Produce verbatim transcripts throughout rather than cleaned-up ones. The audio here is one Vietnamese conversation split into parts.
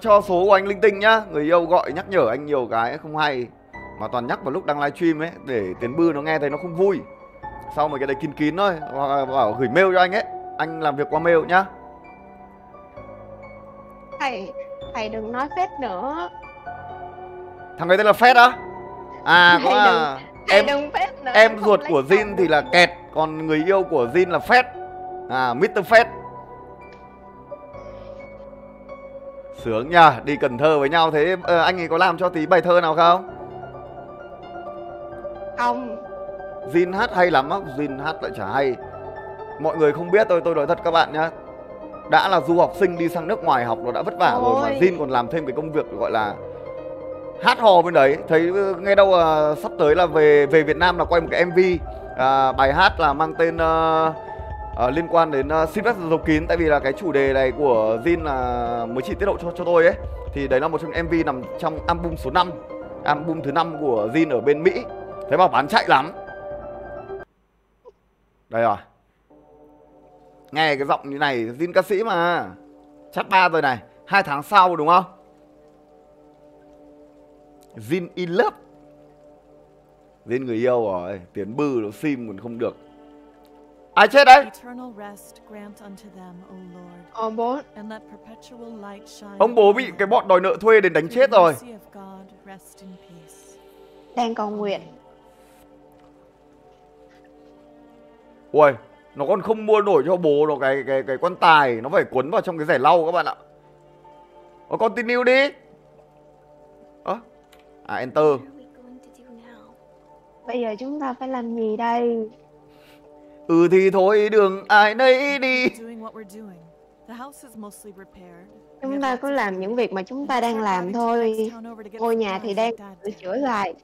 Cho số của anh linh tinh nhá. Người yêu gọi nhắc nhở anh nhiều cái không hay, mà toàn nhắc vào lúc đang livestream ấy, để Tiến Bư nó nghe thấy nó không vui. Sau mấy cái đấy kín kín thôi, hoặc bảo gửi mail cho anh ấy. Anh làm việc qua mail nhá. Thầy, thầy đừng nói phét nữa. Thằng ấy tên là phét á? À, có à. Em, nữa, em ruột của Jin thì là Kẹt, còn người yêu của Jin là Phét. À, mít tơ Phét. Sướng nha, đi Cần Thơ với nhau thế. À, anh ấy có làm cho tí bài thơ nào không? Không. Jin hát hay lắm á, Jin hát lại chả hay. Mọi người không biết, tôi tôi nói thật các bạn nhá. Đã là du học sinh đi sang nước ngoài học nó đã vất vả Ôi. rồi, mà Jin còn làm thêm cái công việc gọi là hát hò bên đấy. Thấy nghe đâu à, sắp tới là về về Việt Nam là quay một cái em vê à, bài hát là mang tên à, à, liên quan đến à, Xin Phép Giấu Kín. Tại vì là cái chủ đề này của Jin là mới chỉ tiết lộ cho cho tôi ấy. Thì đấy là một trong những em vê nằm trong album số năm, album thứ năm của Jin ở bên Mỹ. Thế mà bán chạy lắm. Đây à. Nghe cái giọng như này Jin ca sĩ mà. Chắc ba rồi này, hai tháng sau đúng không? Jin in love. Jin người yêu rồi, Tiến Bư nó sim còn không được. Ai chết đấy? Ông bố. Ông bố bị cái bọn đòi nợ thuê đến đánh chết rồi. Đang cầu nguyện. Ui, nó còn không mua nổi cho bố nó cái cái cái quan tài, nó phải cuốn vào trong cái rẻ lau các bạn ạ. Nó continue đi. Ơ, à, enter. Bây giờ chúng ta phải làm gì đây? Ừ thì thôi đường ai nấy đi. Chúng ta cứ làm những việc mà chúng ta đang làm thôi. Ngôi nhà thì đang sửa chữa lại.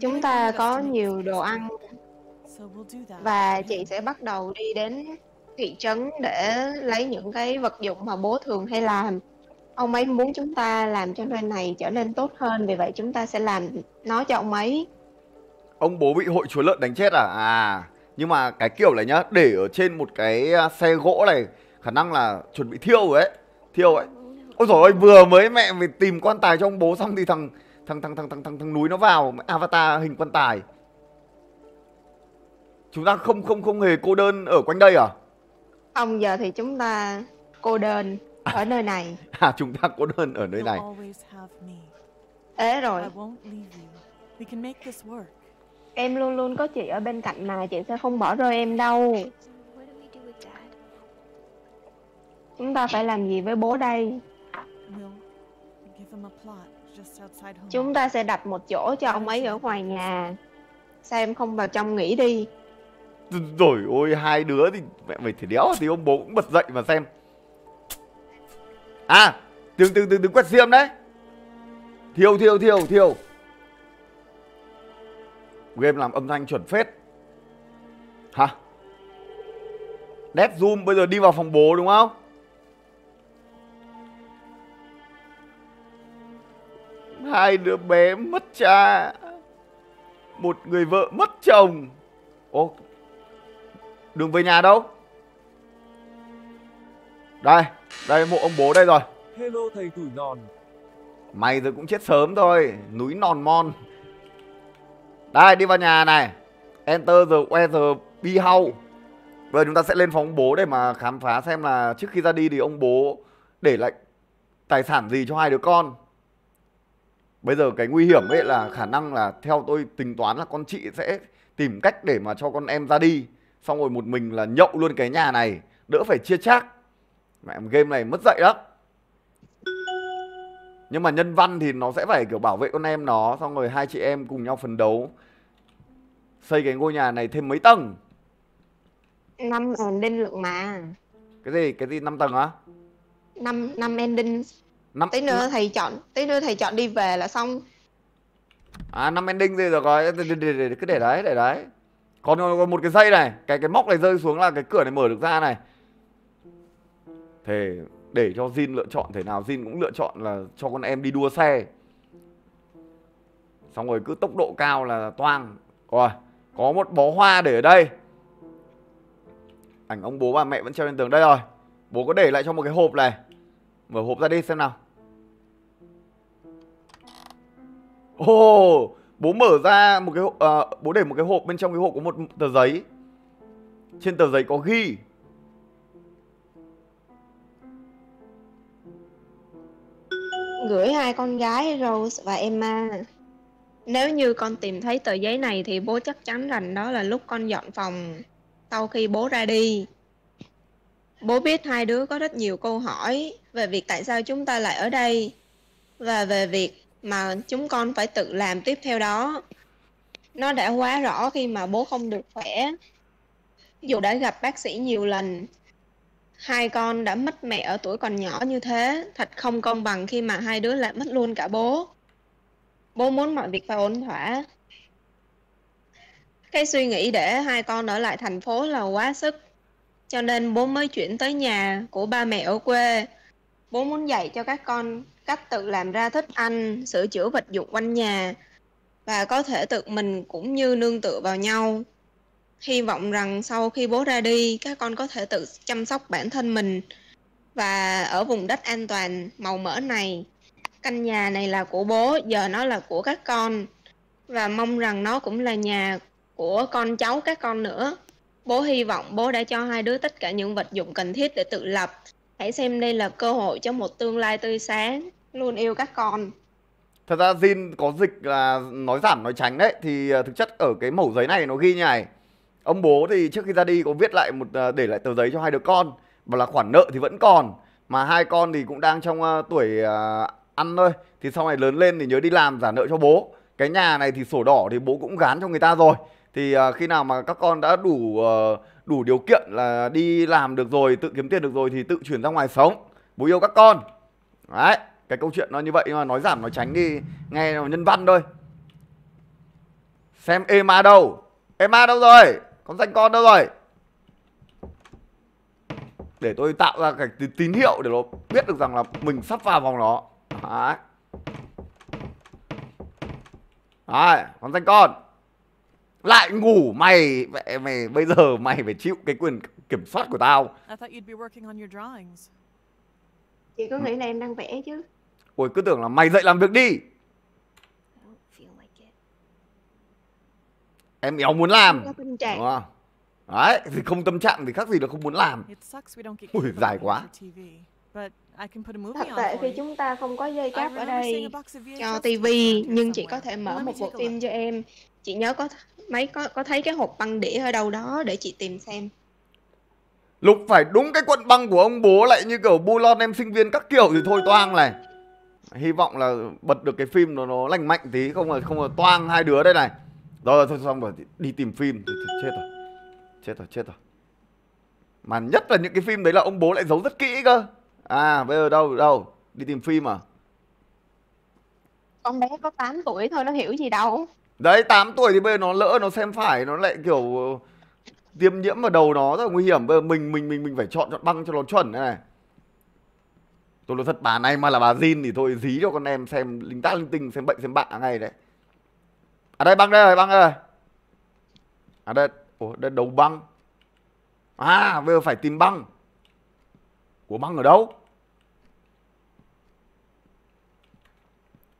Chúng ta có nhiều đồ ăn. Và chị sẽ bắt đầu đi đến thị trấn để lấy những cái vật dụng mà bố thường hay làm. Ông ấy muốn chúng ta làm cho nơi này trở nên tốt hơn, vì vậy chúng ta sẽ làm nó cho ông ấy. Ông bố bị hội chúa lợn đánh chết à? À, nhưng mà cái kiểu này nhá, để ở trên một cái xe gỗ này khả năng là chuẩn bị thiêu rồi ấy. Thiêu ấy. Ôi dồi ôi, vừa mới mẹ mình tìm quan tài cho ông bố xong thì thằng thằng thằng thằng thằng thằng, thằng núi nó vào avatar hình quan tài. Chúng ta không không không hề cô đơn ở quanh đây à? Không, giờ thì chúng ta cô đơn ở à, nơi này. À, chúng ta cô đơn ở nơi này. Thế rồi. Em luôn luôn có chị ở bên cạnh mà, chị sẽ không bỏ rơi em đâu. Chúng ta phải làm gì với bố đây? Chúng ta sẽ đặt một chỗ cho ông ấy ở ngoài nhà. Sao em không vào trong nghỉ đi? Rồi ôi, hai đứa thì mẹ mày thì đéo thì ông bố cũng bật dậy mà xem. À, từng từng từng từng quét xiêm đấy. Thiêu thiêu thiêu thiêu. Game làm âm thanh chuẩn phết. Hả? Nét zoom. Bây giờ đi vào phòng bố đúng không? Hai đứa bé mất cha, một người vợ mất chồng. Ô, đường về nhà đâu? Đây, đây mộ ông bố đây rồi. Hello thầy tuổi non. Mày rồi cũng chết sớm thôi, núi non mon. Đây, đi vào nhà này. Enter the weather be house. Rồi chúng ta sẽ lên phòng ông bố để mà khám phá xem là trước khi ra đi thì ông bố để lại tài sản gì cho hai đứa con. Bây giờ cái nguy hiểm ấy là khả năng là theo tôi tính toán là con chị sẽ tìm cách để mà cho con em ra đi. Xong rồi một mình là nhậu luôn cái nhà này, đỡ phải chia chác. Mẹ, game này mất dạy lắm. Nhưng mà nhân văn thì nó sẽ phải kiểu bảo vệ con em nó. Xong rồi hai chị em cùng nhau phấn đấu xây cái ngôi nhà này thêm mấy tầng? năm ending lượng mà. Cái gì? Cái gì năm tầng á? năm ending. Năm... Tí nữa thầy chọn, tí nữa thầy chọn đi về là xong. À, năm ending gì rồi coi, cứ để đấy, để đấy. Còn, còn một cái dây này, cái cái móc này rơi xuống là cái cửa này mở được ra này. Thế để cho Jin lựa chọn, thế nào Jin cũng lựa chọn là cho con em đi đua xe. Xong rồi cứ tốc độ cao là toang. Rồi, có một bó hoa để ở đây. Ảnh ông bố bà mẹ vẫn treo lên tường đây rồi. Bố có để lại cho một cái hộp này. Mở hộp ra đi xem nào. Ồ, oh, bố mở ra một cái à, bố để một cái hộp, bên trong cái hộp có một tờ giấy. Trên tờ giấy có ghi gửi hai con gái Rose và Emma. Nếu như con tìm thấy tờ giấy này thì bố chắc chắn rằng đó là lúc con dọn phòng sau khi bố ra đi. Bố biết hai đứa có rất nhiều câu hỏi về việc tại sao chúng ta lại ở đây và về việc mà chúng con phải tự làm tiếp theo đó. Nó đã quá rõ khi mà bố không được khỏe. Dù đã gặp bác sĩ nhiều lần, hai con đã mất mẹ ở tuổi còn nhỏ như thế. Thật không công bằng khi mà hai đứa lại mất luôn cả bố. Bố muốn mọi việc phải ổn thỏa. Cái suy nghĩ để hai con ở lại thành phố là quá sức, cho nên bố mới chuyển tới nhà của ba mẹ ở quê. Bố muốn dạy cho các con cách tự làm ra thức ăn, sửa chữa vật dụng quanh nhà, và có thể tự mình cũng như nương tựa vào nhau. Hy vọng rằng sau khi bố ra đi, các con có thể tự chăm sóc bản thân mình. Và ở vùng đất an toàn, màu mỡ này, căn nhà này là của bố, giờ nó là của các con. Và mong rằng nó cũng là nhà của con cháu các con nữa. Bố hy vọng bố đã cho hai đứa tất cả những vật dụng cần thiết để tự lập. Hãy xem đây là cơ hội cho một tương lai tươi sáng. Luôn yêu các con. Thật ra Jin có dịch là nói giảm nói tránh đấy. Thì thực chất ở cái mẩu giấy này nó ghi như này: ông bố thì trước khi ra đi có viết lại một để lại tờ giấy cho hai đứa con, và là khoản nợ thì vẫn còn, mà hai con thì cũng đang trong uh, tuổi uh, ăn thôi. Thì sau này lớn lên thì nhớ đi làm trả nợ cho bố. Cái nhà này thì sổ đỏ thì bố cũng gán cho người ta rồi. Thì uh, khi nào mà các con đã đủ uh, đủ điều kiện là đi làm được rồi, tự kiếm tiền được rồi thì tự chuyển ra ngoài sống. Bố yêu các con. Đấy, cái câu chuyện nó như vậy, nhưng mà nói giảm nói tránh đi, nghe nó nhân văn thôi. Xem Emma đâu? Emma đâu rồi? Con danh con đâu rồi? Để tôi tạo ra cái tín hiệu để nó biết được rằng là mình sắp vào vòng nó. Đấy. Đấy, con danh con. Lại ngủ mày, mẹ mày, bây giờ mày phải chịu cái quyền kiểm soát của tao. Chị cứ nghĩ là em đang vẽ chứ. Ôi, cứ tưởng là mày dậy làm việc đi. Em éo muốn làm. Đúng. Đấy, thì không tâm trạng thì khác gì là không muốn làm. Ui, dài quá. Thật tệ khi chúng ta không có dây cáp ở đây cho tivi, nhưng chị có thể mở một bộ phim cho em. Chị nhớ có mấy có, có thấy cái hộp băng đĩa ở đâu đó để chị tìm xem. Lục phải đúng cái quận băng của ông bố lại như kiểu bu lon em sinh viên các kiểu thì thôi toang này. Hy vọng là bật được cái phim nó nó lành mạnh tí, không là không là toang hai đứa đây này. Rồi thôi xong rồi đi tìm phim thì chết rồi. Chết rồi, chết rồi. Mà nhất là những cái phim đấy là ông bố lại giấu rất kỹ cơ. À, bây giờ đâu đâu, đi tìm phim à? Con bé có tám tuổi thôi, nó hiểu gì đâu. Đấy, tám tuổi thì bây giờ nó lỡ nó xem phải, nó lại kiểu tiêm nhiễm vào đầu nó rất là nguy hiểm. Bây giờ mình mình mình mình phải chọn chọn băng cho nó chuẩn này. Tôi nói thật, bà này mà là bà Jin thì thôi dí cho con em xem linh tác linh tinh, xem bệnh xem bạ ngay đấy. À đây, băng đây rồi, băng đây rồi. À đây, ủa, đây đầu băng. À, bây giờ phải tìm băng. Ủa, băng ở đâu?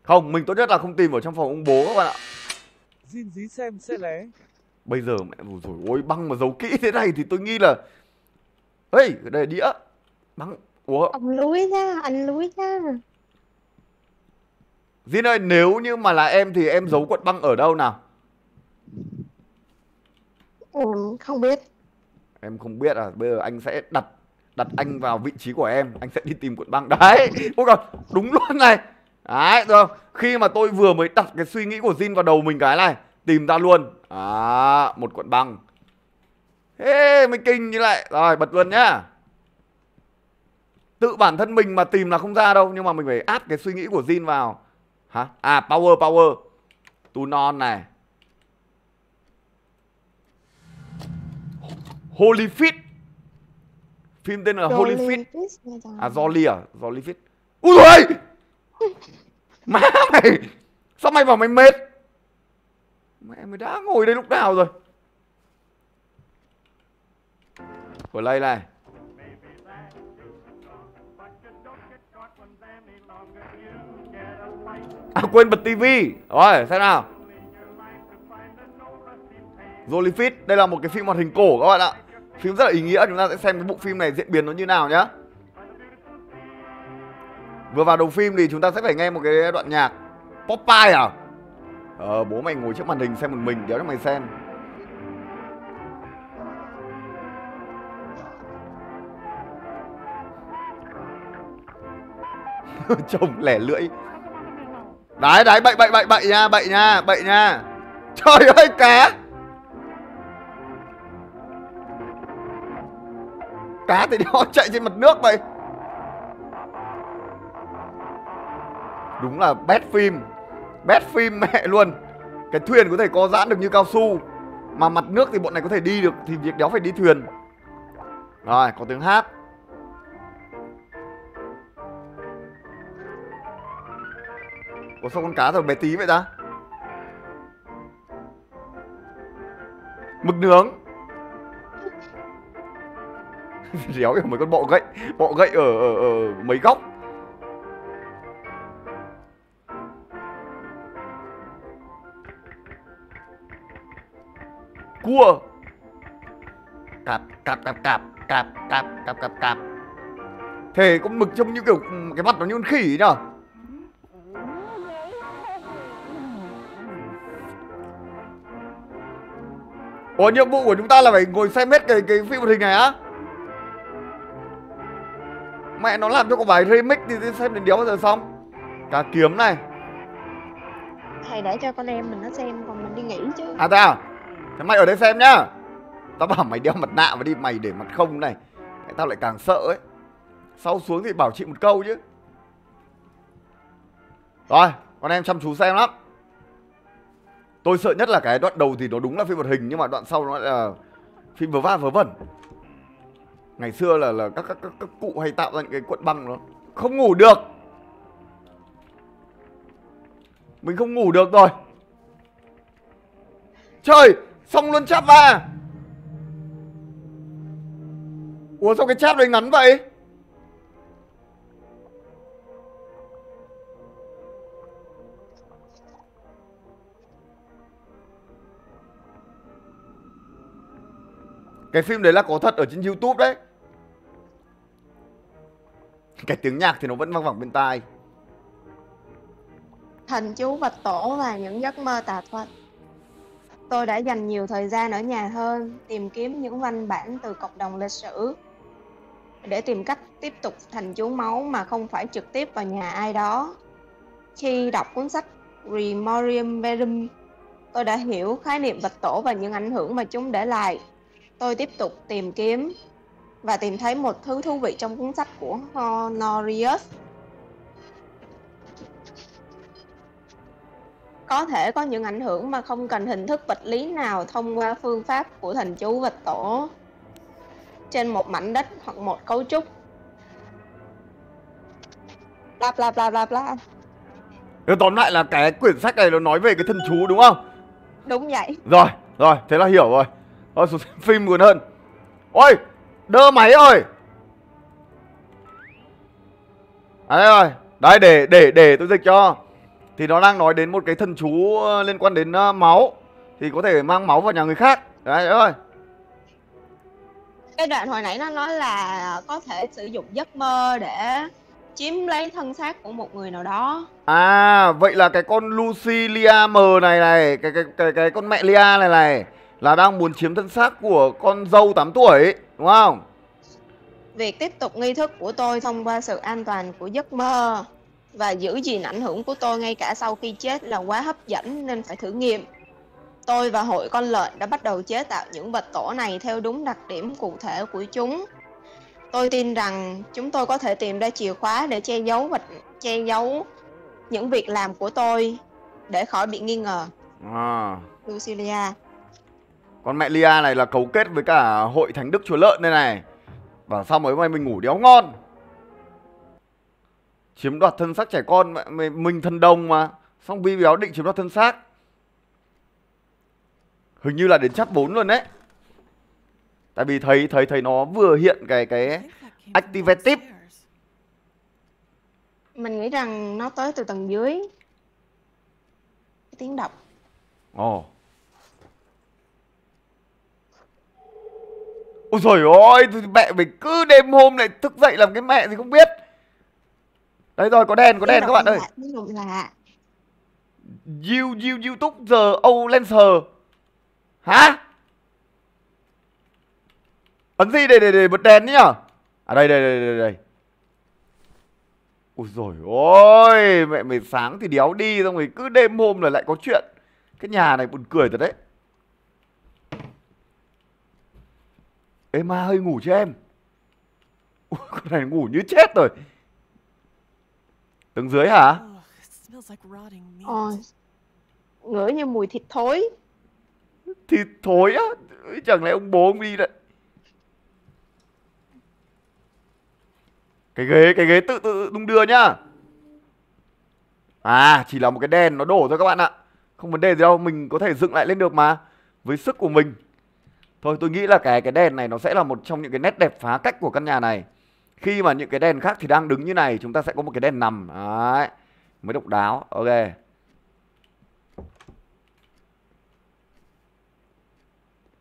Không, mình tốt nhất là không tìm ở trong phòng ông bố các bạn ạ. Jin dí xem sẽ lé. Bây giờ mẹ rồi, rồi ôi, băng mà giấu kỹ thế này thì tôi nghi là... Ê, hey, đây là đĩa. Băng, ủa. Ông lúi ra, anh lúi ra. Jin ơi, nếu như mà là em thì em giấu quật băng ở đâu nào? Ừ, không biết. Em không biết à? Bây giờ anh sẽ đặt đặt anh vào vị trí của em. Anh sẽ đi tìm quật băng. Đấy, ôi còn đúng luôn này. Đấy, được không? Khi mà tôi vừa mới đặt cái suy nghĩ của Jin vào đầu mình cái này, tìm ra luôn. À, một quận băng. Ê, mới kinh như lại. Rồi, bật luôn nhá. Tự bản thân mình mà tìm là không ra đâu. Nhưng mà mình phải áp cái suy nghĩ của Jin vào. Hả? À, power, power. Tu non này. Holy Fit. Phim tên là Jolly Holy Fit. À, Jolly à? Jolly Fit. Úi dồi! Má mày! Sao mày vào mày mệt? Mẹ mày đã ngồi đây lúc nào rồi? Play này. À quên bật tivi. Rồi xem nào. Jolly Fit. Đây là một cái phim hoạt hình cổ các bạn ạ. Phim rất là ý nghĩa. Chúng ta sẽ xem cái bộ phim này diễn biến nó như nào nhá. Vừa vào đầu phim thì chúng ta sẽ phải nghe một cái đoạn nhạc. Popeye à? Ờ, bố mày ngồi trước màn hình xem một mình, đéo cho mày xem. Chồng lẻ lưỡi. Đấy, đấy, bậy, bậy, bậy, bậy nha, bậy nha, bậy nha. Trời ơi, cá. Cá thì nó chạy trên mặt nước vậy. Đúng là bad phim. Bad phim mẹ luôn. Cái thuyền có thể co giãn được như cao su, mà mặt nước thì bọn này có thể đi được. Thì việc đéo phải đi thuyền. Rồi, có tiếng hát. Ủa sao con cá rồi bé tí vậy ta? Mực nướng. Réo kiểu mấy con bọ gậy. Bọ gậy ở, ở, ở mấy góc. Cua. Cạp, cạp, cạp, cạp, cạp, cạp, cạp, cạp, cạp. Thế con mực trông như kiểu cái mặt nó như con khỉ nhở. Ủa nhiệm vụ của chúng ta là phải ngồi xem hết cái, cái phim hoạt hình này á? Mẹ nó làm cho có vài remix thì xem đến đéo bao giờ xong. Cá kiếm này. Thầy để cho con em mình nó xem còn mình đi nghỉ chứ. À thế à? Thế mày ở đây xem nhá. Tao bảo mày đeo mặt nạ và đi, mày để mặt không này. Mẹ tao lại càng sợ ấy. Sau xuống thì bảo chị một câu chứ. Rồi, con em chăm chú xem lắm. Tôi sợ nhất là cái đoạn đầu thì nó đúng là phim hoạt hình, nhưng mà đoạn sau nó lại là phim vớ va vớ vẩn. Ngày xưa là là các các các, các cụ hay tạo ra những cái cuộn băng nó không ngủ được. Mình không ngủ được rồi. Trời, xong luôn chat va. Ủa sao cái chat này ngắn vậy? Cái phim đấy là có thật ở trên YouTube đấy. Cái tiếng nhạc thì nó vẫn vang vẳng bên tai. Thần chú Bạch Tổ và những giấc mơ tà thuật. Tôi đã dành nhiều thời gian ở nhà hơn, tìm kiếm những văn bản từ cộng đồng lịch sử để tìm cách tiếp tục thành chú máu mà không phải trực tiếp vào nhà ai đó. Khi đọc cuốn sách Remorium Verum, tôi đã hiểu khái niệm Bạch Tổ và những ảnh hưởng mà chúng để lại. Tôi tiếp tục tìm kiếm và tìm thấy một thứ thú vị trong cuốn sách của Honorius. Có thể có những ảnh hưởng mà không cần hình thức vật lý nào thông qua phương pháp của thần chú Bạch Tổ trên một mảnh đất hoặc một cấu trúc. Bla bla bla bla bla. Tóm lại là cái quyển sách này nó nói về cái thần chú đúng không? Đúng vậy. Rồi, rồi, thế là hiểu rồi. Ôi, xuống xem phim buồn hơn. Ôi, đơ máy rồi. À đây rồi. Đấy, để, để, để tôi dịch cho. Thì nó đang nói đến một cái thần chú liên quan đến uh, máu. Thì có thể mang máu vào nhà người khác. Đấy, đấy rồi. Cái đoạn hồi nãy nó nói là có thể sử dụng giấc mơ để chiếm lấy thân xác của một người nào đó. À, vậy là cái con Lucilia M này này, Cái, cái, cái, cái con mẹ Lia này này là đang muốn chiếm thân xác của con dâu tám tuổi, đúng không? Việc tiếp tục nghi thức của tôi thông qua sự an toàn của giấc mơ và giữ gìn ảnh hưởng của tôi ngay cả sau khi chết là quá hấp dẫn nên phải thử nghiệm. Tôi và hội con lợn đã bắt đầu chế tạo những vật tổ này theo đúng đặc điểm cụ thể của chúng. Tôi tin rằng chúng tôi có thể tìm ra chìa khóa để che giấu và che giấu những việc làm của tôi để khỏi bị nghi ngờ. À. Lucilia. Con mẹ Lia này là cấu kết với cả hội Thánh Đức Chúa Lợn đây này. Và sao mới mai mình ngủ đéo ngon. Chiếm đoạt thân xác trẻ con. Mình thân đồng mà. Xong bi béo định chiếm đoạt thân xác. Hình như là đến chapter bốn luôn đấy. Tại vì thấy thấy thấy nó vừa hiện cái cái activative. Mình nghĩ rằng nó tới từ tầng dưới. tiếng động. Ồ. Ôi trời ơi, mẹ mình cứ đêm hôm lại thức dậy làm cái mẹ gì không biết. Đấy rồi, có đèn, có đèn các bạn ơi. You, you, YouTube giờ Âu Lancer. Hả? Ấn gì để, để, để bật đèn nhá. À đây, đây, đây, đây, đây. Ôi dồi ôi, mẹ mày sáng thì đéo đi, xong rồi cứ đêm hôm là lại có chuyện. Cái nhà này buồn cười thật đấy. Ê ma hơi ngủ cho em. Ui, con này ngủ như chết rồi. Tầng dưới hả? Ôi, ngửi như mùi thịt thối. Thịt thối á? Chẳng lẽ ông bố ông đi đấy? Cái ghế, cái ghế tự tự đung đưa nhá. À, chỉ là một cái đèn nó đổ thôi các bạn ạ. Không vấn đề gì đâu, mình có thể dựng lại lên được mà. Với sức của mình. Thôi tôi nghĩ là cái cái đèn này nó sẽ là một trong những cái nét đẹp phá cách của căn nhà này. Khi mà những cái đèn khác thì đang đứng như này, chúng ta sẽ có một cái đèn nằm. Đấy, mới độc đáo. Ok.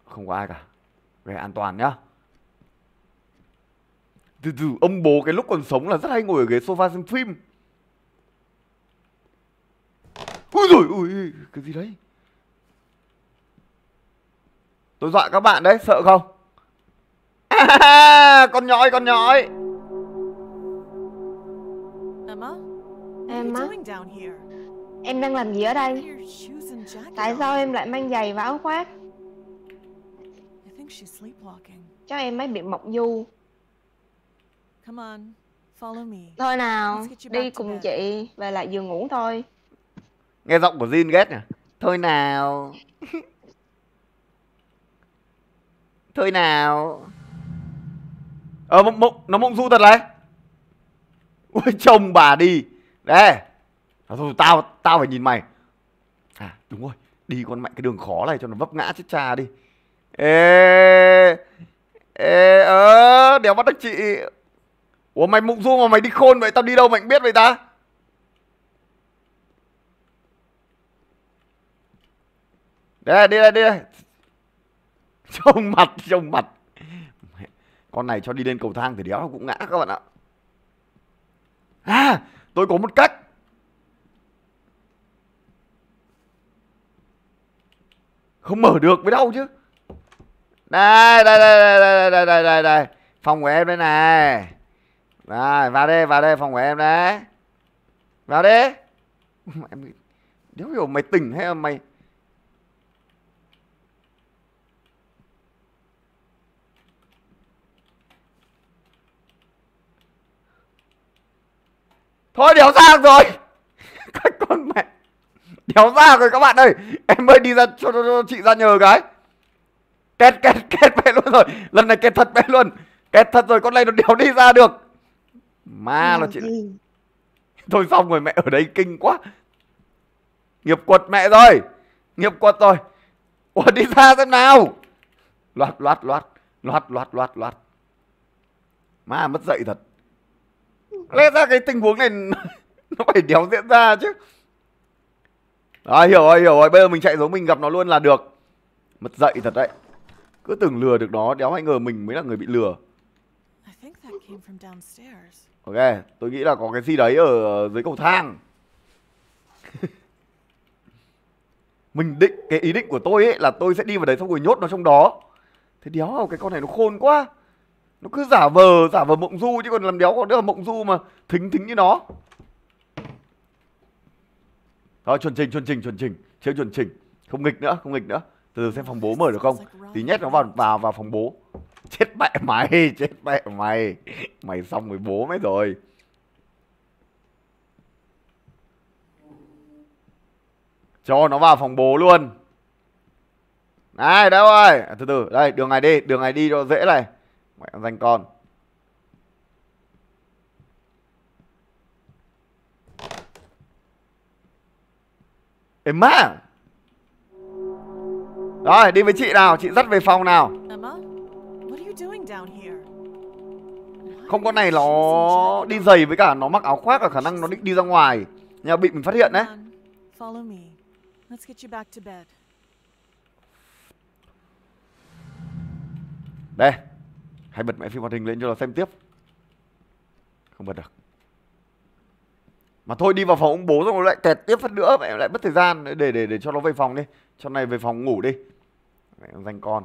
Không có ai cả. Về an toàn nhá. Từ từ, ông bố cái lúc còn sống là rất hay ngồi ở ghế sofa xem phim. Ui rồi, ui, cái gì đấy? Tôi dọa các bạn đấy, sợ không? À, con nhói, con nhói. Emma? Em á? Em đang làm gì ở đây? Tại sao em lại mang giày và áo khoác? Chắc em mới bị mộng du. Thôi nào, đi cùng chị về lại giường ngủ thôi. Nghe giọng của Jin ghét nhỉ? Thôi nào. Thôi nào. Ờ, mộng, mộng, nó mộng du thật đấy. Ôi chồng bà đi. Đây. Thôi tao, tao phải nhìn mày. À đúng rồi, đi con mạnh cái đường khó này cho nó vấp ngã chết cha đi. Ê, ê, ơ, đéo bắt được chị. Ủa mày mộng du mà mày đi khôn vậy, tao đi đâu mày biết vậy ta? Đây, đi đây, đi đây. Trông mặt, trông mặt. Con này cho đi lên cầu thang thì đéo cũng ngã các bạn ạ. À, tôi có một cách. Không mở được với đâu chứ. Đây, đây, đây, đây, đây, đây, đây, đây. Phòng của em đây này. Rồi, vào đây, vào đây, phòng của em đấy. Vào đây. Em đéo hiểu mày tỉnh hay là mày. Thôi đéo ra rồi. Các con mẹ. Đéo ra rồi các bạn ơi. Em mới đi ra cho, cho, cho chị ra nhờ cái. Két, két, két mẹ luôn rồi. Lần này két thật mẹ luôn. Két thật rồi, con này nó đéo đi ra được. Ma là chuyện. Thôi xong rồi mẹ ở đây kinh quá. Nghiệp quật mẹ rồi. Nghiệp quật rồi. Ủa đi ra xem nào. Loạt loạt loạt. Loạt loạt loạt loạt. Ma mất dậy thật. Lẽ ra cái tình huống này nó phải đéo diễn ra chứ. Rồi hiểu rồi hiểu rồi. Bây giờ mình chạy giống mình gặp nó luôn là được. Mất dậy thật đấy. Cứ tưởng lừa được nó, đéo hay ngờ mình mới là người bị lừa. Ok, tôi nghĩ là có cái gì đấy ở dưới cầu thang. Mình định, cái ý định của tôi ấy là tôi sẽ đi vào đấy xong rồi nhốt nó trong đó. Thế đéo, cái con này nó khôn quá. Nó cứ giả vờ, giả vờ mộng du chứ còn làm đéo còn đứa là mộng du mà thính thính như nó. Thôi, chuẩn trình, chuẩn trình, chuẩn trình, chưa chuẩn trình. Không nghịch nữa, không nghịch nữa. Từ từ xem phòng bố mở được không? Tí nhét nó vào vào vào phòng bố. Chết mẹ mày, chết mẹ mày. Mày xong với bố mày rồi. Cho nó vào phòng bố luôn. Này, đâu rồi. Từ từ, đây, đường này đi, đường này đi cho dễ này. Mẹ danh con. Em má. Rồi, đi với chị nào, chị dắt về phòng nào. Không, con này nó đi giày với cả nó mặc áo khoác là khả năng nó định đi ra ngoài. Nhà bị mình phát hiện đấy. Let's get you back to bed. Đây, hãy bật mẹ phim hoạt hình lên cho nó xem tiếp. Không bật được. Mà thôi, đi vào phòng ông bố rồi lại kẹt tiếp phát nữa, mẹ lại mất thời gian để để để cho nó về phòng đi. Cho này về phòng ngủ đi. Mẹ dành con.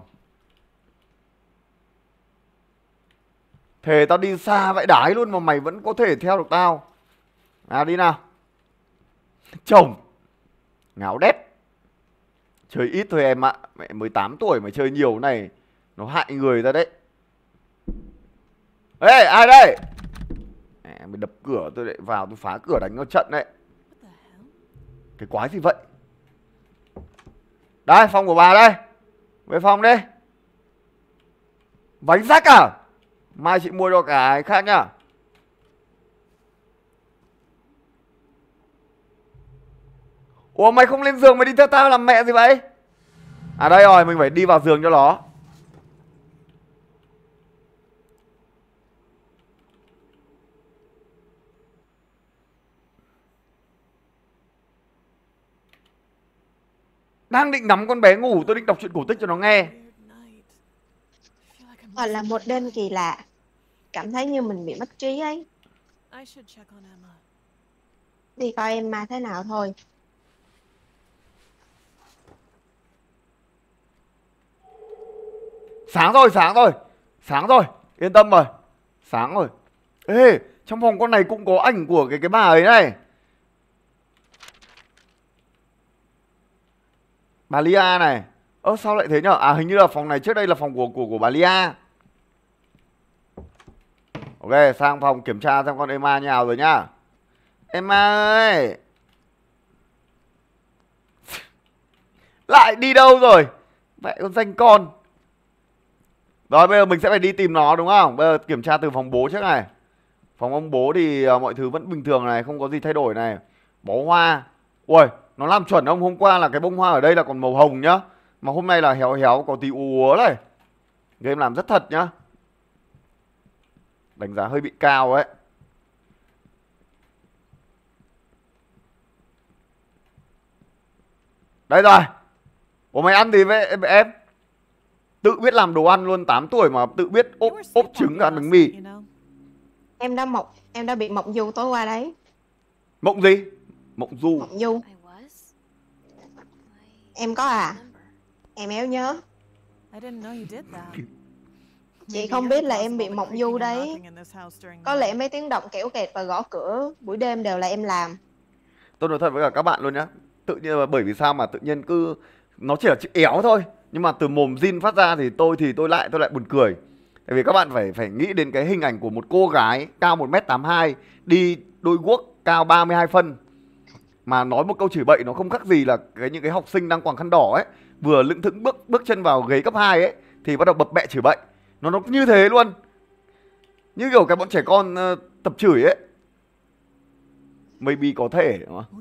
Thề tao đi xa vãi đái luôn mà mày vẫn có thể theo được tao. À đi nào. Chồng. Ngáo đét. Chơi ít thôi em ạ. À. Mẹ mười tám tuổi mà chơi nhiều này. Nó hại người ra đấy. Ê ai đây? Mẹ mày đập cửa tôi lại vào tôi phá cửa đánh nó trận đấy. Cái quái gì vậy? Đây phòng của bà đây. Về phòng đi. Vánh rác à? Mai chị mua cho cái khác nhá. Ủa mày không lên giường mày đi theo tao làm mẹ gì vậy? À đây rồi, mình phải đi vào giường cho nó. Đang định nắm con bé ngủ, tôi định đọc truyện cổ tích cho nó nghe. Hoặc là một đêm kỳ lạ. Cảm thấy như mình bị mất trí ấy. Đi coi Emma thế nào thôi. Sáng rồi, sáng rồi. Sáng rồi, yên tâm rồi. Sáng rồi. Ê, trong phòng con này cũng có ảnh của cái cái bà ấy này. Bà Lia này. Ơ sao lại thế nhở? À hình như là phòng này trước đây là phòng của của của bà Lia. Ok, sang phòng kiểm tra xem con Emma nhà rồi nhá. Emma ơi. Lại đi đâu rồi? Mẹ con danh con. Rồi bây giờ mình sẽ phải đi tìm nó đúng không? Bây giờ kiểm tra từ phòng bố trước này. Phòng ông bố thì mọi thứ vẫn bình thường này, không có gì thay đổi này. Bó hoa. Ui, nó làm chuẩn ông, hôm qua là cái bông hoa ở đây là còn màu hồng nhá. Mà hôm nay là héo héo có tí úa này. Game làm rất thật nhá. Đánh giá hơi bị cao ấy. Đây rồi. Ủa mày ăn gì vậy em? Tự biết làm đồ ăn luôn, tám tuổi mà tự biết ốp, ốp trứng ăn bánh mì. Em đã mộng, em đã bị mộng du tối qua đấy. Mộng gì? Mộng du. Mộng du. Em có à? Em éo nhớ. Chị không biết là em bị mộng du đấy. Có lẽ mấy tiếng động kẽo kẹt và gõ cửa buổi đêm đều là em làm. Tôi nói thật với cả các bạn luôn nhá. Tự nhiên là bởi vì sao mà tự nhiên cứ nó chỉ là chữ éo thôi, nhưng mà từ mồm Jin phát ra thì tôi thì tôi lại tôi lại buồn cười. Tại vì các bạn phải phải nghĩ đến cái hình ảnh của một cô gái cao một mét tám mươi hai, đi đôi guốc cao ba mươi hai phân, mà nói một câu chửi bậy nó không khác gì là cái những cái học sinh đang quàng khăn đỏ ấy, vừa lững thững bước bước chân vào ghế cấp hai ấy thì bắt đầu bập bẹ chửi bậy. Nó nó như thế luôn. Như kiểu cái bọn trẻ con uh, tập chửi ấy. Maybe có thể đúng không?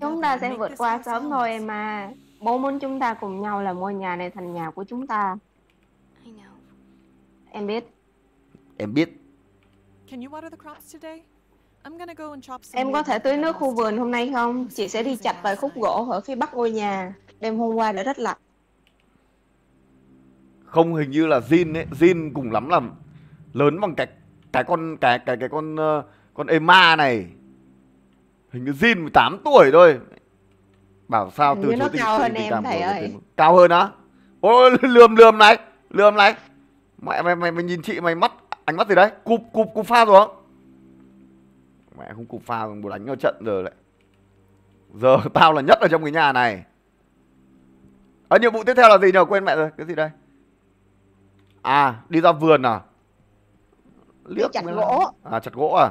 Chúng ta sẽ vượt qua sớm thôi em à. Bố muốn chúng ta cùng nhau là ngôi nhà này thành nhà của chúng ta. Em biết. Em biết. Em có thể tưới nước khu vườn hôm nay không? Chị sẽ đi chặt vài khúc gỗ ở phía bắc ngôi nhà. Đêm hôm qua đã rất lạnh. Không, hình như là Jin ấy, Jin cùng lắm là lớn bằng cái cái con cái cái cái con con Emma này. Hình như Jin mười tám tuổi thôi. Bảo sao từ chối tình cảm em thầy ơi. Cao hơn á? Ôi lườm lườm này, lườm này. Mẹ mày mày mày nhìn chị mày mắt ánh mắt gì đấy? Cụp cụp cụp pha rồi. Mẹ không cụp pha rồi, bố đánh nhau trận rồi lại. Giờ tao là nhất ở trong cái nhà này. Ở à, nhiệm vụ tiếp theo là gì nhờ? Quên mẹ rồi, cái gì đây? À, đi ra vườn à? Liếc chặt gỗ. À chặt gỗ à?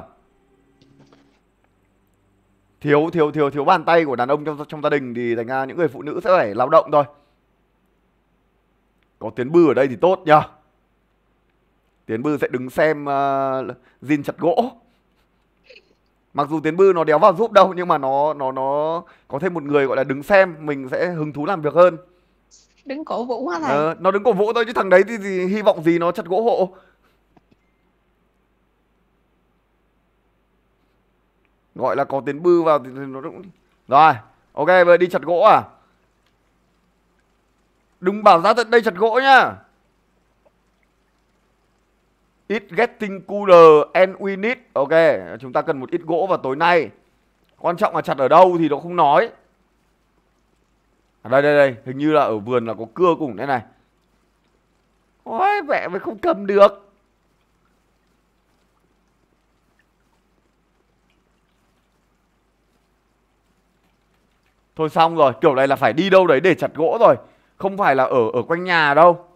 Thiếu thiếu thiếu thiếu bàn tay của đàn ông trong trong gia đình thì thành ra những người phụ nữ sẽ phải lao động thôi. Có Tiến Bư ở đây thì tốt nhờ. Tiến Bư sẽ đứng xem uh, Jin chặt gỗ. Mặc dù Tiến Bư nó đéo vào giúp đâu, nhưng mà nó nó nó có thêm một người gọi là đứng xem, mình sẽ hứng thú làm việc hơn. Đứng cổ vũ hả thầy? Ờ, nó đứng cổ vũ thôi chứ thằng đấy thì, thì hy vọng gì nó chặt gỗ hộ. Gọi là có tiến bư vào thì nó cũng... Rồi, ok, vừa đi chặt gỗ à? Đừng bảo ra tận đây chặt gỗ nhá. Ít getting cooler and we need. Ok, chúng ta cần một ít gỗ vào tối nay. Quan trọng là chặt ở đâu thì nó không nói. À, đây đây đây, hình như là ở vườn là có cưa cùng thế này. Ôi mẹ mới không cầm được. Thôi xong rồi, kiểu này là phải đi đâu đấy để chặt gỗ rồi, không phải là ở ở quanh nhà đâu.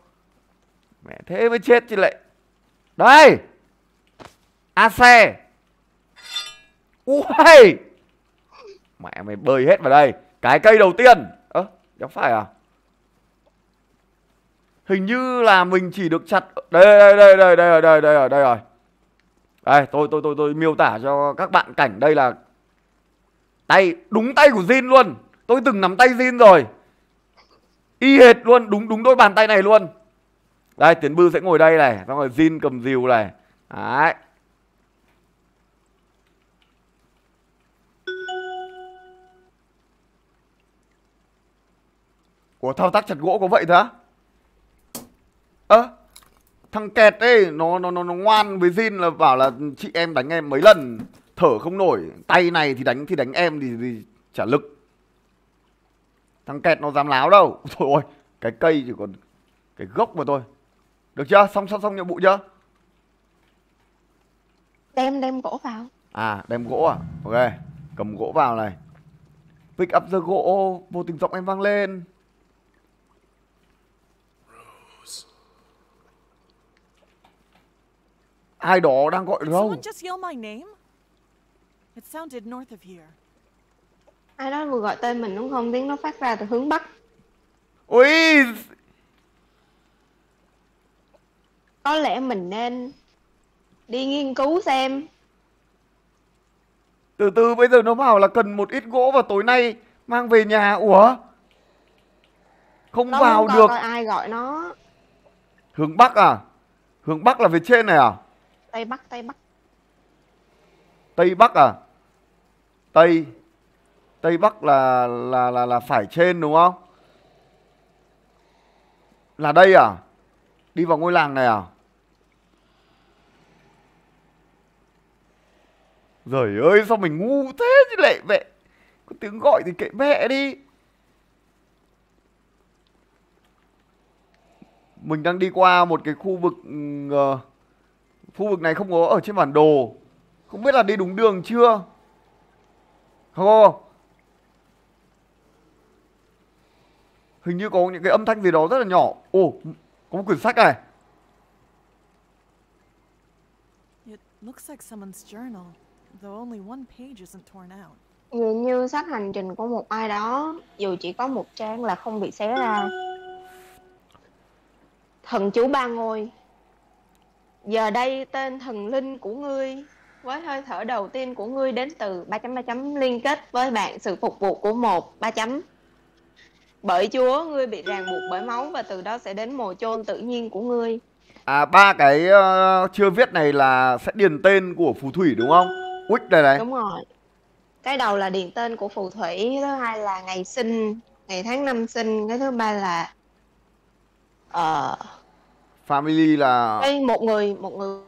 Mẹ thế mới chết chứ lại. Đây. A xe. Ui. Mẹ mày bơi hết vào đây. Cái cây đầu tiên. Ơ, à, chẳng phải à? Hình như là mình chỉ được chặt đây đây đây đây đây đây đây đây rồi. Đây, tôi tôi tôi tôi miêu tả cho các bạn cảnh đây là tay đúng tay của Jin luôn. Tôi từng nắm tay Jin rồi. Y hệt luôn, đúng đúng đôi bàn tay này luôn. Đây, Tiến Bư sẽ ngồi đây này, xong rồi Jin cầm rìu này. Đấy. Ủa, thao tác chặt gỗ có vậy thế? Ơ, à, thằng Kẹt ấy nó nó nó nó ngoan với Jin là bảo là chị em đánh em mấy lần thở không nổi, tay này thì đánh thì đánh em thì, thì trả lực. Thằng Kẹt nó dám láo đâu. Trời ơi, cái cây chỉ còn cái gốc mà thôi. Được chưa? Xong xong xong nhiệm vụ chưa? Đem đem gỗ vào. À, đem gỗ à? Ok, cầm gỗ vào này. Pick up the gỗ, vô tình giọng em vang lên. Ai đó đang gọi Rose. Ai đó vừa gọi tên mình đúng không? Tiếng nó phát ra từ hướng bắc. Ui. Có lẽ mình nên đi nghiên cứu xem. Từ từ, bây giờ nó bảo là cần một ít gỗ vào tối nay mang về nhà. Ủa? Không nó vào không được. Coi ai gọi nó. Hướng bắc à? Hướng bắc là về trên này à? Tây bắc, tây bắc. Tây bắc à? Tây Tây bắc là là là là phải trên đúng không? Là đây à? Đi vào ngôi làng này à? Giời ơi, sao mình ngu thế chứ lệ vậy? Có tiếng gọi thì kệ mẹ đi. Mình đang đi qua một cái khu vực uh, khu vực này không có ở trên bản đồ. Không biết là đi đúng đường chưa. Không, hình như có những cái âm thanh gì đó rất là nhỏ. Ồ, có một quyển sách này. Dường như sách hành trình của một ai đó, dù chỉ có một trang là không bị xé ra. Thần chú ba ngôi. Giờ đây tên thần linh của ngươi với hơi thở đầu tiên của ngươi đến từ ba chấm ba chấm liên kết với bạn sự phục vụ của một ba chấm. Bởi Chúa ngươi bị ràng buộc bởi máu và từ đó sẽ đến mồ chôn tự nhiên của ngươi. À, ba cái uh, chưa viết này là sẽ điền tên của phù thủy đúng không? Wix này này. Đúng rồi. Cái đầu là điền tên của phù thủy, thứ hai là ngày sinh, ngày tháng năm sinh, cái thứ ba là uh, family là đây, một người một người.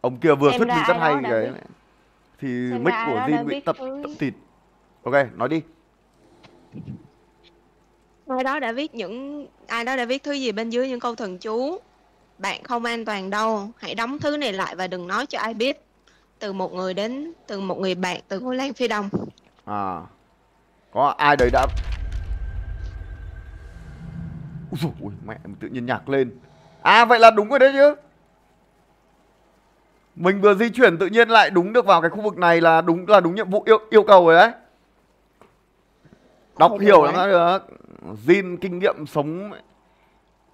Ông kia vừa xuất hiện rất hay cái thì xem mic của Jin bị tập tập thịt. Ok, nói đi. Ai đó đã viết những ai đó đã viết thứ gì bên dưới những câu thần chú. Bạn không an toàn đâu, hãy đóng thứ này lại và đừng nói cho ai biết. Từ một người đến từ một người bạn từ ngôi làng phía đông. À, có ai đấy đã. Ui mẹ, tự nhiên nhạc lên. À, vậy là đúng rồi đấy chứ. Mình vừa di chuyển tự nhiên lại đúng được vào cái khu vực này là đúng là đúng nhiệm vụ yêu yêu cầu rồi đấy. Đọc không hiểu lắm được. Jin kinh nghiệm sống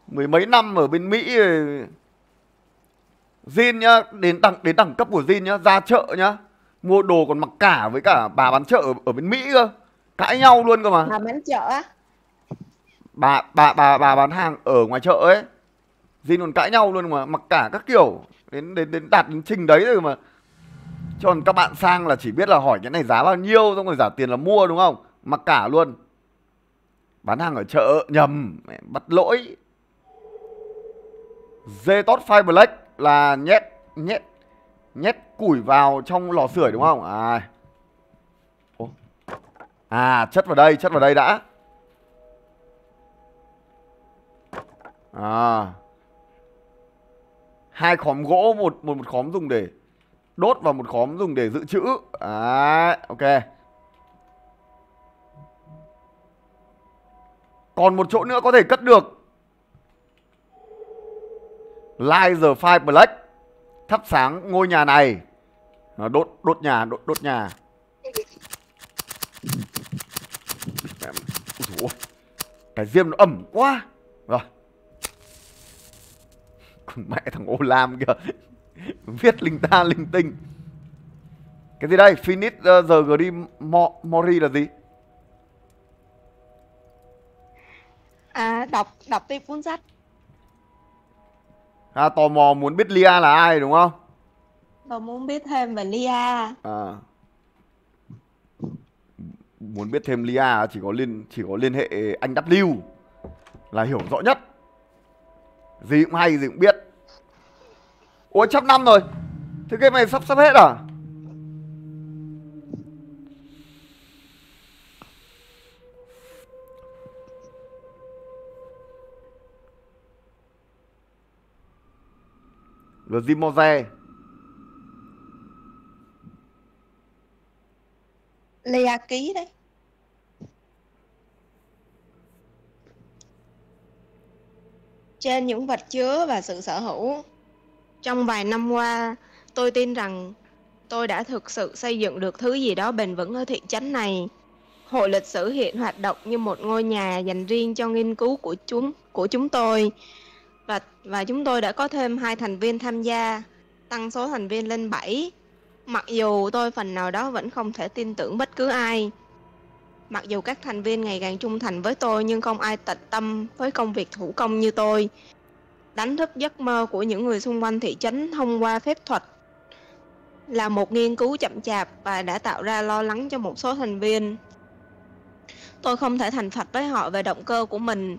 mười mấy năm ở bên Mỹ. Jin nhá, đến đẳng đến đẳng cấp của Jin nhá, ra chợ nhá, mua đồ còn mặc cả với cả bà bán chợ ở, ở bên Mỹ cơ. Cãi nhau luôn cơ mà. Bà bán chợ á? Bà bà bà bà bán hàng ở ngoài chợ ấy. Jin còn cãi nhau luôn mà, mặc cả các kiểu. Đến đến đến đạt đến trình đấy rồi mà. Cho các bạn sang là chỉ biết là hỏi cái này giá bao nhiêu, xong rồi giả tiền là mua đúng không? Mặc cả luôn. Bán hàng ở chợ, nhầm, bắt lỗi. Zetot Fire Black là nhét, nhét, nhét củi vào trong lò sưởi đúng không? À, ồ. À, chất vào đây, chất vào đây đã. À, hai khóm gỗ, một, một, một khóm dùng để đốt và một khóm dùng để dự trữ. À, ok. Còn một chỗ nữa có thể cất được. Light the Fire Black, thắp sáng ngôi nhà này. Đốt đốt nhà, đốt đốt nhà. Cái diêm nó ẩm quá. Rồi. Mẹ thằng ô lam kìa. Viết linh ta linh tinh. Cái gì đây? Finish the Greenwater là gì? À, đọc đọc tên cuốn sách. À, tò mò muốn biết Lia là ai đúng không? Tôi muốn biết thêm về Lia. À, muốn biết thêm Lia chỉ có liên chỉ có liên hệ anh W là hiểu rõ nhất. Gì cũng hay, gì cũng biết. Ủa trăm năm rồi. Thế game này sắp sắp hết à? Rồi Zimoze Lea ký đấy. Trên những vật chứa và sự sở hữu, trong vài năm qua, tôi tin rằng tôi đã thực sự xây dựng được thứ gì đó bền vững ở thị trấn này. Hội lịch sử hiện hoạt động như một ngôi nhà dành riêng cho nghiên cứu của chúng của chúng tôi. Và, và chúng tôi đã có thêm hai thành viên tham gia, tăng số thành viên lên bảy. Mặc dù tôi phần nào đó vẫn không thể tin tưởng bất cứ ai. Mặc dù các thành viên ngày càng trung thành với tôi, nhưng không ai tận tâm với công việc thủ công như tôi. Đánh thức giấc mơ của những người xung quanh thị trấn thông qua phép thuật là một nghiên cứu chậm chạp và đã tạo ra lo lắng cho một số thành viên. Tôi không thể thành thật với họ về động cơ của mình,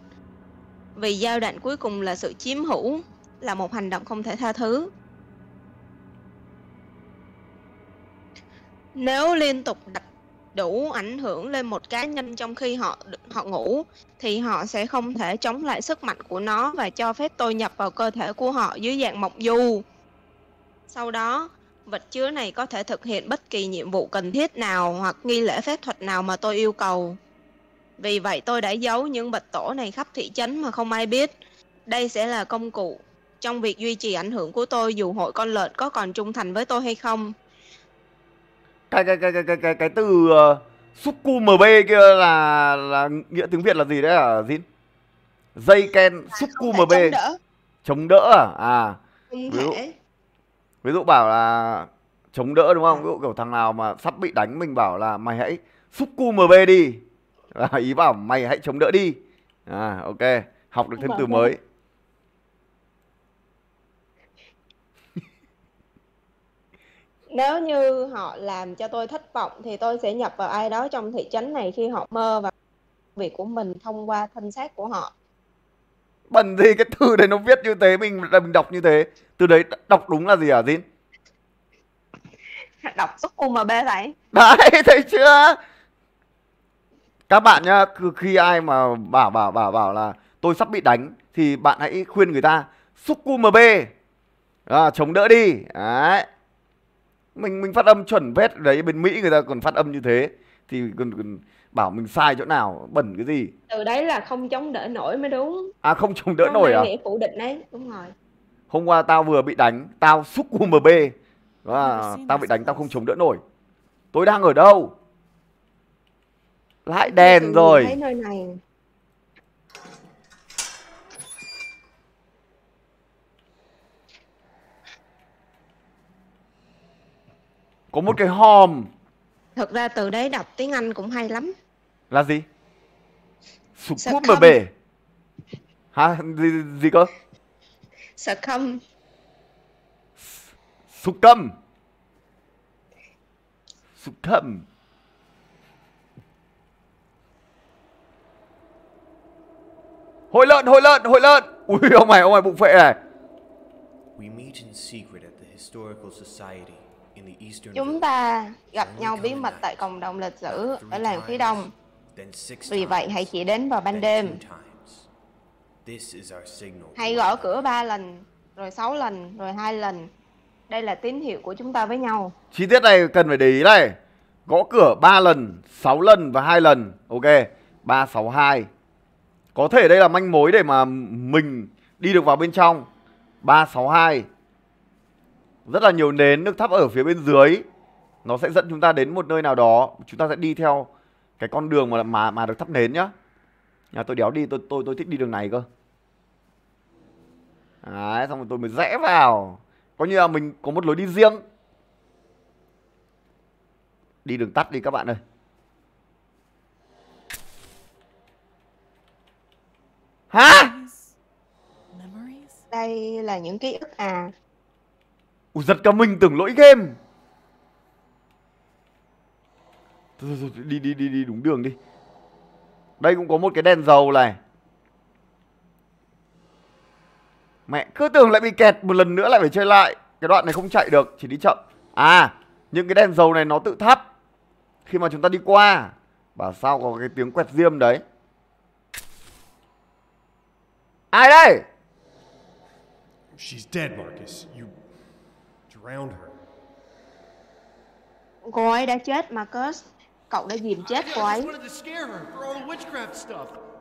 vì giai đoạn cuối cùng là sự chiếm hữu, là một hành động không thể tha thứ. Nếu liên tục đặt đủ ảnh hưởng lên một cá nhân trong khi họ họ ngủ, thì họ sẽ không thể chống lại sức mạnh của nó và cho phép tôi nhập vào cơ thể của họ dưới dạng mộng du. Sau đó, vật chứa này có thể thực hiện bất kỳ nhiệm vụ cần thiết nào hoặc nghi lễ phép thuật nào mà tôi yêu cầu. Vì vậy tôi đã giấu những bạch tổ này khắp thị trấn mà không ai biết. Đây sẽ là công cụ trong việc duy trì ảnh hưởng của tôi, dù hội con lợn có còn trung thành với tôi hay không. Cái cái cái cái cái cái từ uh, Suku em bê kia là là nghĩa tiếng Việt là gì đấy hả Jin? Dây ken Suku em bê. Chống đỡ. Chống đỡ à? À. Ví dụ, ví dụ bảo là chống đỡ đúng không? À. Ví dụ kiểu thằng nào mà sắp bị đánh mình bảo là mày hãy Suku em bê đi. Là ý bảo mày hãy chống đỡ đi. À, ok, học được thêm từ mới. Nếu như họ làm cho tôi thất vọng thì tôi sẽ nhập vào ai đó trong thị trấn này khi họ mơ và việc của mình thông qua thân xác của họ. Bẩn gì cái từ đấy nó viết như thế, mình mình đọc như thế. Từ đấy đọc đúng là gì hả Jin? Đọc xúc cùng mà bê đấy. Đấy, thấy chưa? Các bạn nhá, khi ai mà bảo bảo bảo bảo là tôi sắp bị đánh thì bạn hãy khuyên người ta Suku em bê, à, chống đỡ đi. Đấy. Mình mình phát âm chuẩn vết đấy, bên Mỹ người ta còn phát âm như thế thì còn, còn bảo mình sai chỗ nào, bẩn cái gì. Từ đấy là không chống đỡ nổi mới đúng. À, không chống đỡ nổi à? Nghĩa phủ định đấy, đúng rồi. Hôm qua tao vừa bị đánh, tao Suku em bê. À, tao bị đánh tao không chống đỡ nổi. Tôi đang ở đâu? Lại đèn rồi. Thấy nơi này. Có một cái hòm. Thật ra từ đấy đọc tiếng Anh cũng hay lắm. Là gì? Sụp bút bờ bể. Hả? Gì, gì cơ? succumb. Succumb. Succumb. Hội lợn, hội lợn, hội lợn. Ui ông mày, ông mày bụng phệ này. Chúng ta gặp nhau bí mật tại cộng đồng lịch sử ở làng phía đông. Vì vậy hãy chỉ đến vào ban đêm. Hãy gõ cửa ba lần, rồi sáu lần, rồi hai lần. Đây là tín hiệu của chúng ta với nhau. Chi tiết này cần phải để ý này. Gõ cửa ba lần, sáu lần và hai lần. Ok, ba, sáu, hai. Có thể đây là manh mối để mà mình đi được vào bên trong. Ba, sáu, hai. Rất là nhiều nến được thắp ở phía bên dưới. Nó sẽ dẫn chúng ta đến một nơi nào đó. Chúng ta sẽ đi theo cái con đường mà mà, mà được thắp nến nhá. Nhà tôi đéo đi, tôi tôi tôi thích đi đường này cơ. Đấy, xong rồi tôi mới rẽ vào. Coi như là mình có một lối đi riêng. Đi đường tắt đi các bạn ơi. Hả? Đây là những ký ức à? Ủa, giật cả mình tưởng lỗi game. Đi đi đi đi đúng đường đi. Đây cũng có một cái đèn dầu này. Mẹ cứ tưởng lại bị kẹt một lần nữa lại phải chơi lại. Cái đoạn này không chạy được, chỉ đi chậm. À, những cái đèn dầu này nó tự thắp khi mà chúng ta đi qua. Bảo sao có cái tiếng quẹt diêm đấy. Ai đây? She's dead, Marcus. You drowned her. Cô ấy đã chết, Marcus. Cậu đã dìm chết cô ấy.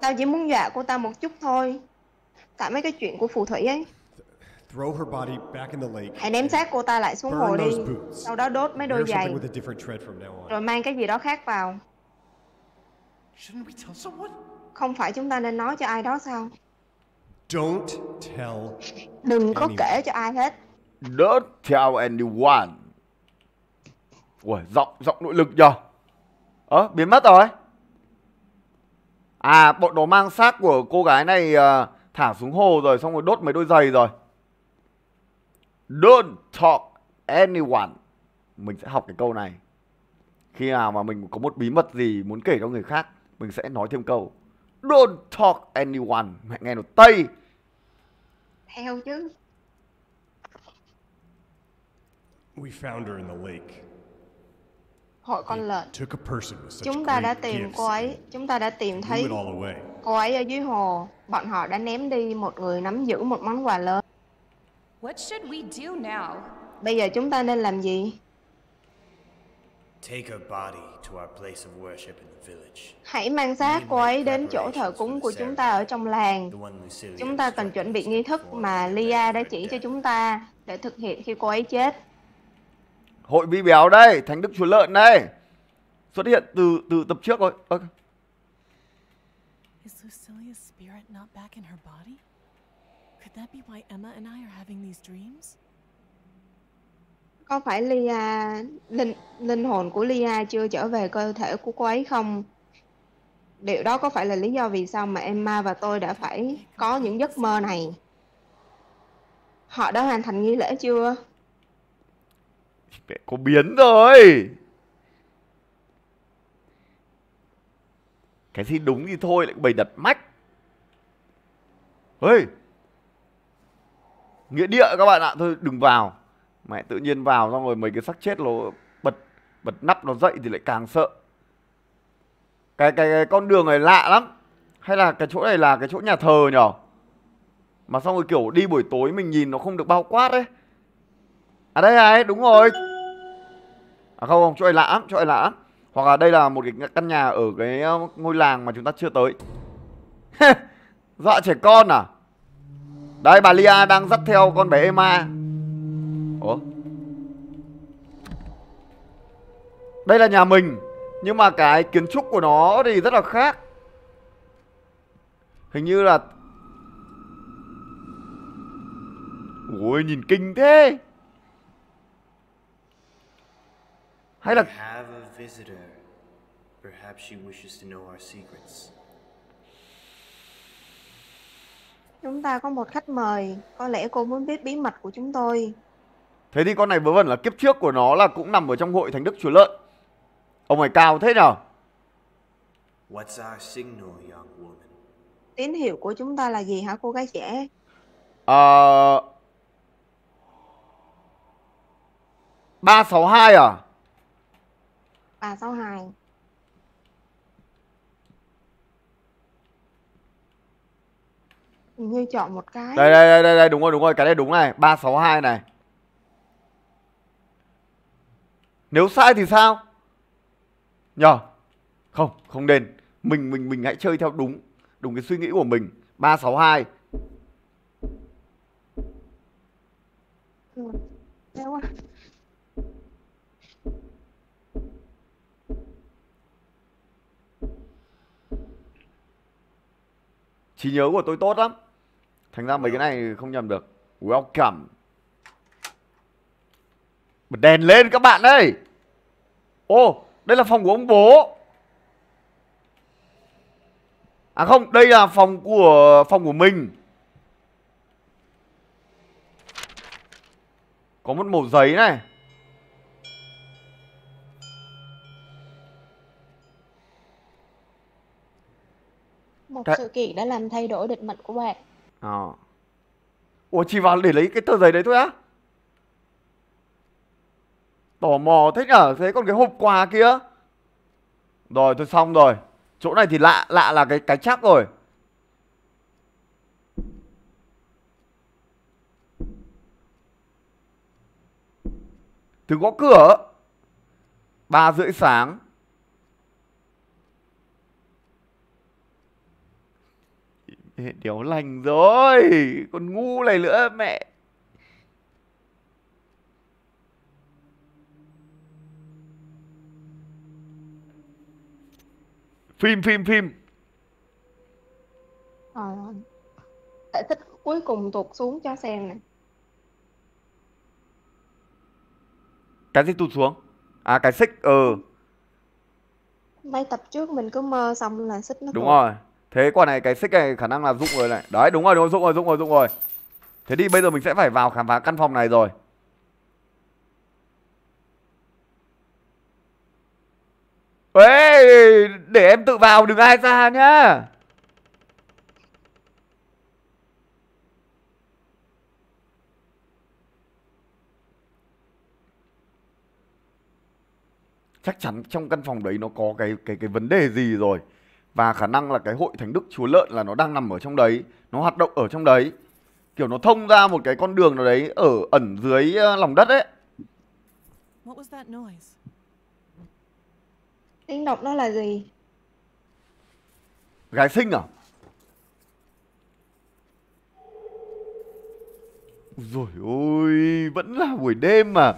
Tao chỉ muốn dọa cô ta một chút thôi. Tại mấy cái chuyện của phù thủy ấy. Hãy ném xác cô ta lại xuống hồ đi. Sau đó đốt mấy đôi giày. Rồi mang cái gì đó khác vào. Không phải chúng ta nên nói cho ai đó sao? Đừng có kể cho ai hết. Don't tell anyone. Ui, giọng, giọng nội lực nhờ. Ơ, biến mất rồi. À, bọn đó mang xác của cô gái này uh, thả xuống hồ rồi, xong rồi đốt mấy đôi giày rồi. Don't talk anyone. Mình sẽ học cái câu này. Khi nào mà mình có một bí mật gì muốn kể cho người khác, mình sẽ nói thêm câu don't talk anyone. Mẹ nghe nó tây. Theo chứ. We found her in the lake. Hội con lợn. Chúng ta đã tìm cô ấy. Chúng ta đã tìm thấy cô ấy ở dưới hồ. Bọn họ đã ném đi một người nắm giữ một món quà lớn. What should we do now? Bây giờ chúng ta nên làm gì? Take her body to our place of worship in the village. Hãy mang xác cô ấy đến chỗ thờ cúng của chúng ta ở trong làng. Chúng ta cần chuẩn bị nghi thức mà Lia đã chỉ cho chúng ta để thực hiện khi cô ấy chết. Hội vi béo đây, thánh đức chúa lợn đây. Xuất hiện từ từ tập trước rồi. Okay. Is Lucilia's spirit not back in her body? Could that be why Emma and I are having these dreams? Có phải Lia linh linh hồn của Lia chưa trở về cơ thể của cô ấy không? Điều đó có phải là lý do vì sao mà Emma và tôi đã phải có những giấc mơ này? Họ đã hoàn thành nghi lễ chưa? Mẹ có biến rồi. Cái gì đúng thì thôi lại bày đặt mách. Ê, nghĩa địa các bạn ạ. Thôi đừng vào. Mẹ tự nhiên vào xong rồi mấy cái xác chết nó bật bật nắp nó dậy thì lại càng sợ. Cái, cái, cái con đường này lạ lắm. Hay là cái chỗ này là cái chỗ nhà thờ nhở? Mà xong rồi kiểu đi buổi tối mình nhìn nó không được bao quát đấy. À đây này, đúng rồi. À không, không, chỗ này lạ, chỗ này lạ. Hoặc là đây là một cái căn nhà ở cái ngôi làng mà chúng ta chưa tới. Dọa trẻ con à? Đây, bà Lia đang dắt theo con bé Emma. Ủa? Đây là nhà mình. Nhưng mà cái kiến trúc của nó thì rất là khác. Hình như là... Ôi, nhìn kinh thế. Hay là Chúng ta có một khách mời, có lẽ cô muốn biết bí mật của chúng tôi. Thế thì con này vớ vẩn là kiếp trước của nó là cũng nằm ở trong hội Thánh Đức Chúa Lợn. Ông này cao thế nào? Tín hiệu của chúng ta là gì hả cô gái trẻ? Ờ... Uh... ba sáu hai à? ba sáu hai. Như chọn một cái. Đây đây đây đây đúng rồi đúng rồi, cái này đúng này, ba sáu hai này. Nếu sai thì sao? Nhờ. Không, không nên. Mình mình mình hãy chơi theo đúng đúng cái suy nghĩ của mình. ba sáu hai. Ừ. Đeo quá. Trí nhớ của tôi tốt lắm, thành ra mấy cái này không nhầm được. Welcome. Bật đèn lên các bạn ơi. Ô, oh, đây là phòng của ông bố. À không, đây là phòng của phòng của mình. Có một mẩu giấy này. Một cái... sự kiện đã làm thay đổi định mệnh của bạn. À. Ủa chỉ vào để lấy cái tờ giấy đấy thôi á? Tò mò thích nhở. Thế còn cái hộp quà kia. Rồi tôi xong rồi. Chỗ này thì lạ. Lạ là cái cái chắc rồi. Từ gõ cửa. Ba rưỡi sáng. Điếu lành rồi. Còn ngu này nữa mẹ. Phim phim phim à, giải thích cuối cùng tụt xuống cho xem này. Cái gì tụt xuống? À cái xích. Ừ. Mấy tập trước mình cứ mơ xong là xích nó. Đúng tụt. Rồi. Thế quả này cái xích này khả năng là dụng rồi này. Đấy đúng rồi đúng rồi dụng rồi dụng rồi dụng rồi. Thế thì bây giờ mình sẽ phải vào khám phá căn phòng này rồi. Ê, để em tự vào đừng ai ra nhá. Chắc chắn trong căn phòng đấy nó có cái cái cái vấn đề gì rồi. Và khả năng là cái hội Thánh Đức Chúa Lợn là nó đang nằm ở trong đấy. Nó hoạt động ở trong đấy. Kiểu nó thông ra một cái con đường nào đấy ở ẩn dưới lòng đất ấy. What was that noise? Tiếng động đó là gì? Gái xinh à? Rồi ôi, vẫn là buổi đêm mà.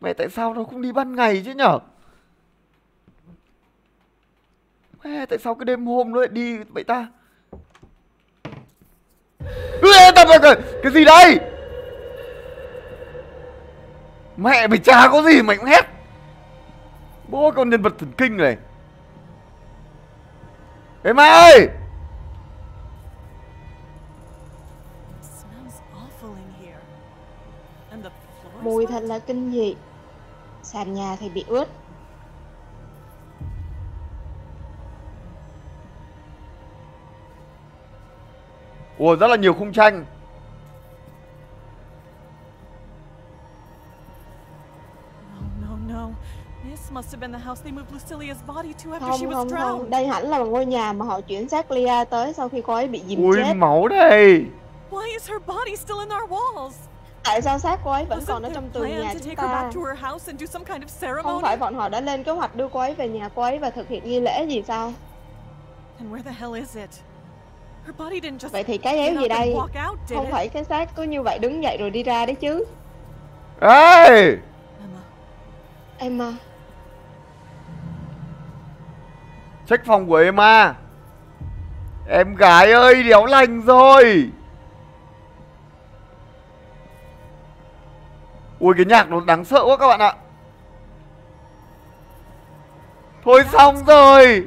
Mẹ tại sao nó không đi ban ngày chứ nhở? Mẹ tại sao cái đêm hôm nó lại đi vậy ta? Ê, tập cái, cái gì đây? Mẹ mày chả có gì mày cũng hét. Bố con nhân vật thần kinh này. Em ơi. Mùi thật là kinh dị. Sàn nhà thì bị ướt. Ủa rất là nhiều khung tranh. Không, không, không. Đây hẳn là ngôi nhà mà họ chuyển xác Lia tới sau khi cô ấy bị dìm chết. Ui, máu đây. Tại sao xác cô ấy vẫn còn ở trong tường nhà chúng ta? Không phải bọn họ đã lên kế hoạch đưa cô ấy về nhà cô ấy và thực hiện nghi lễ gì sao? Vậy thì cái éo gì đây? Không phải cái xác cứ như vậy đứng dậy rồi đi ra đấy chứ. Ê! Emma. Check phòng của Emma. Em gái ơi, đéo lành rồi. Ui cái nhạc nó đáng sợ quá các bạn ạ. Thôi xong rồi.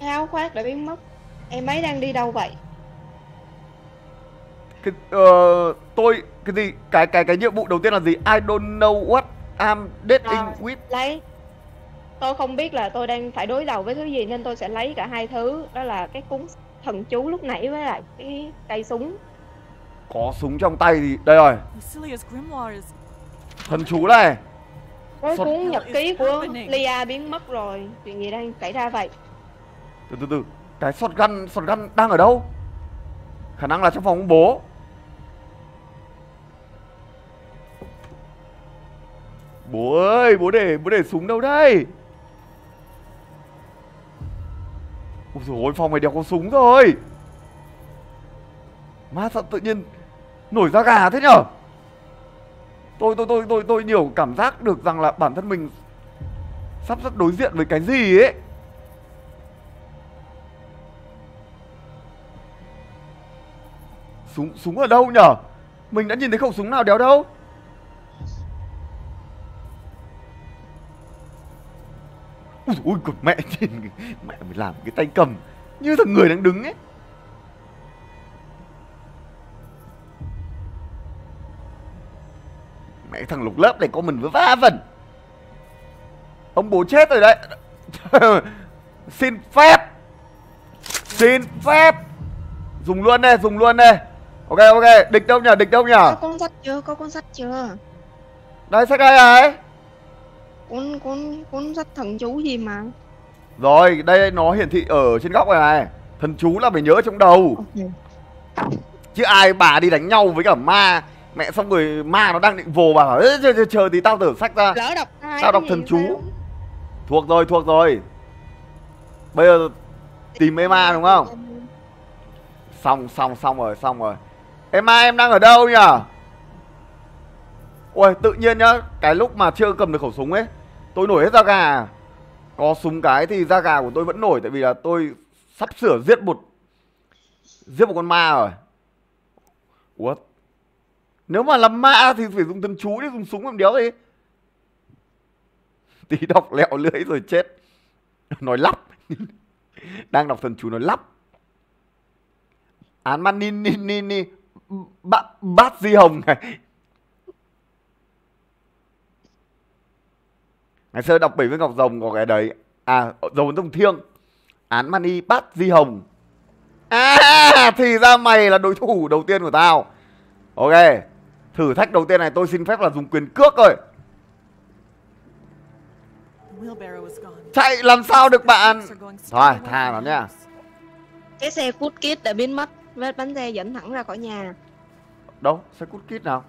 Áo khoác đã biến mất. Em ấy đang đi đâu vậy? Cái, uh, tôi cái gì cái cái cái nhiệm vụ đầu tiên là gì? I don't know what I'm dating à, with. Lấy. Tôi không biết là tôi đang phải đối đầu với thứ gì nên tôi sẽ lấy cả hai thứ, đó là cái cúng thần chú lúc nãy với lại cái cây súng. Có súng trong tay thì đây rồi. Thần chú này. Cái cuốn nhật ký của Lia biến mất rồi. Chuyện gì đang xảy ra vậy? Từ từ từ. Cái shotgun, shotgun đang ở đâu? Khả năng là trong phòng ông bố. Bố ơi, bố để bố để súng đâu đây? Ôi dồi ôi, phòng này đều có súng rồi. Má sao tự nhiên nổi da gà thế nhở? Tôi tôi tôi tôi tôi nhiều cảm giác được rằng là bản thân mình sắp sắp đối diện với cái gì ấy. Súng súng ở đâu nhở? Mình đã nhìn thấy khẩu súng nào đéo đâu? Ui ui cột mẹ nhìn mẹ mình làm cái tay cầm như thằng người đang đứng ấy. Mẹ thằng lục lớp này có mình với vã vẩn. Ông bố chết rồi đấy. Xin phép. Xin phép. Dùng luôn đây, dùng luôn đây. Ok ok, địch đâu nhỉ, địch đâu nhỉ? Có con sắt chưa, có con sắt chưa? Đây sách đây này. Cuốn cuốn cuốn sắt thần chú gì mà. Rồi, đây nó hiển thị ở trên góc này này. Thần chú là phải nhớ trong đầu. Okay. Chứ ai bà đi đánh nhau với cả ma. Mẹ xong rồi ma nó đang định vồ bà bảo chờ, chờ, chờ thì tao tưởng sách ra. Lỡ đọc ai tao đọc thần chú. Thuộc rồi, thuộc rồi. Bây giờ tìm Emma đúng không? Xong, xong, xong rồi, xong rồi. Emma em đang ở đâu nhỉ? Ôi tự nhiên nhá, cái lúc mà chưa cầm được khẩu súng ấy, tôi nổi hết da gà. Có súng cái thì da gà của tôi vẫn nổi. Tại vì là tôi sắp sửa giết một Giết một con ma rồi. What? Nếu mà làm ma thì phải dùng thần chú đi, dùng súng làm đéo gì. Tí đọc lẹo lưỡi rồi chết. Nói lắp. Đang đọc thần chú nói lắp. Án man ni ni ni ni bát bát di hồng này. Ngày xưa đọc Bảy Viên Ngọc Rồng có cái đấy. À, Rồng Rồng Thiêng. Án man ni bát di hồng. À, thì ra mày là đối thủ đầu tiên của tao. Ok. Thử thách đầu tiên này tôi xin phép là dùng quyền cước rồi. Chạy làm sao được bạn. Thôi tha nó nha. Cái xe food kit đã biến mất. Vết bánh xe dẫn thẳng ra khỏi nhà. Đâu? Xe food kit nào?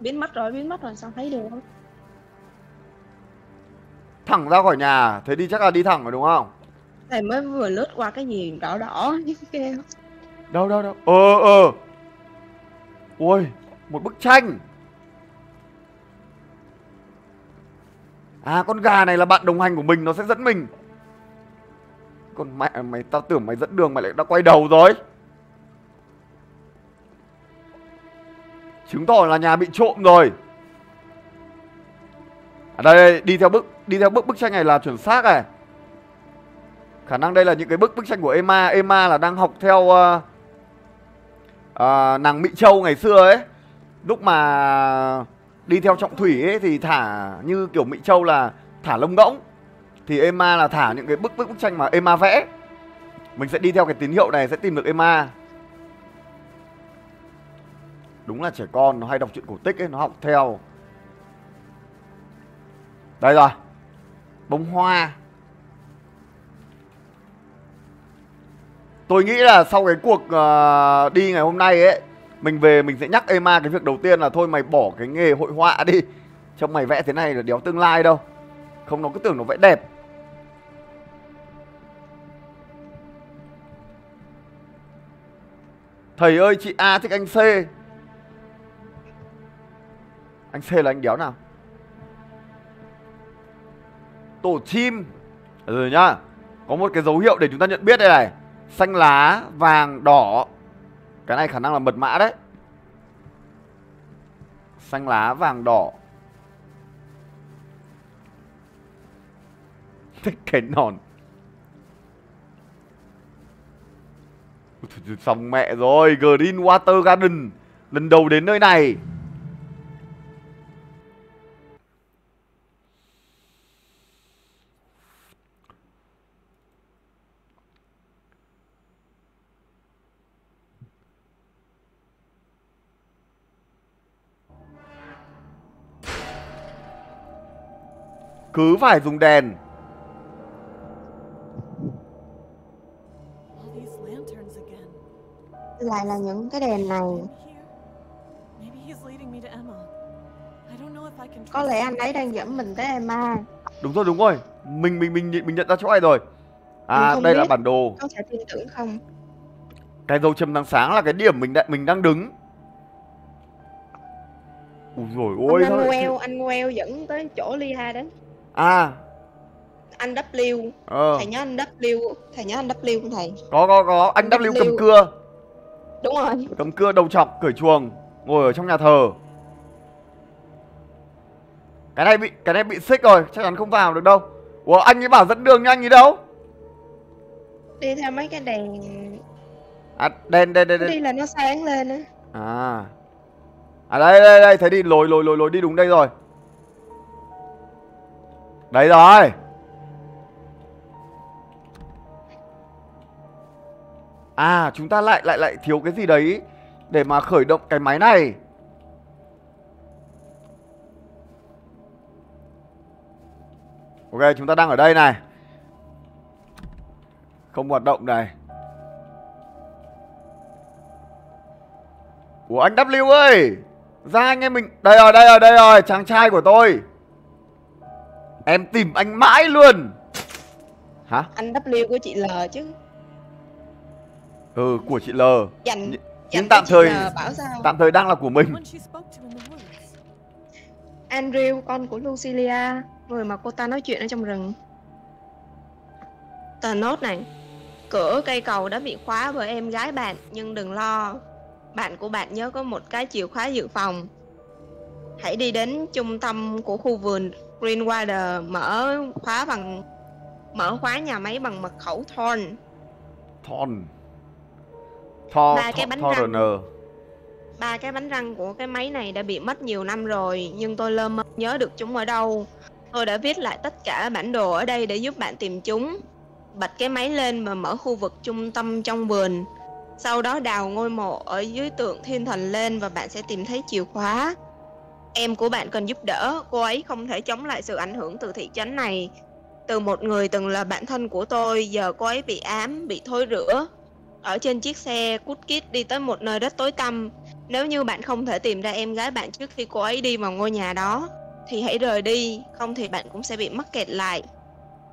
Biến mất rồi, biến mất rồi sao thấy được không? Thẳng ra khỏi nhà. Thế đi chắc là đi thẳng rồi đúng không? Thầy mới vừa lướt qua cái gì đỏ đỏ như cái đâu đâu đâu. Ờ ờ. Ôi, một bức tranh. À, con gà này là bạn đồng hành của mình. Nó sẽ dẫn mình. Con mẹ mày, tao tưởng mày dẫn đường mày lại đã quay đầu rồi. Chứng tỏ là nhà bị trộm rồi. À đây, đây đi theo bức đi theo bức bức tranh này là chuẩn xác này. Khả năng đây là những cái bức bức tranh của Emma. Emma là đang học theo uh, uh, nàng Mỹ Châu ngày xưa ấy. Lúc mà đi theo Trọng Thủy ấy thì thả như kiểu Mỹ Châu là thả lông ngỗng. Thì Emma là thả những cái bức bức bức tranh mà Emma vẽ. Mình sẽ đi theo cái tín hiệu này sẽ tìm được Emma. Đúng là trẻ con nó hay đọc truyện cổ tích ấy, nó học theo. Đây rồi. Bông hoa. Tôi nghĩ là sau cái cuộc uh, đi ngày hôm nay ấy, mình về mình sẽ nhắc Emma cái việc đầu tiên là thôi mày bỏ cái nghề hội họa đi. Trong mày vẽ thế này là đéo tương lai đâu. Không nó cứ tưởng nó vẽ đẹp. Thầy ơi chị A thích anh C. Anh C là anh đéo nào? Tổ chim. Rồi nhá. Có một cái dấu hiệu để chúng ta nhận biết đây này. Xanh lá, vàng, đỏ. Cái này khả năng là mật mã đấy. Xanh lá, vàng, đỏ. Thích cái nòn. Xong mẹ rồi, Greenwater Garden. Lần đầu đến nơi này. Cứ phải dùng đèn. Lại là những cái đèn này. Có lẽ anh ấy đang dẫn mình tới Emma. Đúng rồi, đúng rồi. Mình mình mình mình nhận ra chỗ này rồi. À, đây là bản đồ. Có thể tin tưởng không? Cái dấu chấm đang sáng là cái điểm mình đã, mình đang đứng. Ui rồi ôi. Anh Noel, anh Noel dẫn tới chỗ Lia đấy. À. Anh W. Ờ. Thầy nhớ anh W, thầy nhớ anh W không thầy? Có có có, anh W, W cầm cưa. Đúng rồi. Cầm cưa đầu chọc cởi chuồng, ngồi ở trong nhà thờ. Cái này bị cái này bị xích rồi, chắc chắn không vào được đâu. Ủa anh ấy bảo dẫn đường nha, anh ấy đâu? Đi theo mấy cái đèn. À đèn đèn đèn. đèn. Đi là nó sáng lên á. À. À đây đây đây, thấy đi lối lối lối lối đi đúng đây rồi. Đấy rồi. À chúng ta lại lại lại thiếu cái gì đấy để mà khởi động cái máy này. Ok chúng ta đang ở đây này. Không hoạt động này. Ủa anh W ơi, ra anh em mình. Đây rồi đây rồi đây rồi, chàng trai của tôi. Em tìm anh mãi luôn. Hả? Anh W của chị L chứ. Ừ, của chị L. Dành, nhưng tạm thời tạm thời đang là của mình. Andrew, con của Lucilia, người mà cô ta nói chuyện ở trong rừng. Tờ nốt này. Cửa cây cầu đã bị khóa bởi em gái bạn, nhưng đừng lo. Bạn của bạn nhớ có một cái chìa khóa dự phòng. Hãy đi đến trung tâm của khu vườn Greenwater, mở khóa bằng mở khóa nhà máy bằng mật khẩu Thorn. Thorn. Thor, ba cái bánh răng ba cái bánh răng của cái máy này đã bị mất nhiều năm rồi, nhưng tôi lơ mơ nhớ được chúng ở đâu. Tôi đã viết lại tất cả bản đồ ở đây để giúp bạn tìm chúng. Bật cái máy lên và mở khu vực trung tâm trong vườn. Sau đó đào ngôi mộ ở dưới tượng thiên thần lên và bạn sẽ tìm thấy chìa khóa. Em của bạn cần giúp đỡ, cô ấy không thể chống lại sự ảnh hưởng từ thị trấn này. Từ một người từng là bạn thân của tôi, giờ cô ấy bị ám, bị thối rữa. Ở trên chiếc xe cút kít đi tới một nơi đất tối tăm. Nếu như bạn không thể tìm ra em gái bạn trước khi cô ấy đi vào ngôi nhà đó, thì hãy rời đi, không thì bạn cũng sẽ bị mắc kẹt lại.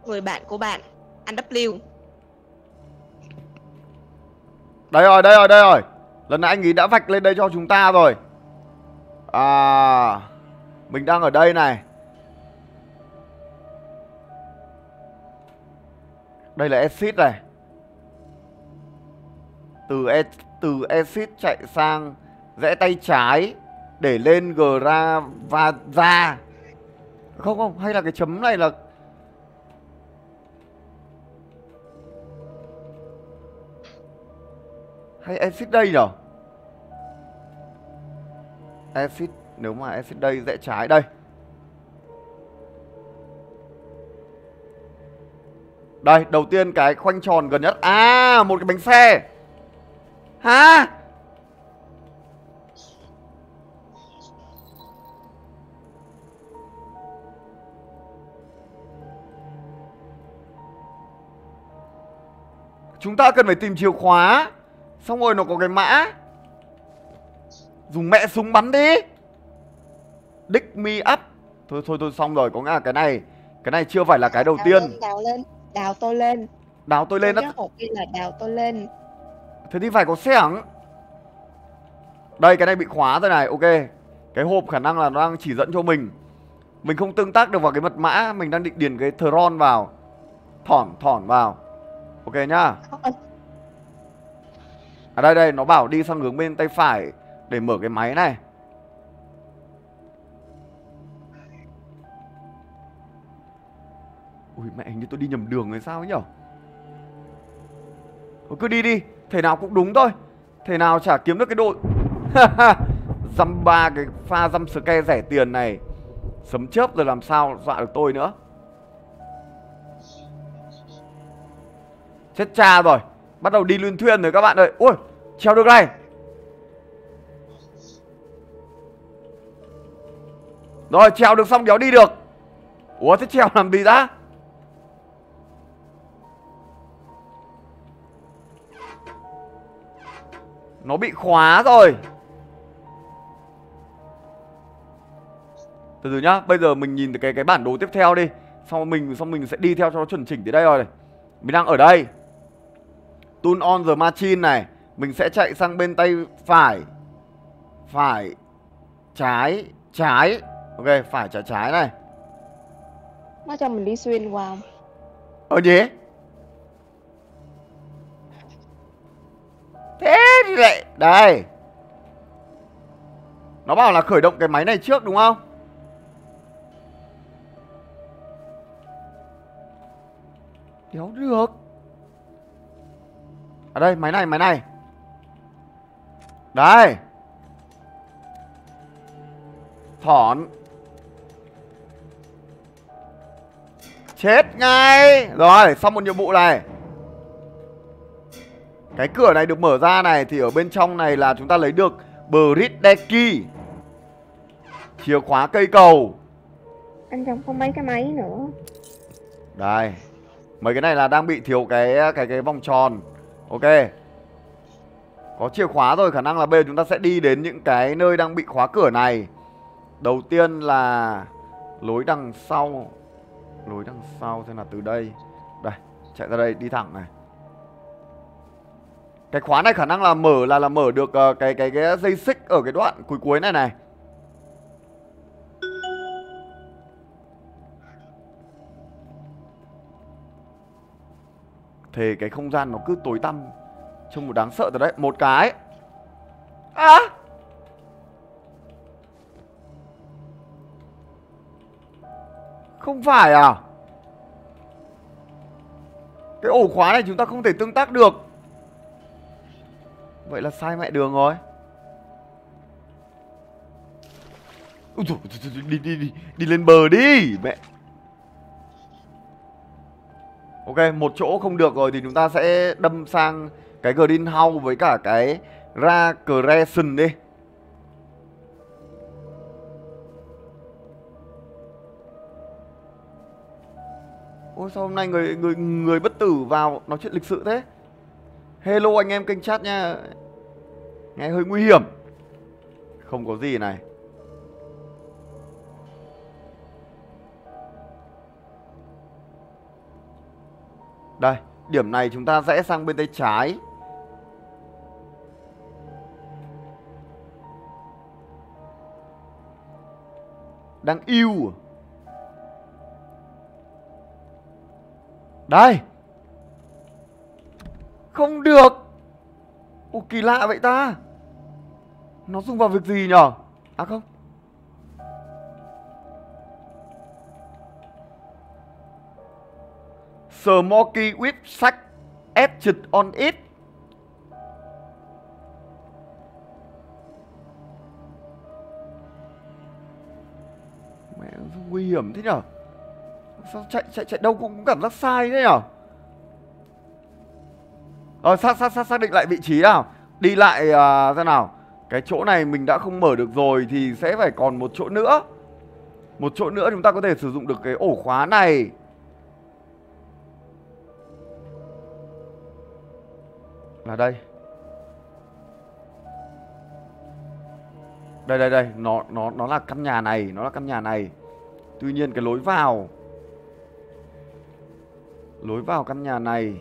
Người bạn của bạn, anh W. Đây rồi, đây rồi, đây rồi. Lần này anh ấy đã vạch lên đây cho chúng ta rồi. À, mình đang ở đây này. Đây là exit này. Từ e, từ exit chạy sang rẽ tay trái để lên Grava và ra. Không không, hay là cái chấm này là hay exit đây nhở? Exit, nếu mà exit đây rẽ trái đây. Đây, đầu tiên cái khoanh tròn gần nhất. À, một cái bánh xe. Hả? Chúng ta cần phải tìm chìa khóa. Xong rồi nó có cái mã. Dùng mẹ súng bắn đi. Dick me up. Thôi thôi thôi xong rồi, có nghĩa là cái này. Cái này chưa phải là cái đầu đào tiên lên, Đào lên, đào tôi lên Đào tôi lên đó. Cái hộp kia là đào tôi lên. Thế thì phải có xẻng. Đây cái này bị khóa rồi này. Ok. Cái hộp khả năng là nó đang chỉ dẫn cho mình. Mình không tương tác được vào cái mật mã. Mình đang định điền cái Thron vào. Thỏn thỏn vào. Ok nhá. À đây đây, nó bảo đi sang hướng bên tay phải để mở cái máy này. Ui mẹ, hình như tôi đi nhầm đường rồi sao ấy nhở. Cứ đi đi. thể nào cũng đúng thôi, thể nào chả kiếm được cái đội dăm ba cái pha dăm scare rẻ tiền này, sấm chớp rồi làm sao dọa được tôi nữa. Chết cha rồi, bắt đầu đi luyên thuyên rồi các bạn ơi. Ui, treo được này. Rồi, treo được xong đéo đi được. Ủa, thế treo làm gì đã? Nó bị khóa rồi. Từ từ nhá, bây giờ mình nhìn cái cái bản đồ tiếp theo đi. Xong mình xong mình sẽ đi theo cho nó chuẩn chỉnh tới đây rồi này. Mình đang ở đây. Turn on the machine này, mình sẽ chạy sang bên tay phải. Phải trái, trái. Ok, phải trái trái này. Nó cho mình đi xuyên qua không? Ờ gì? Thế thì lại đây. Nó bảo là khởi động cái máy này trước đúng không? Đéo được. Ở đây, máy này, máy này. Đây. Thỏn. Chết ngay. Rồi, xong một nhiệm vụ này. Cái cửa này được mở ra này. Thì ở bên trong này là chúng ta lấy được Brit Deki, chìa khóa cây cầu. Anh chồng không mấy cái máy nữa. Đây. Mấy cái này là đang bị thiếu cái cái cái vòng tròn. Ok. Có chìa khóa rồi, khả năng là bây giờ chúng ta sẽ đi đến những cái nơi đang bị khóa cửa này. Đầu tiên là lối đằng sau. Lối đằng sau thế là từ đây. Đây, chạy ra đây đi thẳng này. Cái khóa này khả năng là mở là là mở được uh, cái cái cái dây xích ở cái đoạn cuối cuối này này. Thì cái không gian nó cứ tối tăm trông một đáng sợ rồi đấy. Một cái. À. Không phải à? Cái ổ khóa này chúng ta không thể tương tác được. Vậy là sai mẹ đường rồi. Ui dồi, đi, đi, đi, đi lên bờ đi mẹ. Ok, một chỗ không được rồi thì chúng ta sẽ đâm sang cái Greenhouse với cả cái ra Crescent đi. Ôi sao hôm nay người người người bất tử vào nói chuyện lịch sự thế. Hello anh em kênh chat nha. Nghe hơi nguy hiểm. Không có gì này. Đây, điểm này chúng ta rẽ sang bên tay trái. Đang yêu. Đây. Không được. Ủa kỳ lạ vậy ta. Nó dùng vào việc gì nhở? À không. Smoky with sack etched on it. Mẹ nguy hiểm thế nhở. Sao chạy chạy chạy đâu cũng cảm giác sai thế nhở. Rồi xác xác xác xác định lại vị trí nào. Đi lại uh, ra nào. Cái chỗ này mình đã không mở được rồi thì sẽ phải còn một chỗ nữa. Một chỗ nữa chúng ta có thể sử dụng được cái ổ khóa này. Là đây. Đây đây đây, nó nó nó là căn nhà này, nó là căn nhà này. Tuy nhiên cái lối vào lối vào căn nhà này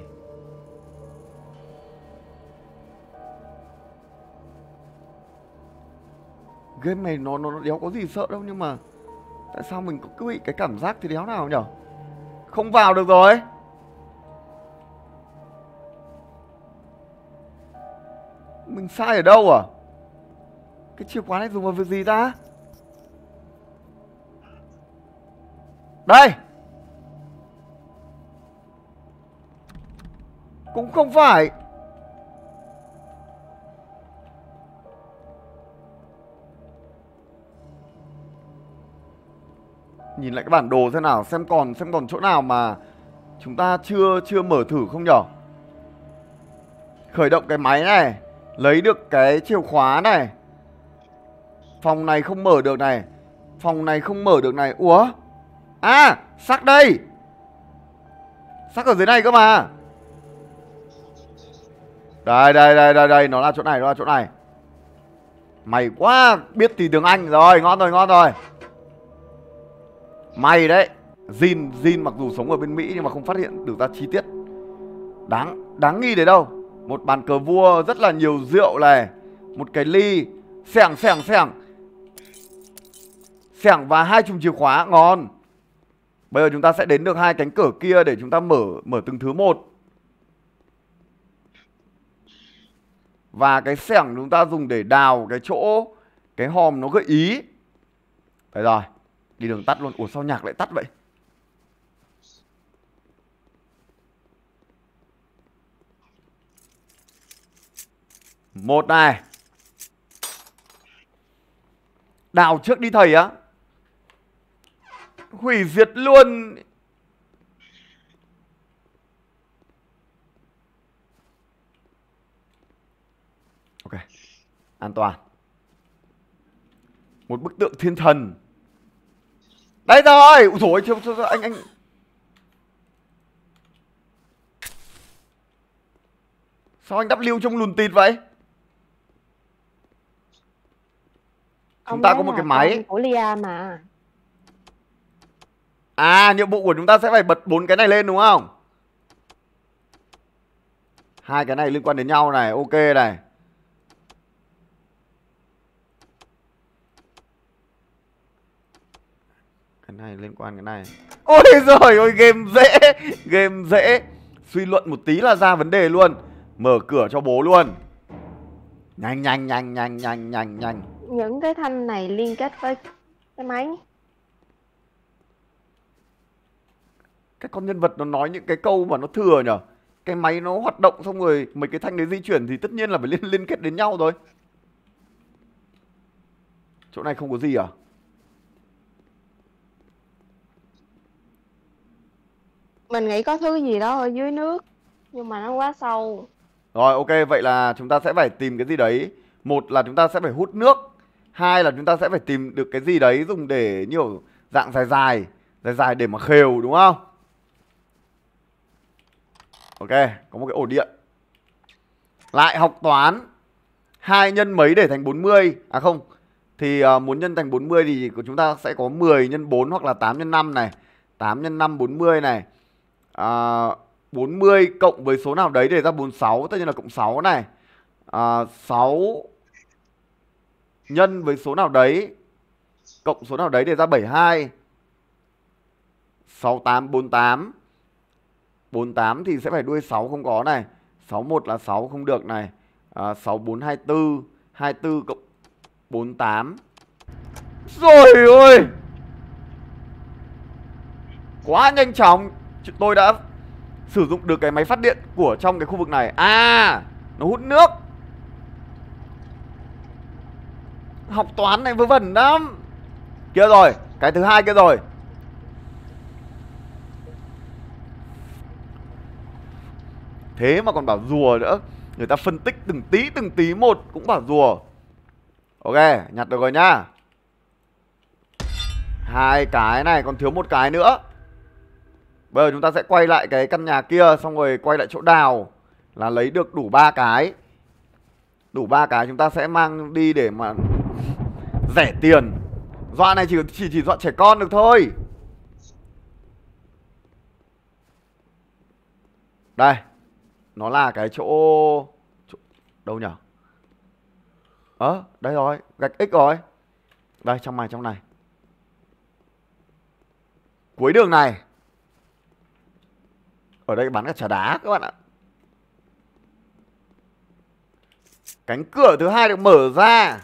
game này nó nó đéo có gì sợ đâu, nhưng mà tại sao mình cứ bị cái cảm giác thì đéo nào nhở? Không vào được rồi. Mình sai ở đâu à? Cái chìa khóa này dùng vào việc gì ta? Đây. Cũng không phải. nhìn lại cái bản đồ xem nào, xem còn xem còn chỗ nào mà chúng ta chưa chưa mở thử không nhở. Khởi động cái máy này, lấy được cái chìa khóa này. Phòng này không mở được này, phòng này không mở được này. Ủa, à, xác đây, xác ở dưới này cơ mà. Đây đây đây đây đây, nó là chỗ này, nó là chỗ này. Mày quá biết tí tiếng Anh rồi, ngon rồi ngon rồi. Mày đấy, Jin Jin mặc dù sống ở bên Mỹ nhưng mà không phát hiện được ra chi tiết đáng đáng nghi đấy đâu. Một bàn cờ vua, rất là nhiều rượu này, một cái ly, xẻng xẻng xẻng xẻng và hai chùm chìa khóa, ngon. Bây giờ chúng ta sẽ đến được hai cánh cửa kia để chúng ta mở mở từng thứ một. Và cái xẻng chúng ta dùng để đào cái chỗ cái hòm nó gợi ý. Đấy rồi, đi đường tắt luôn. Ủa sao nhạc lại tắt vậy? Một này, đào trước đi thầy á. Hủy diệt luôn. Ok, an toàn. Một bức tượng thiên thần. Đấy rồi. Ủa dồi ôi, trời, anh anh sao anh đắp lưu trong lùn tịt vậy? Chúng ta có một cái máy của Lia mà. À, nhiệm vụ của chúng ta sẽ phải bật bốn cái này lên đúng không? Hai cái này liên quan đến nhau này, ok này. Cái này liên quan cái này. Ôi giời ơi, game dễ, game dễ. Suy luận một tí là ra vấn đề luôn. Mở cửa cho bố luôn. Nhanh nhanh nhanh nhanh nhanh nhanh nhanh. Những cái thanh này liên kết với cái máy. Cái con nhân vật nó nói những cái câu mà nó thừa nhở. Cái máy nó hoạt động xong rồi mấy cái thanh đấy di chuyển thì tất nhiên là phải liên, liên kết đến nhau rồi. Chỗ này không có gì à? Mình nghĩ có thứ gì đó ở dưới nước nhưng mà nó quá sâu. Rồi ok, vậy là chúng ta sẽ phải tìm cái gì đấy. Một là chúng ta sẽ phải hút nước. Hai là chúng ta sẽ phải tìm được cái gì đấy dùng để nhiều dạng dài dài. Dài dài để mà khều đúng không? Ok, có một cái ổ điện. Lại học toán. Hai nhân mấy để thành bốn mươi? À không, thì uh, muốn nhân thành bốn mươi thì chúng ta sẽ có mười nhân bốn hoặc là tám nhân năm này. Tám nhân năm bốn mươi này. uh, bốn mươi cộng với số nào đấy để ra bốn mươi sáu, tất nhiên là cộng sáu này. À, sáu nhân với số nào đấy cộng số nào đấy để ra bảy mươi hai. Sáu mươi tám, bốn mươi tám. Bốn mươi tám thì sẽ phải đuôi sáu không có này. Sáu mươi mốt là sáu không được này. à, sáu mươi bốn, hai mươi tư. Hai mươi tư cộng bốn mươi tám. Rồi ôi, quá nhanh chóng. Tôi đã sử dụng được cái máy phát điện của trong cái khu vực này. À, nó hút nước. Học toán này vớ vẩn lắm. Kia rồi, cái thứ hai kia rồi. Thế mà còn bảo rùa nữa. Người ta phân tích từng tí từng tí một cũng bảo rùa. Ok, nhặt được rồi nhá. Hai cái này, còn thiếu một cái nữa. Bây giờ chúng ta sẽ quay lại cái căn nhà kia, xong rồi quay lại chỗ đào. Là lấy được đủ ba cái. Đủ ba cái chúng ta sẽ mang đi để mà rẻ tiền. Dọa này chỉ chỉ, chỉ dọa trẻ con được thôi. Đây, nó là cái chỗ, chỗ... đâu nhở? Ờ, à, đây rồi, gạch X rồi. Đây, trong này, trong này. Cuối đường này. Ở đây bán cả trà đá các bạn ạ. Cánh cửa thứ hai được mở ra.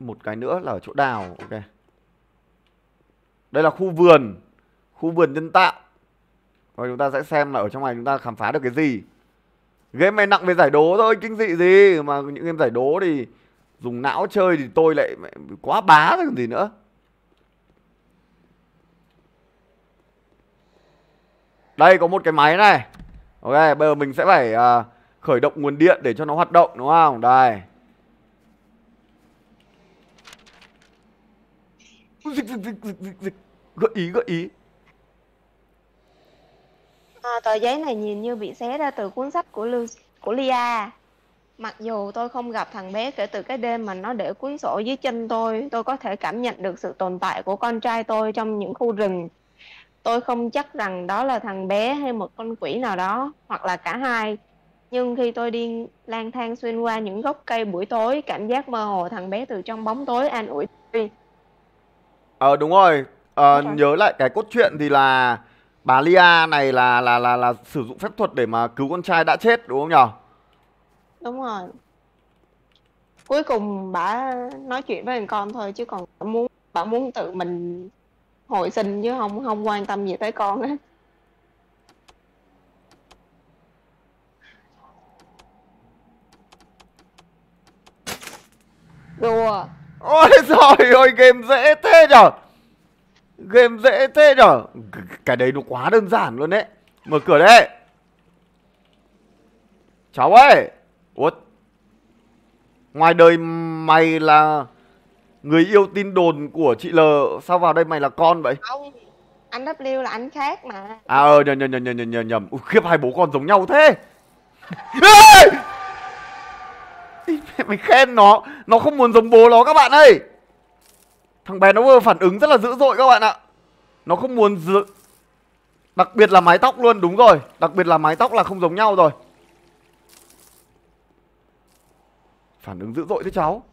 Một cái nữa là ở chỗ đào. Ok, đây là khu vườn. Khu vườn nhân tạo. Rồi chúng ta sẽ xem là ở trong này chúng ta khám phá được cái gì. Game này nặng về giải đố thôi, kinh dị gì. Mà những game giải đố thì Dùng não chơi thì tôi lại quá bá rồi còn gì nữa. Đây có một cái máy này. Ok, bây giờ mình sẽ phải uh, khởi động nguồn điện để cho nó hoạt động, đúng không? Đây. Dịch, dịch, dịch, dịch, dịch. Gợi ý, gợi ý. À, tờ giấy này nhìn như bị xé ra từ cuốn sách của Lu của Lia. Mặc dù tôi không gặp thằng bé kể từ cái đêm mà nó để cuốn sổ dưới chân tôi, tôi có thể cảm nhận được sự tồn tại của con trai tôi trong những khu rừng. Tôi không chắc rằng đó là thằng bé hay một con quỷ nào đó, hoặc là cả hai. Nhưng khi tôi đi lang thang xuyên qua những gốc cây buổi tối, cảm giác mơ hồ thằng bé từ trong bóng tối an ủi tôi. Ờ đúng rồi, ờ, nhớ lại cái cốt truyện thì là bà Lia này là, là là là sử dụng phép thuật để mà cứu con trai đã chết, đúng không nhỉ? Đúng rồi. Cuối cùng bà nói chuyện với thằng con thôi, chứ còn bà muốn bà muốn tự mình hồi sinh chứ không không quan tâm gì tới con hết. Đùa. Ôi trời ơi, game dễ thế nhở. Game dễ thế nhở. Cái đấy nó quá đơn giản luôn đấy. Mở cửa đấy. Cháu ơi. Ủa, ngoài đời mày là người yêu tin đồn của chị L, sao vào đây mày là con vậy? Không, anh W là anh khác mà. À ờ, nhầm nhầm nhầm nhầm nhầm nhầm. Ui, khiếp, hai bố con giống nhau thế. Ê! Mày khen nó, nó không muốn giống bố nó các bạn ơi. Thằng bé nó vừa phản ứng rất là dữ dội các bạn ạ. Nó không muốn dự... Đặc biệt là mái tóc luôn, đúng rồi. Đặc biệt là mái tóc là không giống nhau rồi. Phản ứng dữ dội thế cháu.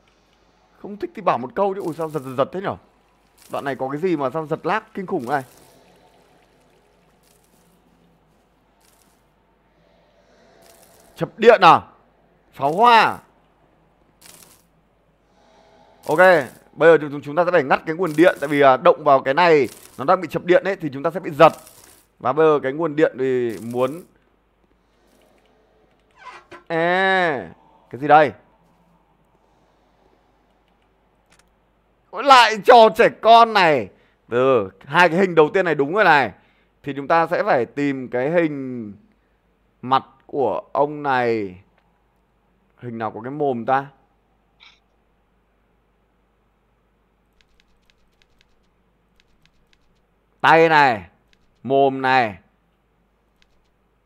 Không thích thì bảo một câu chứ. Ui sao giật giật giật thế nhở. Đoạn này có cái gì mà sao giật lag kinh khủng này. Chập điện à? Pháo hoa. Ok, bây giờ chúng ta sẽ phải ngắt cái nguồn điện. Tại vì động vào cái này nó đang bị chập điện ấy, thì chúng ta sẽ bị giật. Và bây giờ cái nguồn điện thì muốn... Ê, cái gì đây? Lại trò trẻ con này. Từ hai cái hình đầu tiên này đúng rồi này. Thì chúng ta sẽ phải tìm cái hình mặt của ông này. Hình nào có cái mồm ta? Tay này, mồm này.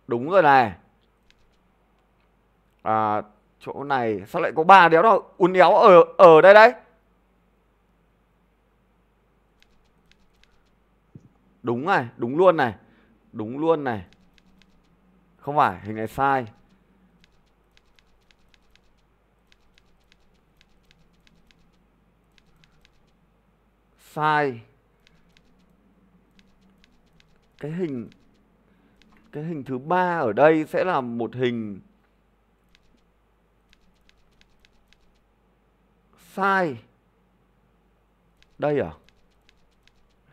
Đúng rồi này. À, chỗ này sao lại có ba đéo đâu? Uốn éo ở ở đây đấy. Đúng này, đúng luôn này. Đúng luôn này. Không phải, hình này sai. Sai. Cái hình Cái hình thứ ba ở đây sẽ là một hình. Sai. Đây à?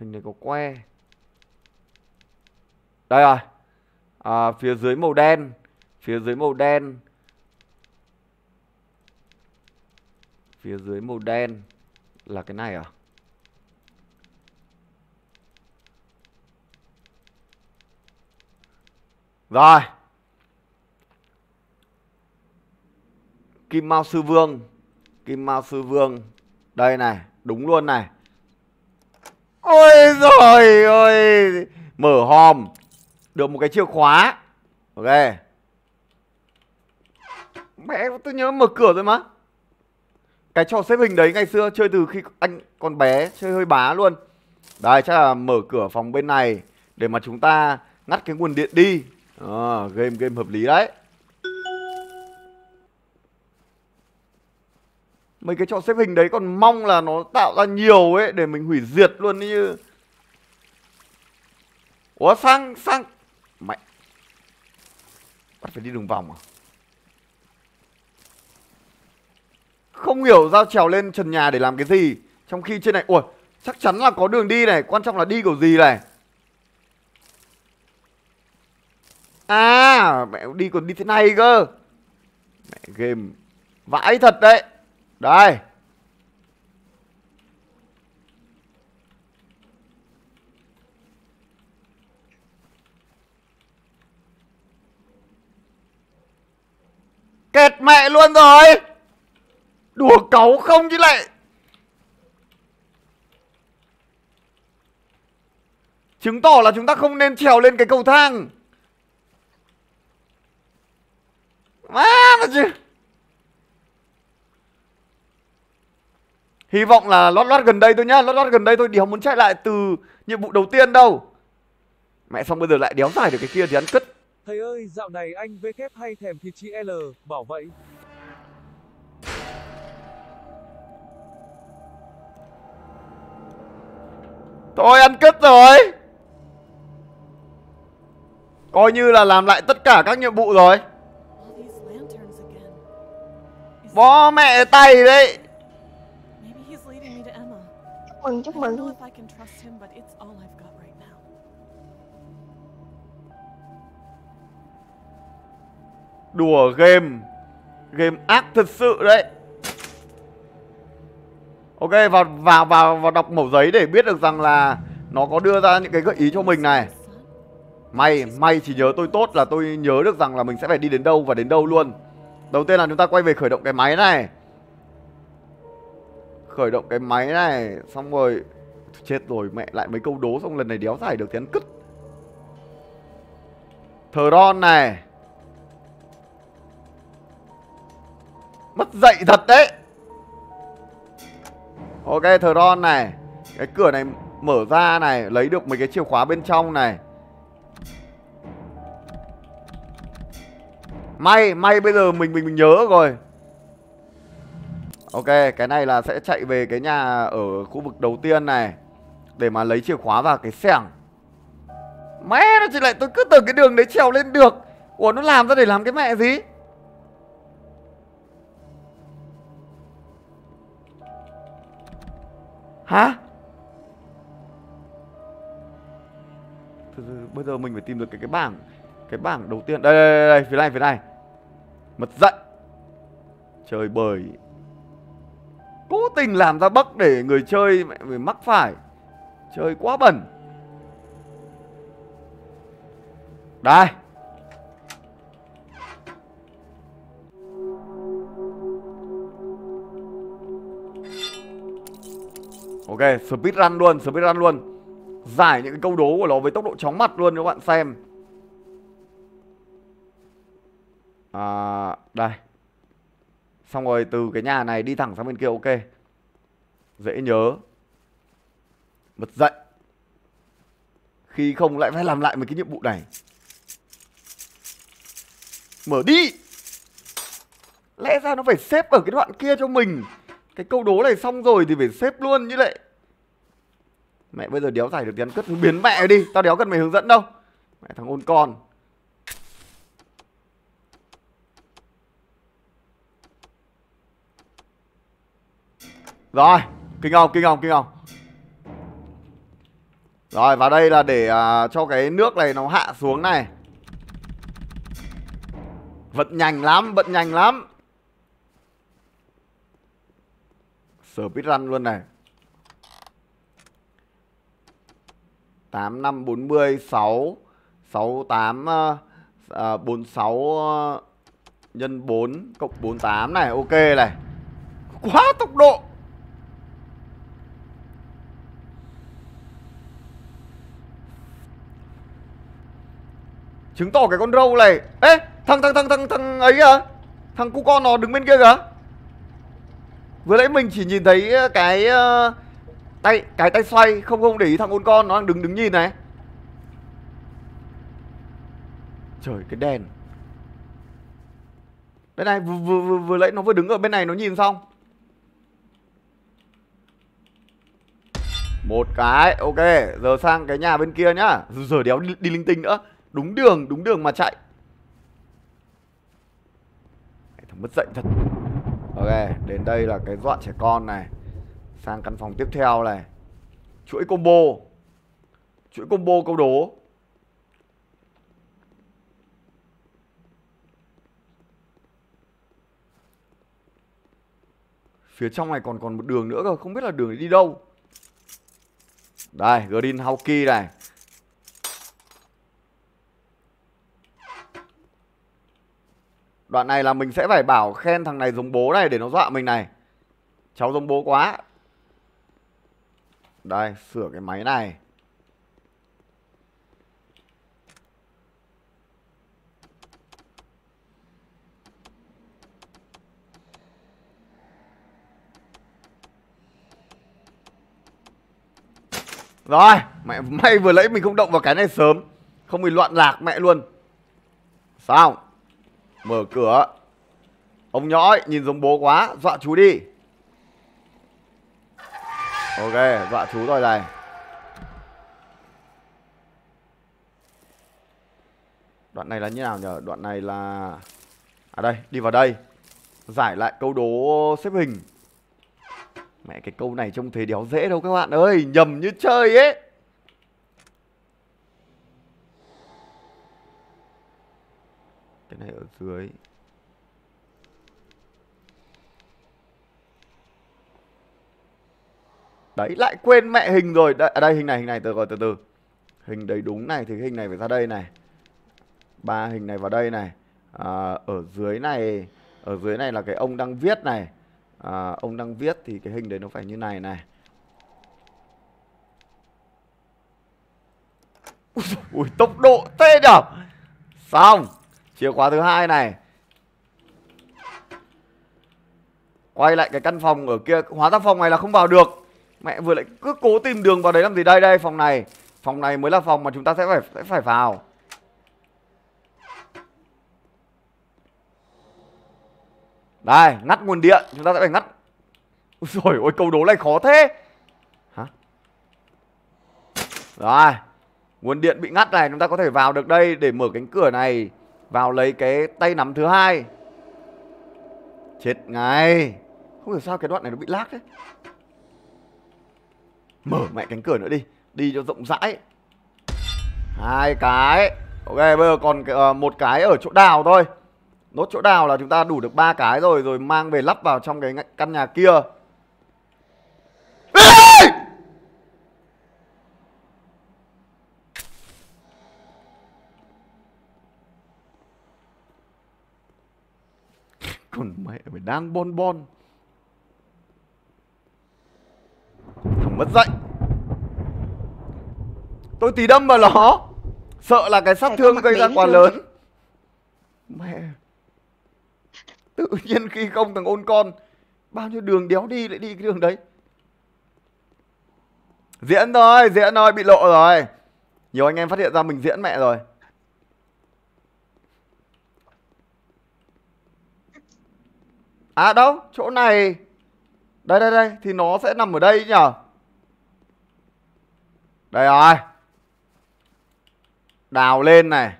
Hình này có que. Đây rồi à, phía dưới màu đen. Phía dưới màu đen Phía dưới màu đen là cái này à? Rồi. Kim Mao Sư Vương. Kim Mao Sư Vương. Đây này, đúng luôn này. Ôi giời ơi. Mở hòm. Được một cái chìa khóa. Ok. Mẹ, tôi nhớ mở cửa rồi mà. Cái trò xếp hình đấy ngày xưa chơi từ khi anh còn bé, chơi hơi bá luôn. Đây, chắc là mở cửa phòng bên này để mà chúng ta ngắt cái nguồn điện đi. À, game game hợp lý đấy. Mấy cái trò xếp hình đấy còn mong là nó tạo ra nhiều ấy để mình hủy diệt luôn đấy như. Ủa sang sang mẹ. Bắt phải đi đường vòng à? Không hiểu dao trèo lên trần nhà để làm cái gì, trong khi trên này ủa chắc chắn là có đường đi này, quan trọng là đi kiểu gì này. À mẹ đi còn đi thế này cơ. Mẹ game vãi thật đấy. Đây. Kẹt mẹ luôn rồi. Đùa cáu không chứ lại. Chứng tỏ là chúng ta không nên trèo lên cái cầu thang. Má mà chứ. Hy vọng là lót lót gần đây thôi nhá. Lót lót gần đây thôi. Đéo muốn chạy lại từ nhiệm vụ đầu tiên đâu. Mẹ xong bây giờ lại đéo giải được cái kia thì ăn cứt. Thầy ơi dạo này anh vê kép hay thèm thịt chị L bảo vậy. Thôi ăn cứt rồi. Coi như là làm lại tất cả các nhiệm vụ rồi. Bó mẹ tay đấy. Chúc mừng, chúc mừng. Đùa game. Game ác thật sự đấy. Ok, vào vào vào vào đọc mẩu giấy để biết được rằng là nó có đưa ra những cái gợi ý cho mình này. May may chỉ nhớ tôi tốt là tôi nhớ được rằng là mình sẽ phải đi đến đâu và đến đâu luôn. Đầu tiên là chúng ta quay về khởi động cái máy này. Khởi động cái máy này xong rồi. Chết rồi mẹ, lại mấy câu đố xong lần này đéo giải được thì ăn cứt. Thờ ron này. Mất dậy thật đấy. Ok, thờ ron này. Cái cửa này mở ra này. Lấy được mấy cái chìa khóa bên trong này. May, may bây giờ mình mình mình nhớ rồi. Ok, cái này là sẽ chạy về cái nhà ở khu vực đầu tiên này để mà lấy chìa khóa vào cái xẻng. Mẹ nó chỉ lại, tôi cứ tưởng cái đường đấy trèo lên được. Ủa nó làm ra để làm cái mẹ gì. Hả? Bây giờ mình phải tìm được cái cái bảng. Cái bảng đầu tiên. Đây đây đây, đây. Phía này phía này. Mật dậy. Trời bời. Cố tình làm ra bấc để người chơi mày mắc phải. Chơi quá bẩn. Đây. Ok, speedrun luôn, speedrun luôn. Giải những cái câu đố của nó với tốc độ chóng mặt luôn cho các bạn xem. À, đây. Xong rồi từ cái nhà này đi thẳng sang bên kia, ok. Dễ nhớ. Bật dậy. Khi không lại phải làm lại mấy cái nhiệm vụ này. Mở đi. Lẽ ra nó phải xếp ở cái đoạn kia cho mình. Cái câu đố này xong rồi thì phải xếp luôn như vậy. Mẹ bây giờ đéo giải được thì ăn cứt. Biến mẹ đi, tao đéo cần mày hướng dẫn đâu. Mẹ thằng ôn con. Rồi, kinh hồng, kinh hồng, kinh hồng. Rồi, và đây là để uh, cho cái nước này nó hạ xuống này. Vận nhanh lắm, vận nhanh lắm. Speedrun luôn này. Tám năm bốn mươi sáu sáu tám bốn sáu nhân bốn cộng bốn mươi tám này, ok này. Quá tốc độ. Chứng tỏ cái con râu này. Ê, thằng thằng thằng thằng thằng ấy kìa. Thằng cu con nó đứng bên kia kìa. Vừa nãy mình chỉ nhìn thấy cái uh, tay cái tay xoay, không không để ý thằng ôn con nó đang đứng đứng nhìn này. Trời cái đèn. Bên này vừa vừa vừa, vừa nãy nó vừa đứng ở bên này nó nhìn xong. Một cái, ok, giờ sang cái nhà bên kia nhá. Giờ đéo đi, đi linh tinh nữa. Đúng đường, đúng đường mà chạy. Thằng mất dạy thật. Ok, đến đây là cái dọa trẻ con này. Sang căn phòng tiếp theo này. Chuỗi combo. Chuỗi combo câu đố. Phía trong này còn còn một đường nữa cơ, không biết là đường đi đâu. Đây, Green Hawkeye này. Đoạn này là mình sẽ phải bảo khen thằng này giống bố này để nó dọa mình này. Cháu giống bố quá. Đây, sửa cái máy này. Rồi, mẹ may vừa nãy mình không động vào cái này sớm, không bị loạn lạc mẹ luôn. Sao? Mở cửa. Ông nhõi nhìn giống bố quá, dọa chú đi. Ok, dọa chú rồi này. Đoạn này là như nào nhở? Đoạn này là... À đây, đi vào đây. Giải lại câu đố xếp hình. Mẹ cái câu này trông thế đéo dễ đâu các bạn ơi, nhầm như chơi ấy. Cái này ở dưới. Đấy, lại quên mẹ hình rồi. Đây, à đây hình này, hình này từ rồi từ từ. Hình đấy đúng này, thì hình này phải ra đây này. Ba hình này vào đây này. À, ở dưới này, ở dưới này là cái ông đang viết này. À, ông đang viết thì cái hình đấy nó phải như này này. Ui tốc độ thế nhở. Xong. Chìa khóa thứ hai này. Quay lại cái căn phòng ở kia. Hóa ra phòng này là không vào được. Mẹ vừa lại cứ cố tìm đường vào đấy làm gì. Đây đây phòng này. Phòng này mới là phòng mà chúng ta sẽ phải, sẽ phải vào. Đây, ngắt nguồn điện, chúng ta sẽ phải ngắt. Ôi dồi ôi, câu đố này khó thế. Hả? Rồi, nguồn điện bị ngắt này, chúng ta có thể vào được đây để mở cánh cửa này, vào lấy cái tay nắm thứ hai. Chết ngay. Không hiểu sao cái đoạn này nó bị lag thế. Mở mẹ cánh cửa nữa đi, đi cho rộng rãi. Hai cái. Ok, bây giờ còn một cái ở chỗ đào thôi. Nốt chỗ đào là chúng ta đủ được ba cái rồi. Rồi mang về lắp vào trong cái căn nhà kia. Ê! Còn mẹ mày đang bon bon. Thằng mất dậy. Tôi tí đâm vào nó. Sợ là cái sát thương gây ra quá lớn. Mẹ. Tự nhiên khi không thằng ôn con bao nhiêu đường đéo đi lại đi cái đường đấy. Diễn thôi, diễn thôi, bị lộ rồi. Nhiều anh em phát hiện ra mình diễn mẹ rồi. À đâu, chỗ này. Đây đây đây, thì nó sẽ nằm ở đây nhở. Đây rồi. Đào lên này.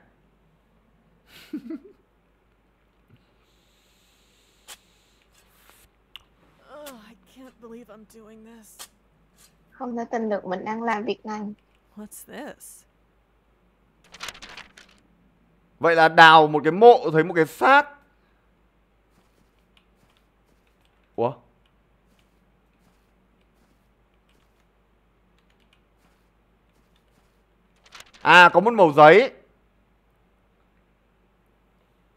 Không thể tin được mình đang làm việc này. Vậy là đào một cái mộ thấy một cái xác. Ủa? À có một mẩu giấy.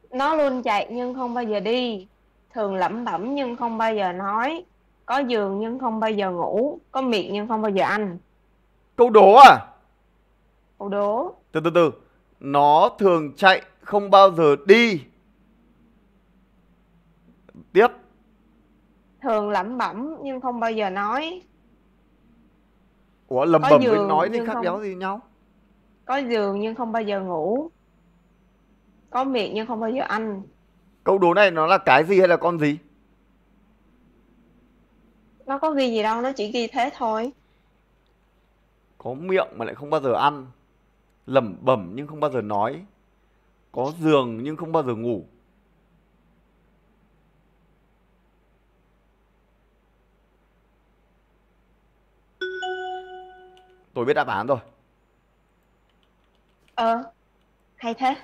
Nó luôn chạy nhưng không bao giờ đi. Thường lẩm bẩm nhưng không bao giờ nói. Có giường nhưng không bao giờ ngủ. Có miệng nhưng không bao giờ ăn. Câu đố à? Câu đố. Từ từ từ. Nó thường chạy không bao giờ đi. Tiếp. Thường lẩm bẩm nhưng không bao giờ nói. Ủa lẩm bẩm với nói thì khác không... đéo gì nhau. Có giường nhưng không bao giờ ngủ. Có miệng nhưng không bao giờ ăn. Câu đố này nó là cái gì hay là con gì? Nó có ghi gì đâu, nó chỉ ghi thế thôi. Có miệng mà lại không bao giờ ăn. Lẩm bẩm nhưng không bao giờ nói. Có giường nhưng không bao giờ ngủ. Tôi biết đáp án rồi. Ờ, hay thế.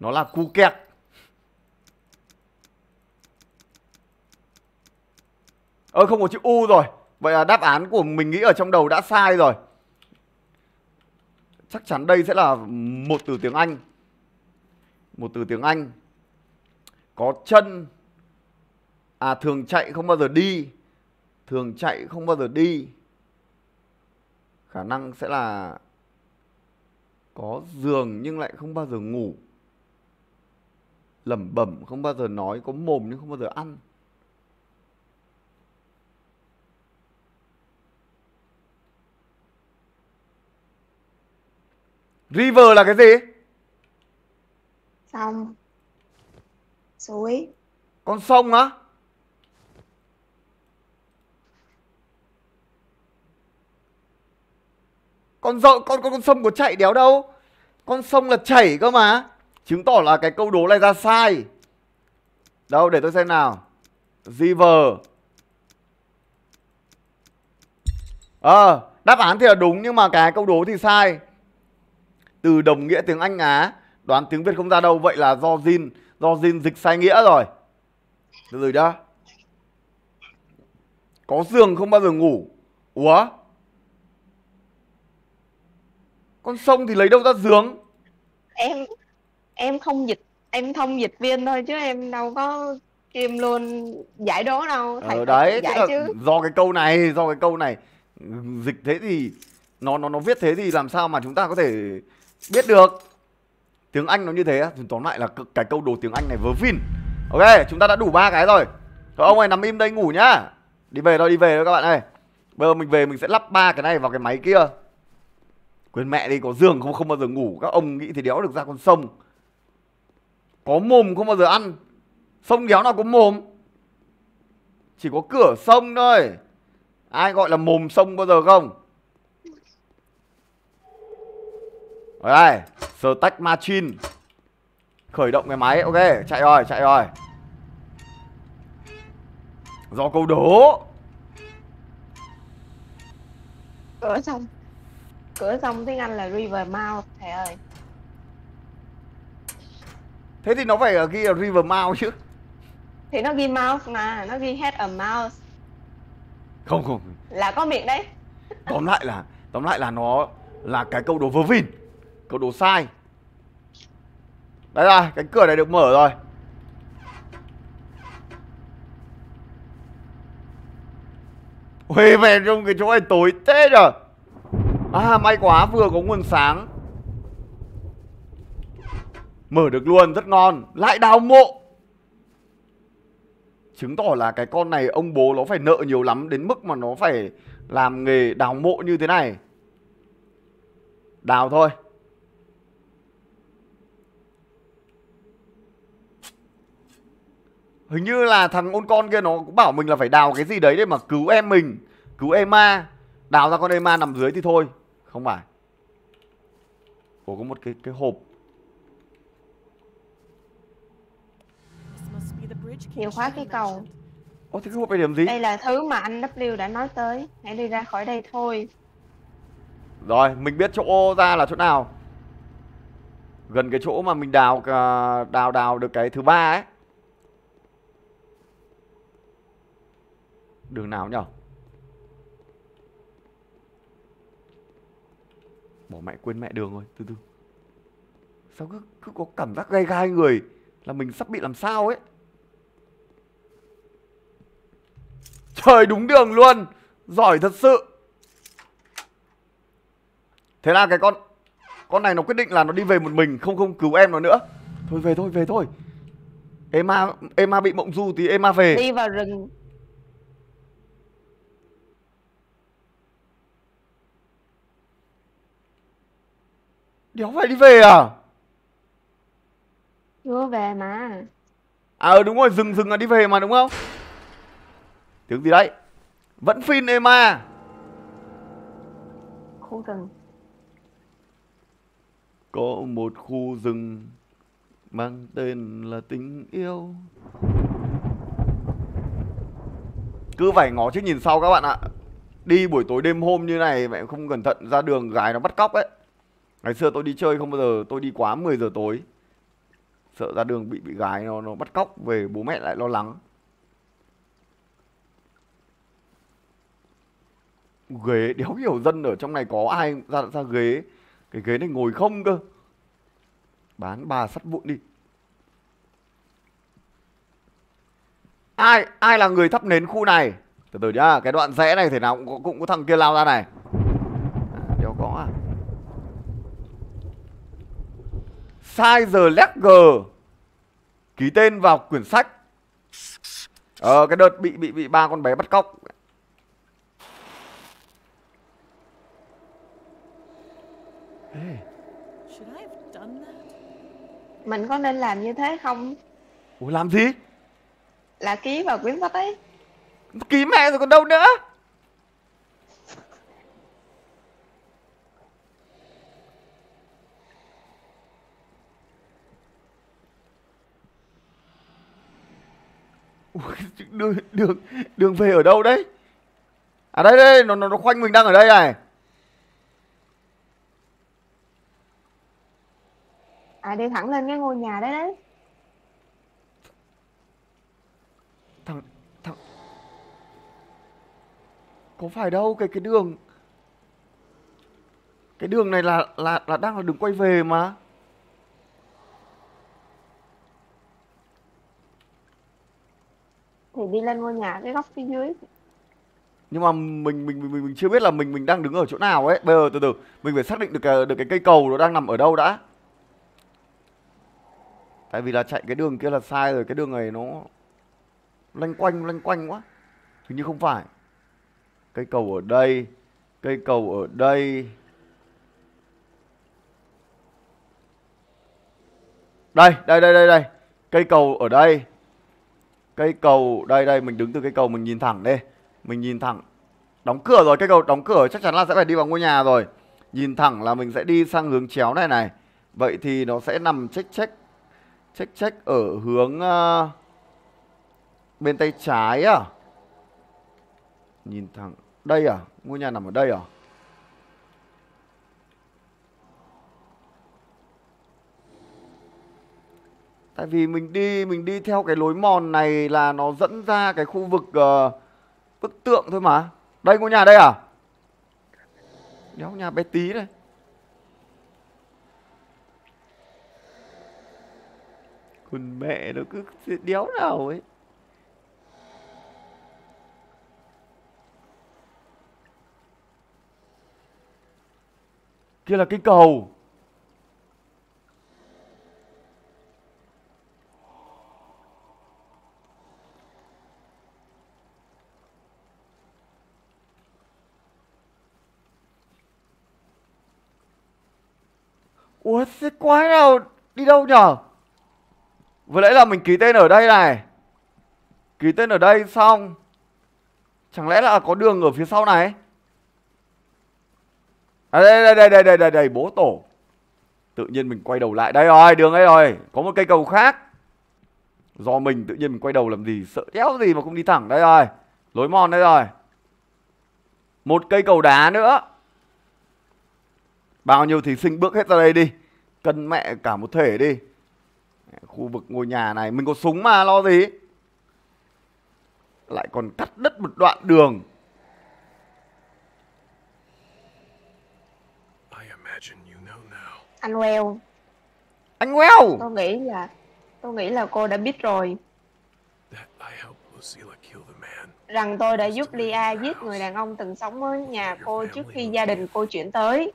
Nó là cu kẹt. Ờ không có chữ U rồi. Vậy là đáp án của mình nghĩ ở trong đầu đã sai rồi. Chắc chắn đây sẽ là một từ tiếng Anh. Một từ tiếng Anh. Có chân. À thường chạy không bao giờ đi. Thường chạy không bao giờ đi. Khả năng sẽ là có giường nhưng lại không bao giờ ngủ. Lẩm bẩm không bao giờ nói. Có mồm nhưng không bao giờ ăn. River là cái gì? Sông. Suối. Con sông á? Con dậu, con, con con sông có chạy đéo đâu. Con sông là chảy cơ mà. Chứng tỏ là cái câu đố này ra sai. Đâu để tôi xem nào. River. Ờ, à, đáp án thì là đúng nhưng mà cái câu đố thì sai. Từ đồng nghĩa tiếng Anh Á, đoán tiếng Việt không ra đâu. Vậy là do Jin, do Jin dịch sai nghĩa rồi. Từ từ đã. Có giường không bao giờ ngủ. Ủa? Con sông thì lấy đâu ra giường? Em em không dịch, em thông dịch viên thôi chứ em đâu có kim luôn giải đố đâu. Thầy ờ đấy, giải chứ. Do cái câu này, do cái câu này dịch thế thì nó nó nó viết thế thì làm sao mà chúng ta có thể biết được. Tiếng Anh nó như thế, thì tóm lại là cái câu đố tiếng Anh này vớ vin. Ok, chúng ta đã đủ ba cái rồi. Thôi ông này nằm im đây ngủ nhá. Đi về thôi, đi về thôi các bạn ơi. Bây giờ mình về mình sẽ lắp ba cái này vào cái máy kia. Quên mẹ đi, có giường không không bao giờ ngủ. Các ông nghĩ thì đéo được ra con sông. Có mồm không bao giờ ăn. Sông đéo nào có mồm. Chỉ có cửa sông thôi. Ai gọi là mồm sông bao giờ không? Ở đây, start machine. Khởi động cái máy, ok, chạy rồi, chạy rồi. Do câu đố. Cửa sông. Cửa sông tiếng Anh là River Mouth, thầy ơi. Thế thì nó phải ghi là River Mouth chứ. Thì nó ghi mouth mà, nó ghi head a mouth. Không không. Là có miệng đấy. Tóm lại là, tóm lại là nó là cái câu đố vớ vẩn. Câu đố sai. Đấy là cánh cửa này được mở rồi. Ôi về trong cái chỗ này tối thế rồi. À may quá vừa có nguồn sáng. Mở được luôn rất ngon. Lại đào mộ. Chứng tỏ là cái con này ông bố nó phải nợ nhiều lắm đến mức mà nó phải làm nghề đào mộ như thế này. Đào thôi. Hình như là thằng ôn con kia nó cũng bảo mình là phải đào cái gì đấy để mà cứu em mình. Cứu Emma. Đào ra con Emma nằm dưới thì thôi. Không phải. Ủa có một cái cái hộp. Chìa khóa cái cầu. Ủa thế cái hộp này điểm gì? Đây là thứ mà anh W đã nói tới. Hãy đi ra khỏi đây thôi. Rồi mình biết chỗ ra là chỗ nào. Gần cái chỗ mà mình đào đào đào được cái thứ ba ấy. Đường nào nhở? Bỏ mẹ quên mẹ đường rồi. Từ từ. Sao cứ, cứ có cảm giác gai gai người. Là mình sắp bị làm sao ấy. Trời đúng đường luôn. Giỏi thật sự. Thế là cái con Con này nó quyết định là nó đi về một mình. Không không cứu em nó nữa. Thôi về thôi về thôi. Emma, Emma bị mộng du thì Emma về. Đi vào rừng. Đéo phải đi về à? Chưa về mà. À ừ, đúng rồi, dừng dừng là đi về mà đúng không? Tiếng gì đấy? Vẫn phim Emma. Khu rừng. Có một khu rừng mang tên là tình yêu. Cứ phải ngó trước nhìn sau các bạn ạ. Đi buổi tối đêm hôm như này mẹ không cẩn thận ra đường gái nó bắt cóc ấy. Ngày xưa tôi đi chơi không bao giờ tôi đi quá mười giờ tối. Sợ ra đường bị bị gái nó, nó bắt cóc về bố mẹ lại lo lắng. ghế, đéo hiểu dân ở trong này có ai ra ra ghế. Cái ghế này ngồi không cơ. Bán bà sắt vụn đi. Ai ai là người thắp nến khu này? Từ từ nhá, cái đoạn rẽ này thế nào cũng có, cũng có thằng kia lao ra này. À, đéo có à. Sai giờ lét gờ. Ký tên vào quyển sách. Ờ cái đợt bị bị bị ba con bé bắt cóc. Hey. Mình có nên làm như thế không? Ủa làm gì? Là ký vào quyển sách ấy. Ký mẹ rồi còn đâu nữa. Ủa, đường, đường, đường về ở đâu đấy? À đây đây, nó, nó khoanh mình đang ở đây này. À đi thẳng lên cái ngôi nhà đấy đấy. Thằng, thằng... Có phải đâu, cái cái đường... Cái đường này là, là, là đang là đường quay về mà. Thì đi lên ngôi nhà cái góc phía dưới. Nhưng mà mình mình mình mình chưa biết là mình mình đang đứng ở chỗ nào ấy. Bây giờ từ từ mình phải xác định được cái, được cái cây cầu nó đang nằm ở đâu đã. Tại vì là chạy cái đường kia là sai rồi, cái đường này nó lanh quanh lanh quanh quá. Hình như không phải. Cây cầu ở đây, cây cầu ở đây. Đây, đây đây đây đây. Cây cầu ở đây. Cây cầu, đây đây, mình đứng từ cây cầu, mình nhìn thẳng đây. Mình nhìn thẳng. Đóng cửa rồi, cây cầu đóng cửa, chắc chắn là sẽ phải đi vào ngôi nhà rồi. Nhìn thẳng là mình sẽ đi sang hướng chéo này này. Vậy thì nó sẽ nằm check check check check ở hướng uh, bên tay trái à. Nhìn thẳng, đây à, ngôi nhà nằm ở đây à. Tại vì mình đi mình đi theo cái lối mòn này là nó dẫn ra cái khu vực uh, bức tượng thôi mà. Đây ngôi nhà đây à? Đéo nhà bé tí đây. Còn mẹ nó cứ đéo nào ấy. Kia là cái cầu. Ủa thế quái nào, đi đâu nhở? Vừa nãy là mình ký tên ở đây này. Ký tên ở đây xong. Chẳng lẽ là có đường ở phía sau này? À đây đây đây đây đây đây, đây bố tổ. Tự nhiên mình quay đầu lại. Đây rồi, đường ấy rồi. Có một cây cầu khác. Do mình tự nhiên mình quay đầu làm gì? Sợ đéo gì mà không đi thẳng. Đây rồi, lối mòn đây rồi. Một cây cầu đá nữa. Bao nhiêu thí sinh bước hết ra đây đi. Cân mẹ cả một thể đi. Khu vực ngôi nhà này mình có súng mà lo gì. Lại còn cắt đứt một đoạn đường. I imagine you know now. Anh Well. Anh Well. Tôi nghĩ là tôi nghĩ là cô đã biết rồi. That I helped Lucilia kill the man. Rằng tôi đã giúp Lia giết người đàn ông từng sống ở nhà cô trước khi gia đình cô chuyển tới.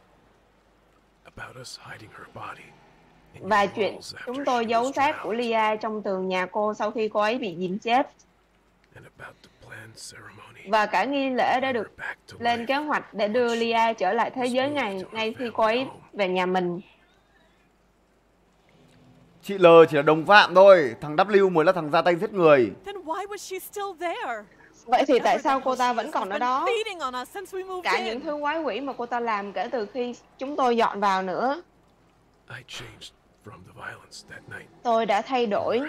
Và chuyện chúng tôi giấu xác của Lia trong tường nhà cô sau khi cô ấy bị Jin chết. Và cả nghi lễ đã được lên kế hoạch để đưa Lia trở lại thế giới này ngay khi cô ấy về nhà mình. Chị L chỉ là đồng phạm thôi, thằng W mới là thằng ra tay giết người. Vậy thì tại sao cô ta vẫn còn ở đó? Cả những thứ quái quỷ mà cô ta làm kể từ khi chúng tôi dọn vào nữa. Tôi đã thay đổi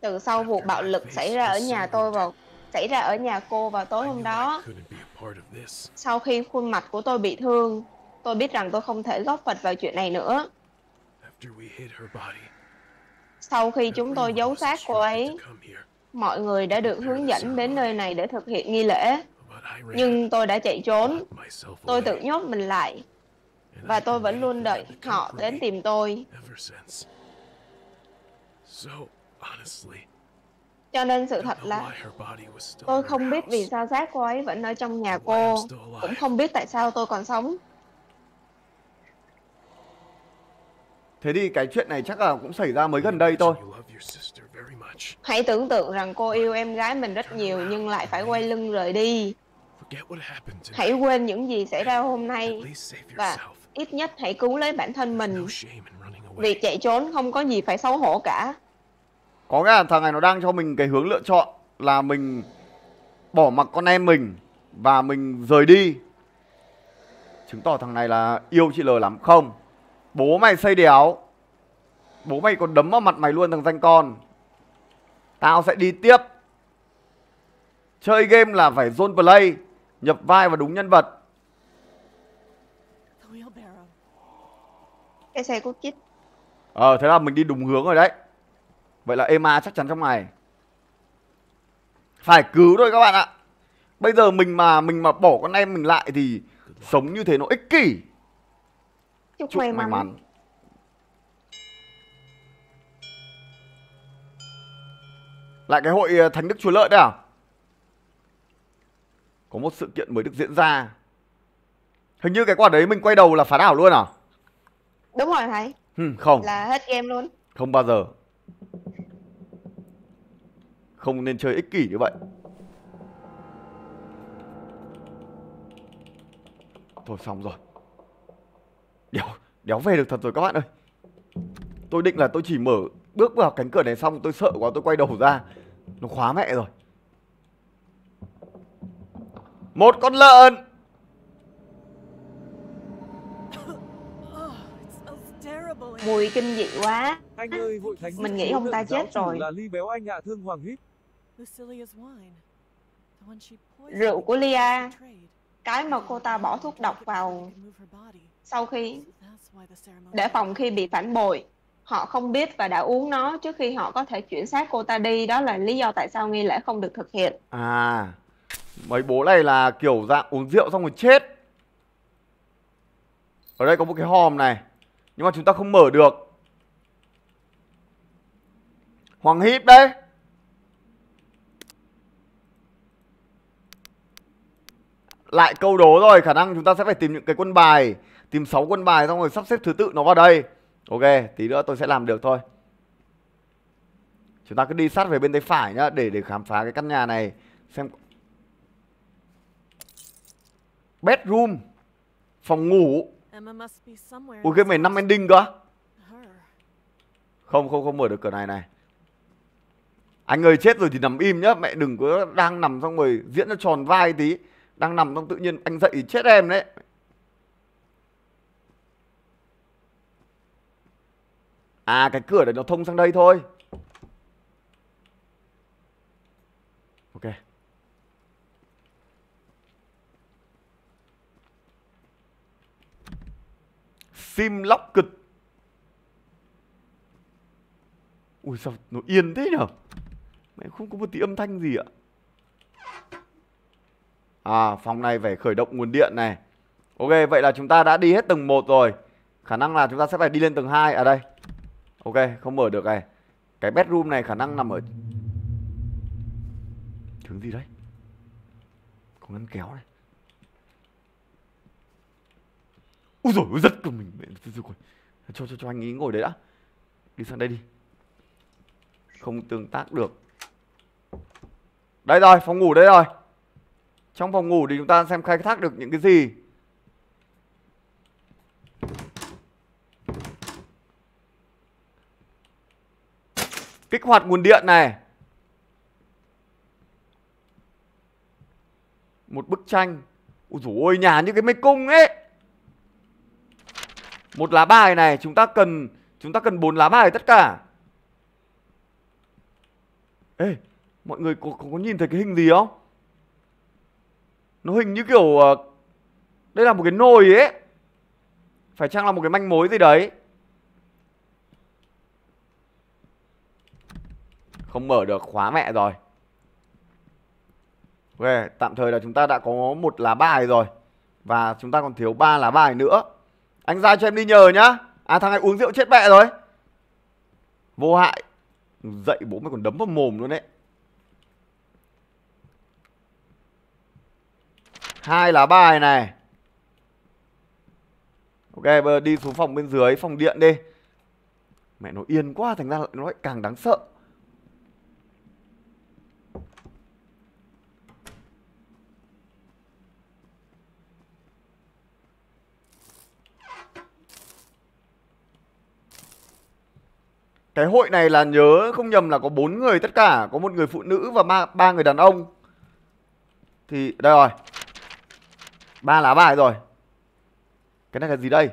từ sau vụ bạo lực xảy ra ở nhà tôi và xảy ra ở nhà cô vào tối hôm đó. Sau khi khuôn mặt của tôi bị thương, tôi biết rằng tôi không thể góp phần vào chuyện này nữa. Sau khi chúng tôi giấu xác cô ấy, mọi người đã được hướng dẫn đến nơi này để thực hiện nghi lễ. nhưng tôi đã chạy trốn. Tôi tự nhốt mình lại và tôi vẫn luôn đợi họ đến tìm tôi. Cho nên sự thật là tôi không biết vì sao xác cô ấy vẫn ở trong nhà cô, cũng không biết tại sao tôi còn sống. Thế thì cái chuyện này chắc là cũng xảy ra mới gần đây thôi. Hãy tưởng tượng rằng cô yêu em gái mình rất nhiều nhưng lại phải quay lưng rời đi. Hãy quên những gì xảy ra hôm nay và ít nhất hãy cứu lấy bản thân mình. Việc chạy trốn không có gì phải xấu hổ cả. Có nghĩa là thằng này nó đang cho mình cái hướng lựa chọn là mình bỏ mặc con em mình và mình rời đi. Chứng tỏ thằng này là yêu chị L lắm không? Bố mày xây đéo, bố mày còn đấm vào mặt mày luôn thằng danh con. Tao sẽ đi tiếp. Chơi game là phải zone play, nhập vai và đúng nhân vật. Cái xe cút chít. Ờ thế là mình đi đúng hướng rồi đấy. Vậy là Emma chắc chắn trong này phải cứu thôi các bạn ạ. Bây giờ mình mà mình mà bỏ con em mình lại thì sống như thế nó ích kỷ. Chúc, Chúc may mắn. mắn Lại cái hội Thánh Đức Chúa Lợi đấy à? Có một sự kiện mới được diễn ra. Hình như cái quả đấy mình quay đầu là phá đảo luôn à? Đúng rồi thầy. Hmm, không. Là hết game luôn. Không bao giờ. Không nên chơi ích kỷ như vậy. Thôi xong rồi. Đéo, đéo về được thật rồi các bạn ơi. Tôi định là tôi chỉ mở bước vào cánh cửa này xong tôi sợ quá tôi quay đầu ra. Nó khóa mẹ rồi. Một con lợn. Mùi kinh dị quá. Anh ơi, hội thánh mình nghĩ ông ta chết rồi. Là ly béo anh ạ, thương hoàng hít. Rượu của Lia, cái mà cô ta bỏ thuốc độc vào sau khi để phòng khi bị phản bội. Họ không biết và đã uống nó trước khi họ có thể chuyển xác cô ta đi. Đó là lý do tại sao nghi lễ không được thực hiện. À, mấy bố này là kiểu dạng uống rượu xong rồi chết. Ở đây có một cái hòm này nhưng mà chúng ta không mở được. Hoàng hít đấy. Lại câu đố rồi. Khả năng chúng ta sẽ phải tìm những cái quân bài. Tìm sáu quân bài xong rồi sắp xếp thứ tự nó vào đây. Ok, tí nữa tôi sẽ làm được thôi. Chúng ta cứ đi sát về bên tay phải nhá. Để để khám phá cái căn nhà này. Xem. Bedroom. Phòng ngủ. Ui game này năm ending cơ. Không không không mở được cửa này này. Anh ơi chết rồi thì nằm im nhá. Mẹ đừng có đang nằm xong rồi diễn cho tròn vai tí. Đang nằm xong tự nhiên anh dậy thì chết em đấy. À cái cửa đấy nó thông sang đây thôi. Ok. Sim lóc cực. Ui sao nó yên thế nhở? Mẹ không có một tí âm thanh gì ạ. À phòng này phải khởi động nguồn điện này. Ok vậy là chúng ta đã đi hết tầng một rồi. Khả năng là chúng ta sẽ phải đi lên tầng hai. À đây. Ok không mở được này. Cái bedroom này khả năng nằm ở thứ gì đấy. Có ngăn kéo này. Úi dồi ôi giật của mình. Cho cho cho anh ý ngồi đấy đã. Đi sang đây đi. Không tương tác được. Đây rồi phòng ngủ đây rồi. Trong phòng ngủ thì chúng ta xem khai thác được những cái gì. Kích hoạt nguồn điện này. Một bức tranh. Ôi dồi ôi nhà như cái mê cung ấy. Một lá bài này. Chúng ta cần Chúng ta cần bốn lá bài tất cả. Ê mọi người có, có nhìn thấy cái hình gì không? Nó hình như kiểu đây là một cái nồi ấy. Phải chăng là một cái manh mối gì đấy. Không mở được khóa mẹ rồi. Ok, tạm thời là chúng ta đã có một lá bài rồi. Và chúng ta còn thiếu ba lá bài nữa. Anh ra cho em đi nhờ nhá. À, thằng này uống rượu chết mẹ rồi. Vô hại. Dậy bố mày còn đấm vào mồm luôn đấy. Hai lá bài này. Ok, bây giờ đi xuống phòng bên dưới, phòng điện đi. Mẹ nó yên quá, thành ra nó lại càng đáng sợ. Cái hội này là nhớ không nhầm là có bốn người tất cả. Có một người phụ nữ và ba người đàn ông. Thì đây rồi, ba lá bài rồi. Cái này là gì đây?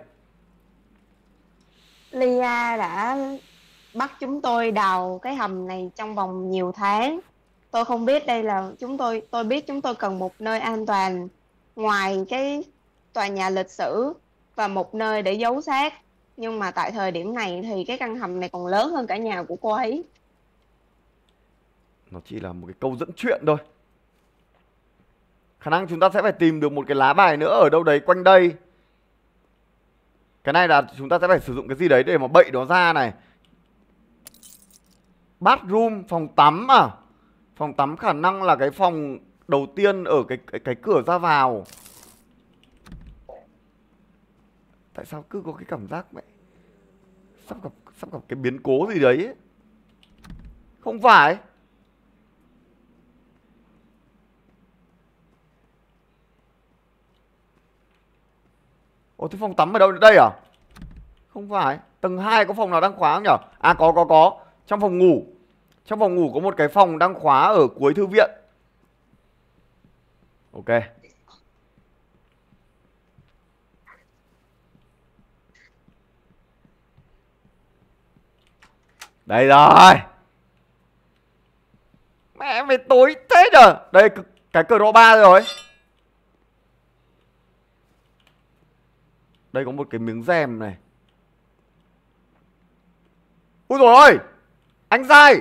Lia đã bắt chúng tôi đào cái hầm này trong vòng nhiều tháng. Tôi không biết đây là chúng tôi. Tôi biết chúng tôi cần một nơi an toàn ngoài cái tòa nhà lịch sử và một nơi để giấu xác. Nhưng mà tại thời điểm này thì cái căn hầm này còn lớn hơn cả nhà của cô ấy. Nó chỉ là một cái câu dẫn chuyện thôi. Khả năng chúng ta sẽ phải tìm được một cái lá bài nữa ở đâu đấy quanh đây. Cái này là chúng ta sẽ phải sử dụng cái gì đấy để mà bậy nó ra này. Bathroom, phòng tắm à? Phòng tắm khả năng là cái phòng đầu tiên ở cái cái, cái cửa ra vào. Tại sao cứ có cái cảm giác mẹ sắp gặp sắp gặp cái biến cố gì đấy ấy. Không phải. Ồ, thế phòng tắm ở đâu? Đây à? Không phải. Tầng hai có phòng nào đang khóa không nhở? À có có có. Trong phòng ngủ. Trong phòng ngủ có một cái phòng đang khóa ở cuối thư viện. Ok. Đây rồi. Mẹ mày tối thế nhở. Đây cái cờ độ ba rồi. Đây có một cái miếng rèm này. Úi dồi ôi. Anh dai.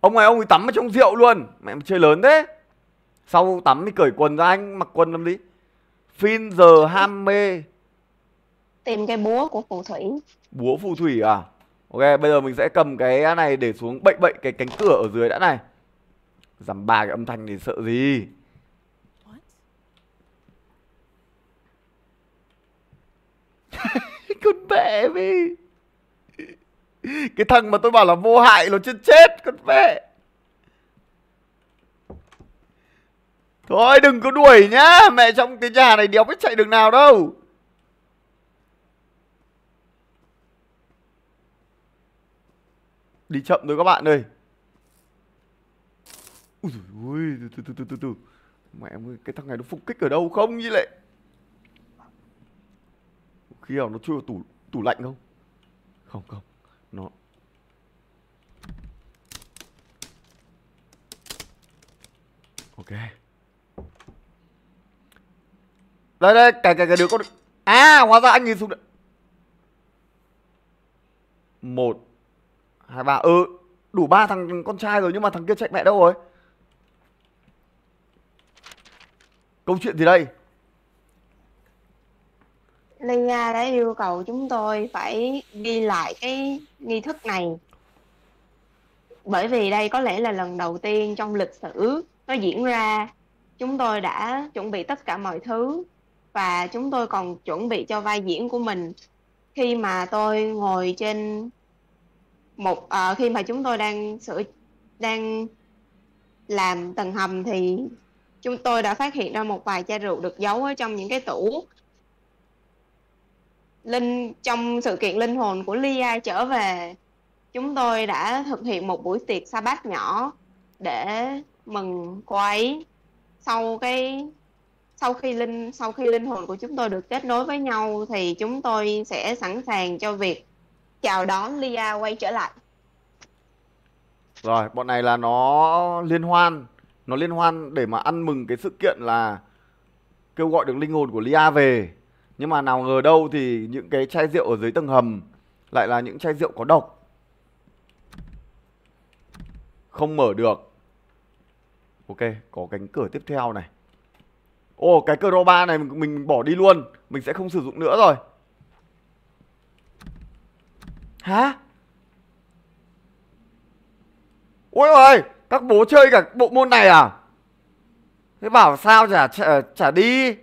Ông này ông ấy tắm ở trong rượu luôn. Mẹ mà chơi lớn thế. Sau tắm thì cởi quần ra anh. Mặc quần làm đi. Phin giờ ham mê. Tìm cái búa của phù thủy. Búa phù thủy à? Ok, bây giờ mình sẽ cầm cái này để xuống bậy bậy cái cánh cửa ở dưới đã này. Dằm ba cái âm thanh thì sợ gì. Con mẹ mi. Cái thằng mà tôi bảo là vô hại nó chết chết con mẹ. Thôi đừng có đuổi nhá. Mẹ trong cái nhà này đéo biết chạy đường nào đâu. Đi chậm thôi các bạn ơi. Ui dồi ôi, từ từ từ từ từ. Mẹ ơi, cái thằng này nó phục kích ở đâu không như lệ. Khi nào nó chui vào tủ tủ lạnh không? Không không. Nó ok. Đây đây, cái cái cái đứa con. À, hóa ra anh nhìn xuống đấy. Một hai ba, ừ, đủ ba thằng con trai rồi. Nhưng mà thằng kia chạy mẹ đâu rồi? Câu chuyện gì đây? Lia đã yêu cầu chúng tôi phải ghi lại cái nghi thức này. Bởi vì đây có lẽ là lần đầu tiên trong lịch sử nó diễn ra. Chúng tôi đã chuẩn bị tất cả mọi thứ. Và chúng tôi còn chuẩn bị cho vai diễn của mình. Khi mà tôi ngồi trên một à, khi mà chúng tôi đang sửa đang làm tầng hầm thì chúng tôi đã phát hiện ra một vài chai rượu được giấu ở trong những cái tủ. Linh trong sự kiện linh hồn của Lia trở về, chúng tôi đã thực hiện một buổi tiệc sa bát nhỏ để mừng cô ấy. Sau cái sau khi linh sau khi linh hồn của chúng tôi được kết nối với nhau thì chúng tôi sẽ sẵn sàng cho việc chào đón Lia quay trở lại. Rồi, bọn này là nó liên hoan, nó liên hoan để mà ăn mừng cái sự kiện là kêu gọi được linh hồn của Lia về. Nhưng mà nào ngờ đâu thì những cái chai rượu ở dưới tầng hầm lại là những chai rượu có độc. Không mở được. Ok, có cánh cửa tiếp theo này. Ồ, oh, cái cờ ro ba này mình, mình bỏ đi luôn. Mình sẽ không sử dụng nữa rồi. Hả? Ôi ơi, các bố chơi cả bộ môn này à? Thế bảo sao chả, chả, chả đi.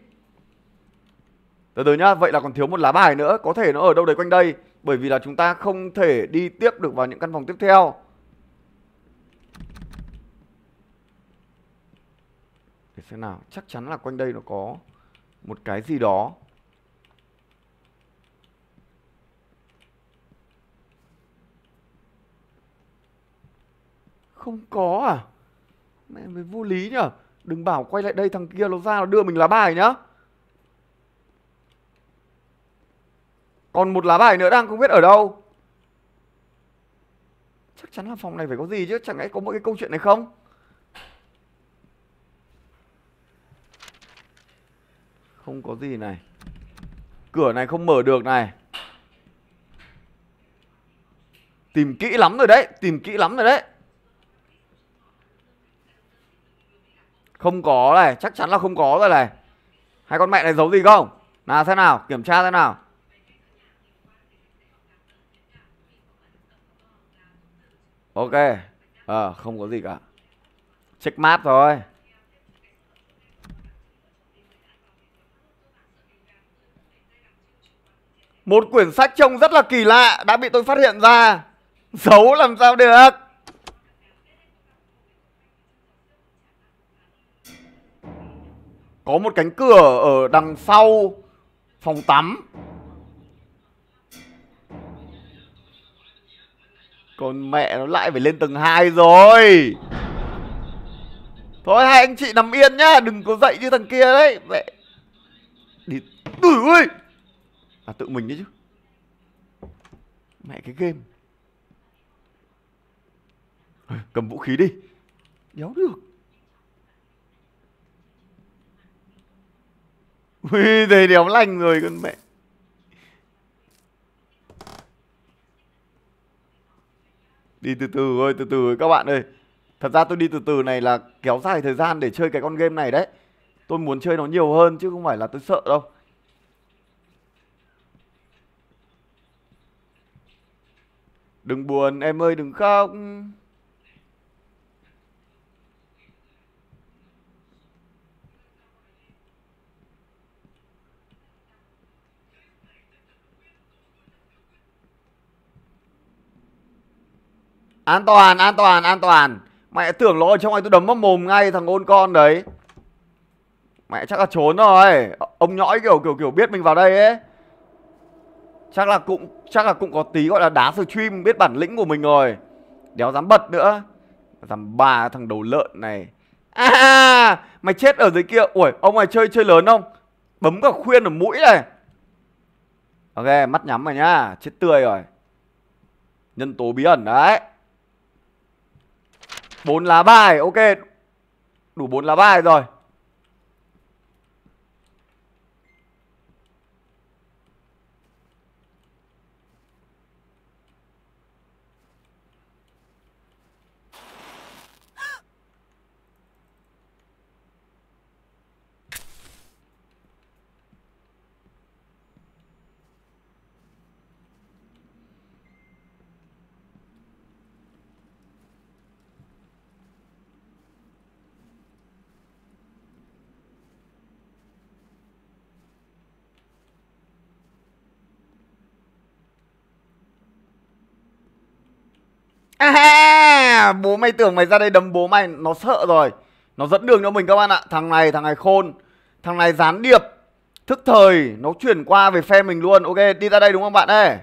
Từ từ nhá, vậy là còn thiếu một lá bài nữa. Có thể nó ở đâu đấy quanh đây. Bởi vì là chúng ta không thể đi tiếp được vào những căn phòng tiếp theo. Để xem nào, chắc chắn là quanh đây nó có một cái gì đó. Không có à? Mẹ mới vô lý nhở. Đừng bảo quay lại đây, thằng kia nó ra nó đưa mình lá bài nhá. Còn một lá bài nữa đang không biết ở đâu. Chắc chắn là phòng này phải có gì chứ. Chẳng lẽ có một cái câu chuyện này không? Không có gì này. Cửa này không mở được này. Tìm kỹ lắm rồi đấy. Tìm kỹ lắm rồi đấy. Không có này. Chắc chắn là không có rồi này. Hai con mẹ này giấu gì không? Nào xem nào. Kiểm tra xem nào. Ok. Ờ à, không có gì cả. Check map rồi. Một quyển sách trông rất là kỳ lạ đã bị tôi phát hiện ra. Giấu làm sao được. Có một cánh cửa ở đằng sau phòng tắm. Còn mẹ nó lại phải lên tầng hai rồi. Thôi hai anh chị nằm yên nhá. Đừng có dậy như thằng kia đấy. Mẹ. Đi. Ui ơi. À tự mình đấy chứ. Mẹ cái game. Cầm vũ khí đi. Đéo được. Ui thế đéo lành rồi con mẹ. Đi từ từ thôi, từ từ các bạn ơi. Thật ra tôi đi từ từ này là kéo dài thời gian để chơi cái con game này đấy. Tôi muốn chơi nó nhiều hơn chứ không phải là tôi sợ đâu. Đừng buồn em ơi, đừng khóc. An toàn, an toàn, an toàn. Mẹ tưởng nó ở trong này tôi đấm mất mồm ngay thằng ôn con đấy. Mẹ chắc là trốn rồi. Ông nhõi kiểu kiểu kiểu biết mình vào đây ấy. Chắc là cũng chắc là cũng có tí gọi là đá stream, biết bản lĩnh của mình rồi. Đéo dám bật nữa. Dám bà thằng đầu lợn này. À, mày chết ở dưới kia. Ủa, ông này chơi chơi lớn không? Bấm cả khuyên ở mũi này. Ok, mắt nhắm rồi nhá. Chết tươi rồi. Nhân tố bí ẩn đấy. Bốn lá bài, ok. Đủ bốn lá bài rồi. À, bố mày tưởng mày ra đây đấm bố mày. Nó sợ rồi. Nó dẫn đường cho mình các bạn ạ. Thằng này, thằng này khôn. Thằng này gián điệp. Thức thời, nó chuyển qua về phe mình luôn. Ok, đi ra đây đúng không bạn ơi?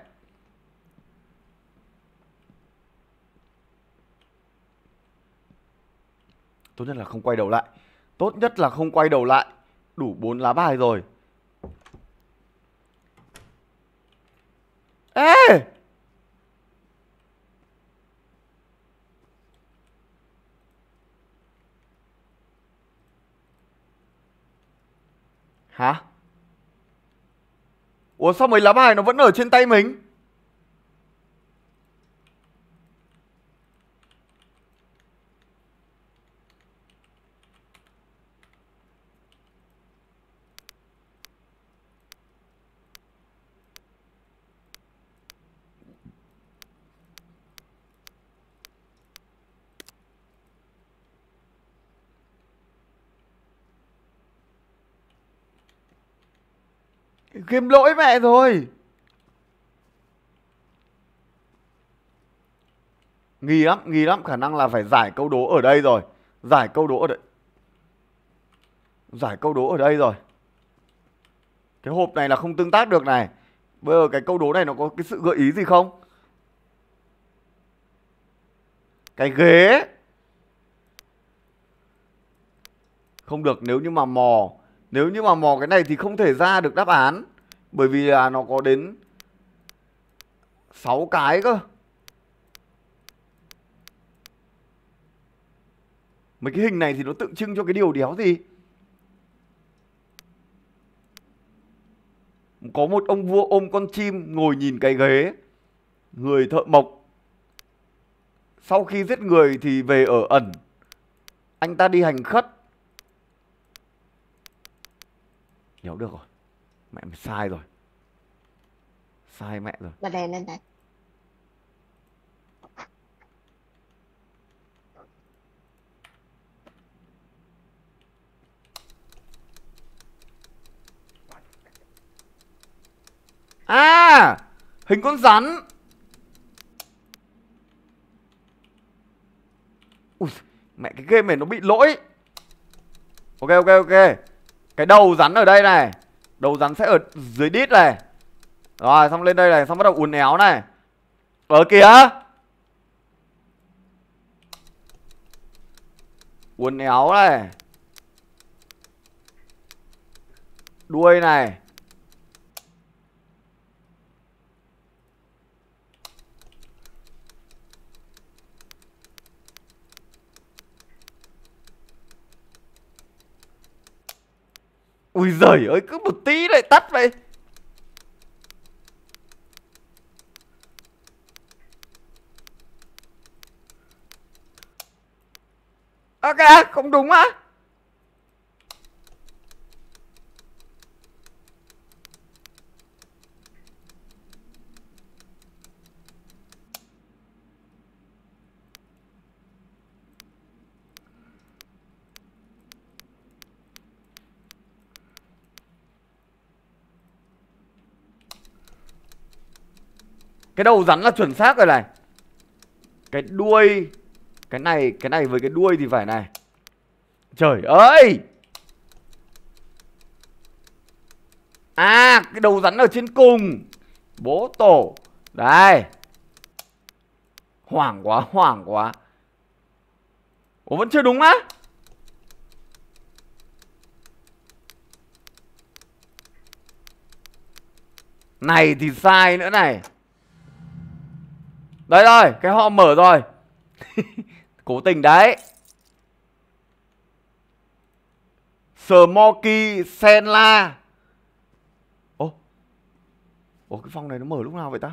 Tốt nhất là không quay đầu lại. Tốt nhất là không quay đầu lại. Đủ bốn lá bài rồi. Ê! Hả? Ủa sao mấy lá bài nó vẫn ở trên tay mình? Game lỗi mẹ rồi. Nghi lắm, nghi lắm. Khả năng là phải giải câu đố ở đây rồi. Giải câu đố ở đây. Giải câu đố ở đây rồi. Cái hộp này là không tương tác được này. Bây giờ cái câu đố này nó có cái sự gợi ý gì không? Cái ghế. Không được, nếu như mà mò. Nếu như mà mò cái này thì không thể ra được đáp án. Bởi vì là nó có đến sáu cái cơ. Mấy cái hình này thì nó tượng trưng cho cái điều đéo gì. Có một ông vua ôm con chim ngồi nhìn cái ghế. Người thợ mộc sau khi giết người thì về ở ẩn. Anh ta đi hành khất. Hiểu được rồi. Mẹ mày sai rồi. Sai mẹ rồi. Bật đèn lên này. À, hình con rắn. Ui, mẹ cái game này nó bị lỗi. Ok ok ok. Cái đầu rắn ở đây này. Đầu rắn sẽ ở dưới đít này. Rồi xong lên đây này. Xong bắt đầu uốn éo này. Ở kìa. Uốn éo này. Đuôi này. Ui giời ơi, cứ một tí lại tắt vậy. Ok, không đúng á. Cái đầu rắn là chuẩn xác rồi này. Cái đuôi. Cái này, cái này với cái đuôi thì phải này. Trời ơi. À, cái đầu rắn ở trên cùng. Bố tổ. Đây. Hoảng quá, hoảng quá. Ủa vẫn chưa đúng á. Này thì sai nữa này. Đấy rồi, cái họ mở rồi. Cố tình đấy. Smoky Senla. Ô. Ô cái phòng này nó mở lúc nào vậy ta?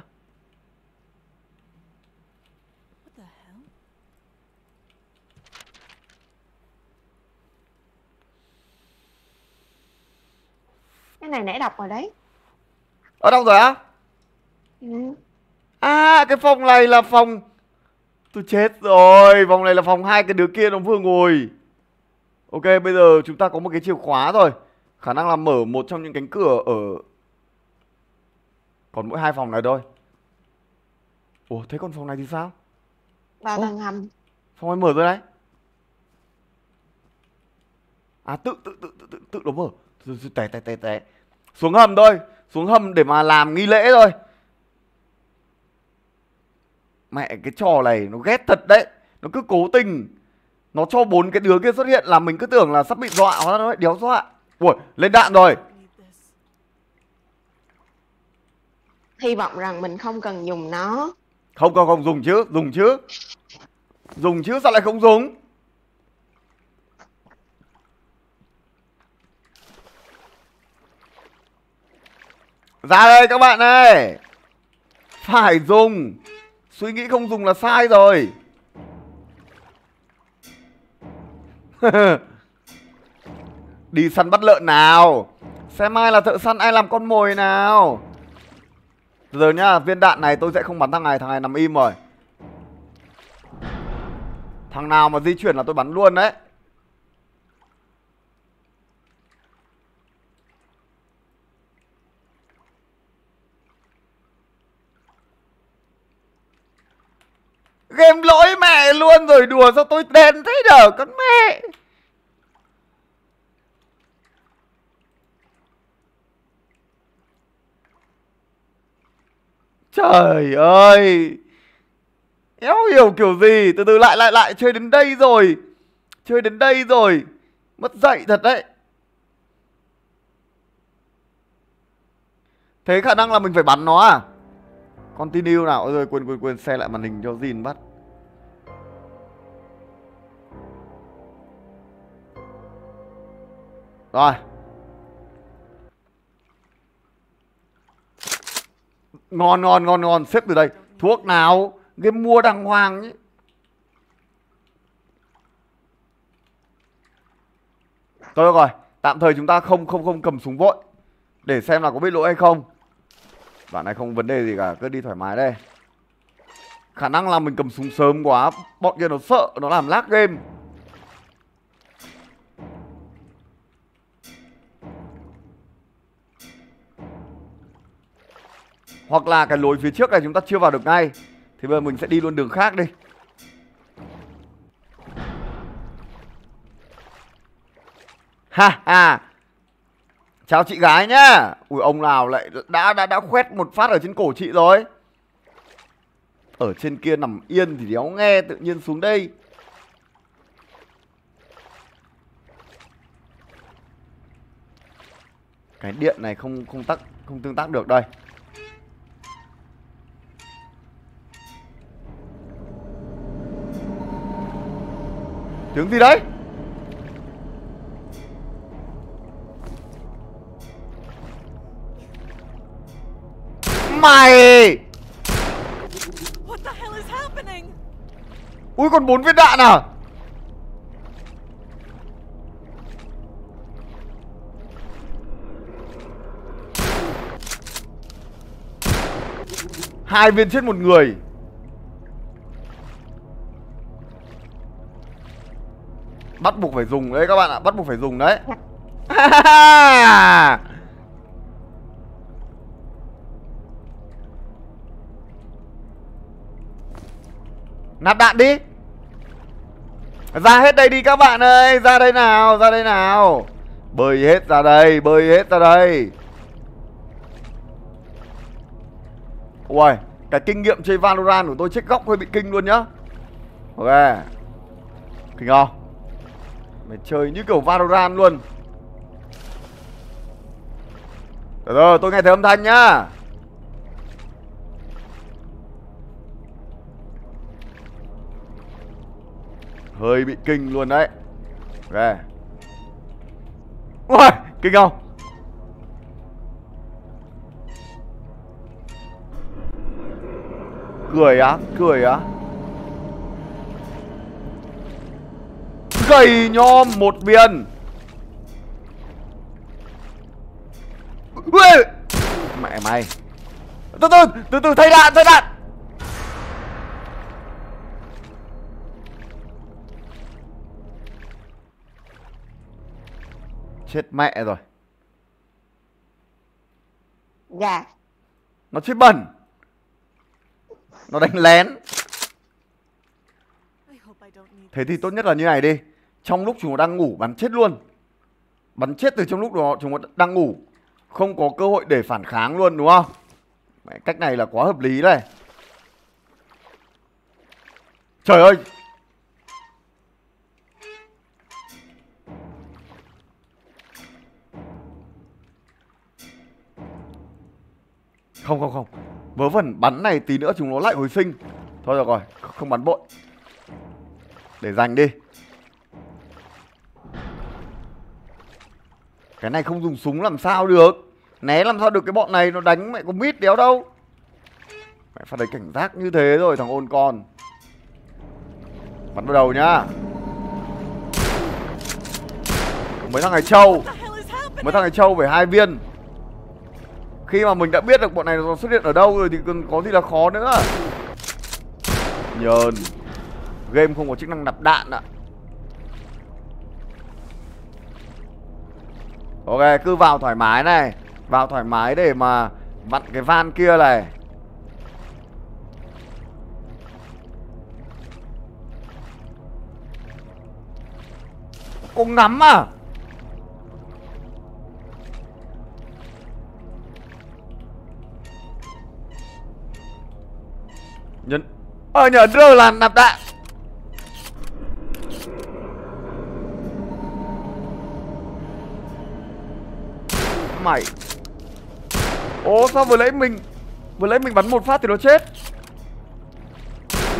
Cái này nãy đọc rồi đấy. Ở đâu rồi á? Ừ. À, cái phòng này là phòng... Tôi chết rồi. Phòng này là phòng hai cái đứa kia nó vừa ngồi. Ok, bây giờ chúng ta có một cái chìa khóa rồi. Khả năng là mở một trong những cánh cửa ở... Còn mỗi hai phòng này thôi. Ủa, thế còn phòng này thì sao? Vào tầng hầm. Phòng này mở rồi đấy. À, tự, tự, tự, tự, tự, tự nó mở. Té, té, té, té. Xuống hầm thôi. Xuống hầm để mà làm nghi lễ thôi. Mẹ cái trò này nó ghét thật đấy. Nó cứ cố tình. Nó cho bốn cái đứa kia xuất hiện là mình cứ tưởng là sắp bị dọa. Hóa ra nó lại đéo dọa. Ui, lên đạn rồi. Hy vọng rằng mình không cần dùng nó. Không không không, dùng chứ. Dùng chứ. Dùng chứ, sao lại không dùng? Ra đây các bạn ơi. Phải dùng. Suy nghĩ không dùng là sai rồi. Đi săn bắt lợn nào. Xem ai là thợ săn, ai làm con mồi nào. Từ giờ nhá, viên đạn này tôi sẽ không bắn thằng này. Thằng này nằm im rồi. Thằng nào mà di chuyển là tôi bắn luôn đấy. Game lỗi mẹ luôn rồi, đùa sao tôi đen thế nhở con mẹ. Trời ơi, éo hiểu kiểu gì. Từ từ lại lại lại chơi đến đây rồi. Chơi đến đây rồi Mất dạy thật đấy. Thế khả năng là mình phải bắn nó à? Continue nào. Ôi rồi quên quên quên xe lại màn hình cho Jin bắt. Rồi. Ngon ngon ngon ngon, xếp từ đây. Thuốc nào? Game mua đàng hoàng ấy. Thôi rồi, tạm thời chúng ta không không không cầm súng vội để xem là có biết lỗi hay không. Bạn này không vấn đề gì cả, cứ đi thoải mái đây. Khả năng là mình cầm súng sớm quá, bọn kia nó sợ, nó làm lag game. Hoặc là cái lối phía trước này chúng ta chưa vào được ngay, thì bây giờ mình sẽ đi luôn đường khác đi. Ha ha, chào chị gái nhá. Ui ông nào lại đã đã đã khoét một phát ở trên cổ chị rồi. Ở trên kia nằm yên thì đéo nghe, tự nhiên xuống đây. Cái điện này không không tắc không tương tác được đây. Tiếng gì đấy? Mày! Ui còn bốn viên đạn à? Hai viên chết một người. Bắt buộc phải dùng đấy các bạn ạ, bắt buộc phải dùng đấy. Nạp đạn đi. Ra hết đây đi các bạn ơi, ra đây nào, ra đây nào. Bơi hết ra đây, bơi hết ra đây. Ui, cái kinh nghiệm chơi Valorant của tôi chết góc hơi bị kinh luôn nhá. Ok. Kinh không? Mày chơi như kiểu Valorant luôn. Được rồi, tôi nghe thấy âm thanh nhá. Hơi bị kinh luôn đấy. Ok. Ui, kinh không? Cười á, cười á. Gầy nhom một viên. Ui! Mẹ mày. Từ từ, từ từ thay đạn, thay đạn. Chết mẹ rồi. Dạ. Nó chết bẩn. Nó đánh lén. Thế thì tốt nhất là như này đi. Trong lúc chúng nó đang ngủ bắn chết luôn. Bắn chết từ trong lúc đó chúng nó đang ngủ. Không có cơ hội để phản kháng luôn đúng không? Mẹ, cách này là quá hợp lý này. Trời ơi. Không không không. Vớ vẩn bắn này tí nữa chúng nó lại hồi sinh. Thôi được rồi, không bắn bội. Để dành đi. Cái này không dùng súng làm sao được. Né làm sao được, cái bọn này nó đánh mẹ có mít đéo đâu. Mẹ phải đấy cảnh giác như thế rồi thằng ôn con. Bắn vào đầu nhá. Mấy thằng này trâu. Mấy thằng này trâu phải hai viên. Khi mà mình đã biết được bọn này nó xuất hiện ở đâu rồi thì còn có gì là khó nữa. Nhờn. Game không có chức năng nạp đạn ạ. Ok, cứ vào thoải mái này. Vào thoải mái để mà vặn cái van kia này. Cô ngắm à? Nhấn. Ờ nhờ rơ là nạp đạn. Mày. Ố sao vừa lấy mình Vừa lấy mình bắn một phát thì nó chết.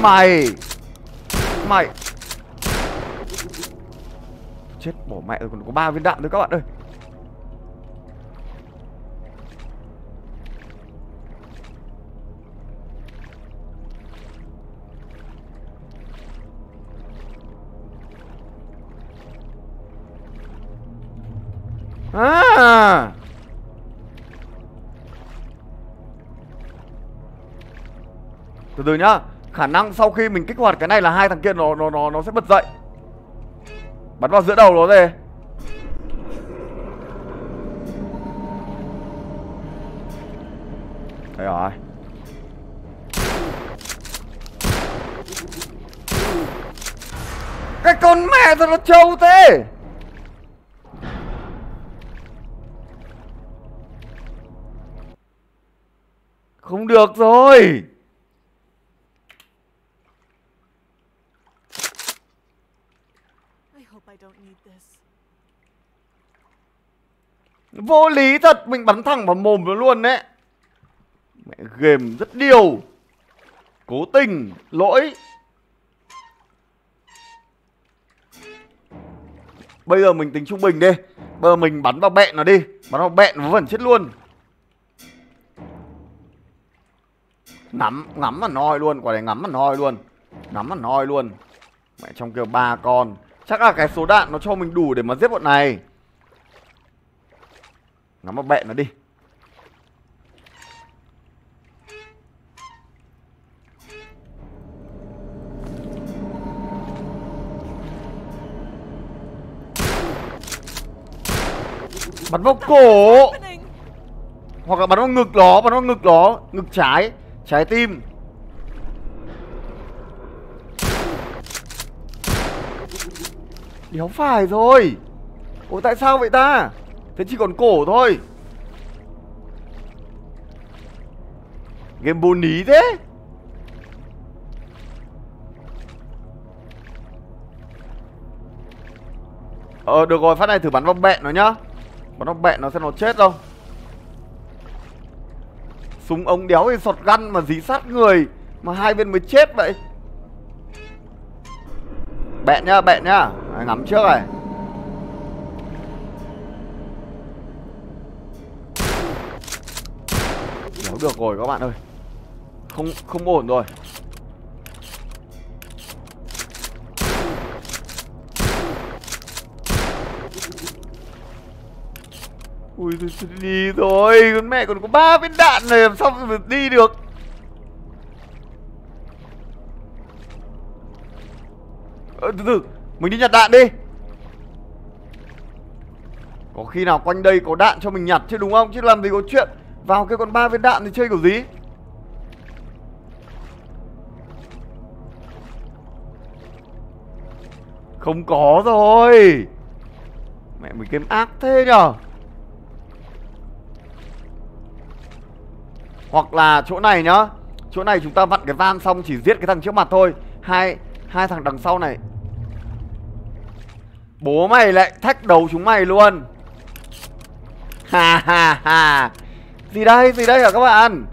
Mày Mày chết bỏ mẹ rồi, còn có ba viên đạn nữa các bạn ơi. À từ từ nhá, khả năng sau khi mình kích hoạt cái này là hai thằng kia nó nó nó nó sẽ bật dậy, bắn vào giữa đầu nó đây. Đấy rồi. Cái con mẹ sao nó trâu thế? Không được rồi. Vô lý thật, mình bắn thẳng vào mồm nó luôn đấy. Mẹ game rất điều. Cố tình, lỗi. Bây giờ mình tính trung bình đi. Bây giờ mình bắn vào bẹn nó đi. Bắn vào bẹn nó vẫn chết luôn. Ngắm, ngắm mà noi luôn, quả này ngắm mà noi luôn. Ngắm mà noi luôn. Mẹ trong kia ba con. Chắc là cái số đạn nó cho mình đủ để mà giết bọn này. Ngắm vào bẹn nó đi. Bắn vào cổ. Hoặc là bắn vào ngực nó, bắn vào ngực nó, ngực trái, trái tim. Đéo phải rồi. Ủa tại sao vậy ta? Thế chỉ còn cổ thôi. Game bồn ní thế. Ờ được rồi, phát này thử bắn vào bẹn nó nhá. Bắn vào bẹn nó xem nó chết không. Súng ống đéo thì sọt găn mà dí sát người mà hai bên mới chết vậy. Bẹn nhá, bẹn nhá. Đấy, ngắm trước này. Đéo được rồi các bạn ơi. Không không ổn rồi. Ui đi rồi, con mẹ còn có ba viên đạn này làm sao mà đi được. Ờ, từ từ mình đi nhặt đạn đi. Có khi nào quanh đây có đạn cho mình nhặt chứ đúng không? Chứ làm gì có chuyện vào cái con ba viên đạn thì chơi kiểu gì. Không có rồi. Mẹ mình game ác thế nhở. Hoặc là chỗ này nhá. Chỗ này chúng ta vặn cái van xong chỉ giết cái thằng trước mặt thôi. Hai hai thằng đằng sau này. Bố mày lại thách đầu chúng mày luôn. Ha ha ha. Gì đây, gì đây hả các bạn?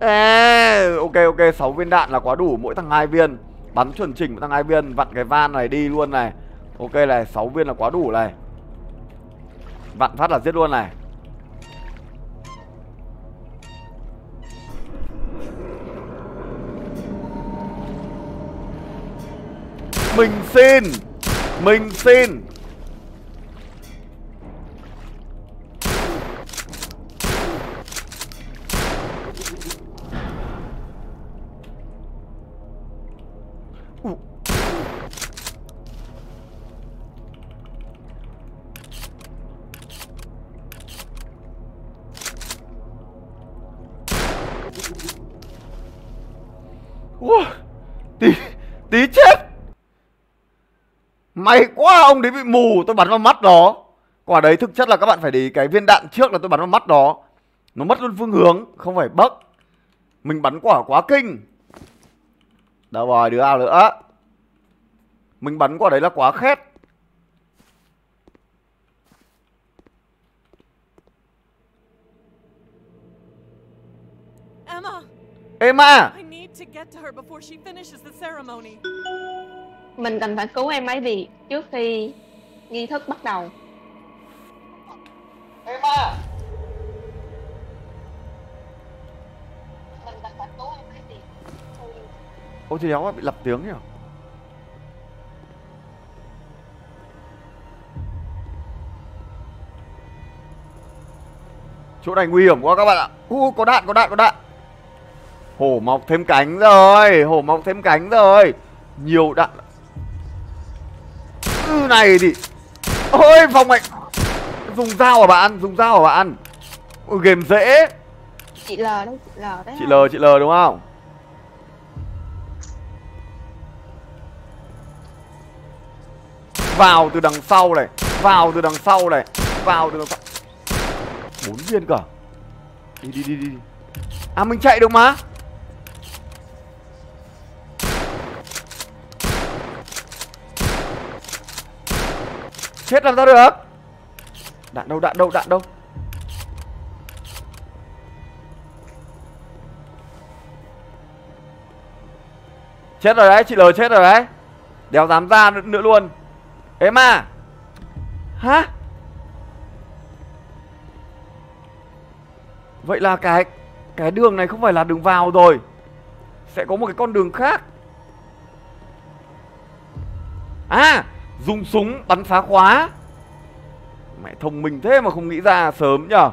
Ê, ok ok, sáu viên đạn là quá đủ, mỗi thằng hai viên. Bắn chuẩn chỉnh mỗi thằng hai viên, vặn cái van này đi luôn này. Ok này, sáu viên là quá đủ này. Vặn phát là giết luôn này. Mình xin, mình xin. Ủa, tí, tí chết. May quá ông đấy bị mù, tôi bắn vào mắt đó. Quả đấy thực chất là các bạn phải để ý cái viên đạn trước là tôi bắn vào mắt đó. Nó mất luôn phương hướng, không phải bug. Mình bắn quả quá kinh. Đâu rồi, đứa nào nữa. Mình bắn quả đấy là quá khét. Emma. Emma. Mình cần phải cứu em ấy đi trước khi nghi thức bắt đầu. Emma. Mình cần phải cứu em ấy đi. Ôi trời ơi, bị lặp tiếng nhỉ. Chỗ này nguy hiểm quá các bạn ạ. U có đạn, có đạn, có đạn. Hổ mọc thêm cánh rồi, hổ mọc thêm cánh rồi. Nhiều đạn. Ừ này thì ôi phòng mạnh. Dùng dao hả bạn? Dùng dao hả bạn? Ôi game dễ. Chị L đấy, chị L đấy. Chị L, chị L đúng không? Vào từ đằng sau này, vào từ đằng sau này, vào từ đằng sau. Bốn viên cả. Đi đi đi đi. À mình chạy được mà. Chết làm sao được. Đạn đâu, đạn đâu, đạn đâu. Chết rồi đấy, chị L chết rồi đấy. Đéo dám ra nữa, nữa luôn. Em à. Hả? Vậy là cái cái đường này không phải là đường vào rồi. Sẽ có một cái con đường khác. À, dùng súng bắn phá khóa. Mẹ thông minh thế mà không nghĩ ra sớm nhở.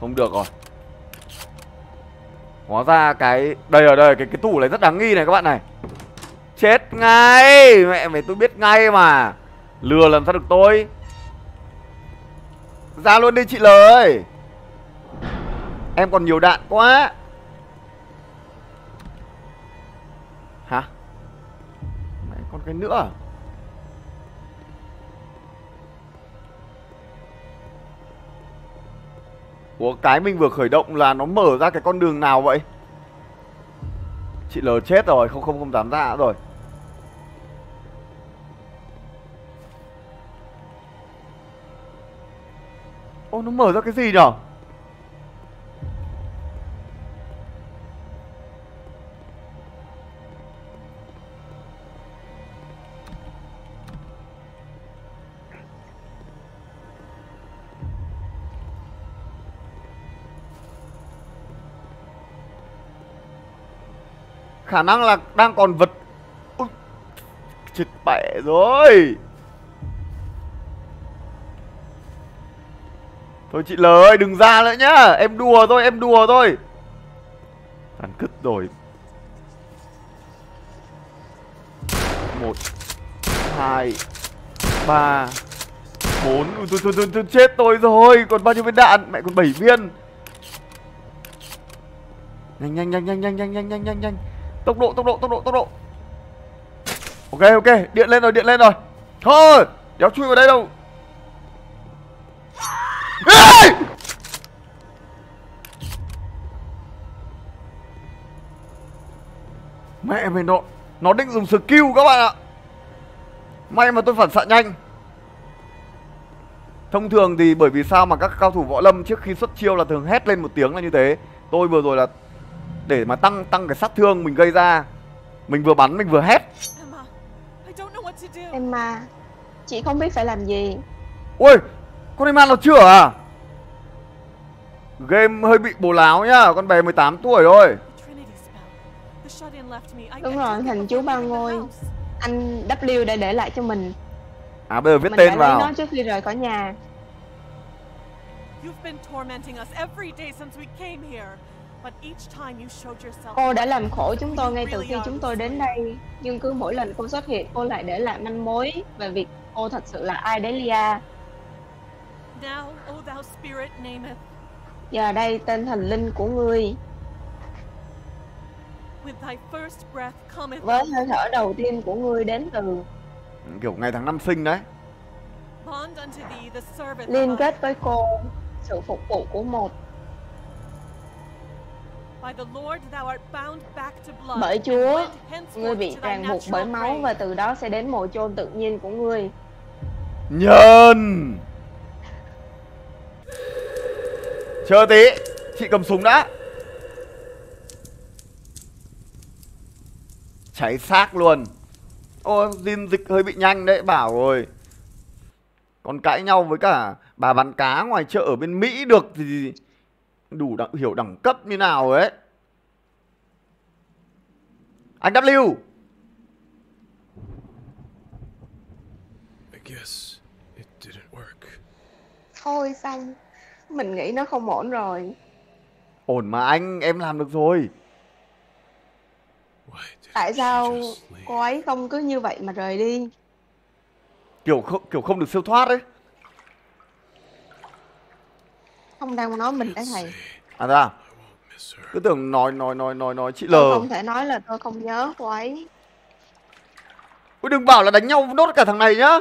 Không được rồi. Hóa ra cái đây ở đây cái cái tủ này rất đáng nghi này các bạn này. Chết ngay. Mẹ mày tôi biết ngay mà. Lừa làm sao được tôi. Ra luôn đi chị L ơi. Em còn nhiều đạn quá. Hả? Mẹ còn cái nữa. Ủa cái mình vừa khởi động là nó mở ra cái con đường nào vậy? Chị L chết rồi. Không không không dám ra nữa rồi. Ô nó mở ra cái gì nhở? Khả năng là đang còn vật. Ui, chết bẻ rồi. Thôi chị L ơi đừng ra nữa nhá. Em đùa thôi, em đùa thôi. Tàn cứt rồi. Một hai ba bốn. Ui, tôi, tôi, tôi, tôi chết tôi rồi. Còn bao nhiêu viên đạn? Mẹ còn bảy viên. Nhanh nhanh nhanh nhanh nhanh nhanh nhanh nhanh nhanh nhanh. Tốc độ, tốc độ, tốc độ, tốc độ. Ok, ok, điện lên rồi, điện lên rồi. Thôi, đéo chui vào đây đâu. Ê! Mẹ mày nó nó định dùng skill các bạn ạ. May mà tôi phản xạ nhanh. Thông thường thì bởi vì sao mà các cao thủ võ lâm trước khi xuất chiêu là thường hét lên một tiếng là như thế. Tôi vừa rồi là để mà tăng tăng cái sát thương mình gây ra. Mình vừa bắn mình vừa hét. Emma, chị không biết phải làm gì. Ôi, con Emma nó chữa à? Game hơi bị bồ láo nhá, con bé mười tám tuổi rồi. Đúng rồi, hình chú ba ngôi. Anh W đã để lại cho mình. À bây giờ viết mình tên vào. Mình nó trước khi rời khỏi nhà. Cô đã làm khổ chúng tôi ngay từ khi chúng tôi đến đây. Nhưng cứ mỗi lần cô xuất hiện, cô lại để lại manh mối về việc cô thật sự là Idelia. Giờ đây tên thần linh của ngươi. Với hơi thở đầu tiên của ngươi đến từ kiểu ngày tháng năm sinh đấy. Liên kết với cô sự phục vụ của một. Bởi Chúa, ngươi bị ràng buộc bởi máu và từ đó sẽ đến mồ chôn tự nhiên của ngươi. Nhân. Chờ tí, chị cầm súng đã. Cháy xác luôn. Ô, Jin dịch hơi bị nhanh đấy, bảo rồi. Còn cãi nhau với cả bà bán cá ngoài chợ ở bên Mỹ được thì đủ đẳng, hiểu đẳng cấp như nào ấy. Anh W. I guess it didn't work. Thôi xong, mình nghĩ nó không ổn rồi. Ổn mà anh, em làm được rồi. Tại sao cô ấy không cứ như vậy mà rời đi? Kiểu không, kiểu không được siêu thoát đấy. Không đang nói mình đấy thầy. À ra. Cứ tưởng nói nói nói nói nói chị L. Tôi không thể nói là tôi không nhớ cô ấy. Ui đừng bảo là đánh nhau nốt cả thằng này nhá.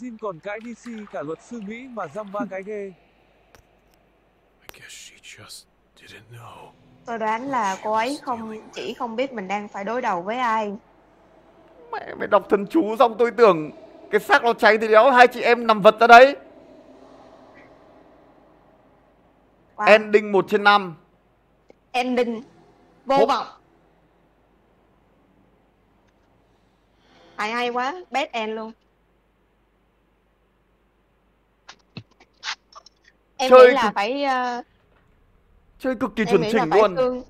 Jin còn cãi đê xê cả luật sư Mỹ mà dăm ba cái ghê. Tôi đoán là cô ấy không chỉ không biết mình đang phải đối đầu với ai. Mẹ mày đọc thần chú xong tôi tưởng cái xác nó cháy thì đéo hai chị em nằm vật ra đấy. Wow. Ending một trên năm. Ending vô vọng. Hay hay quá, best end luôn. Em Chơi nghĩ là cực... phải uh... Chơi cực kỳ chuẩn chỉnh luôn. Tương...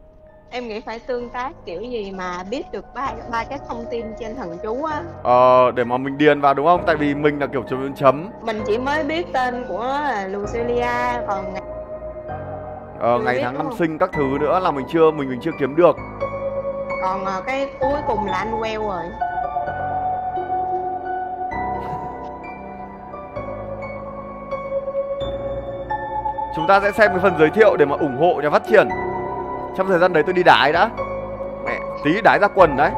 Em nghĩ phải tương tác kiểu gì mà biết được ba ba cái thông tin trên thần chú á. Ờ, để mà mình điền vào đúng không? Tại vì mình là kiểu chấm chấm. Mình chỉ mới biết tên của Lucilia còn ngày, ờ, ngày tháng năm sinh các thứ nữa là mình chưa mình mình chưa kiếm được. Còn cái cuối cùng là anh Well rồi. Chúng ta sẽ xem cái phần giới thiệu để mà ủng hộ nhà phát triển. Trong thời gian đấy tôi đi đái đã. Mẹ, tí đái ra quần đấy.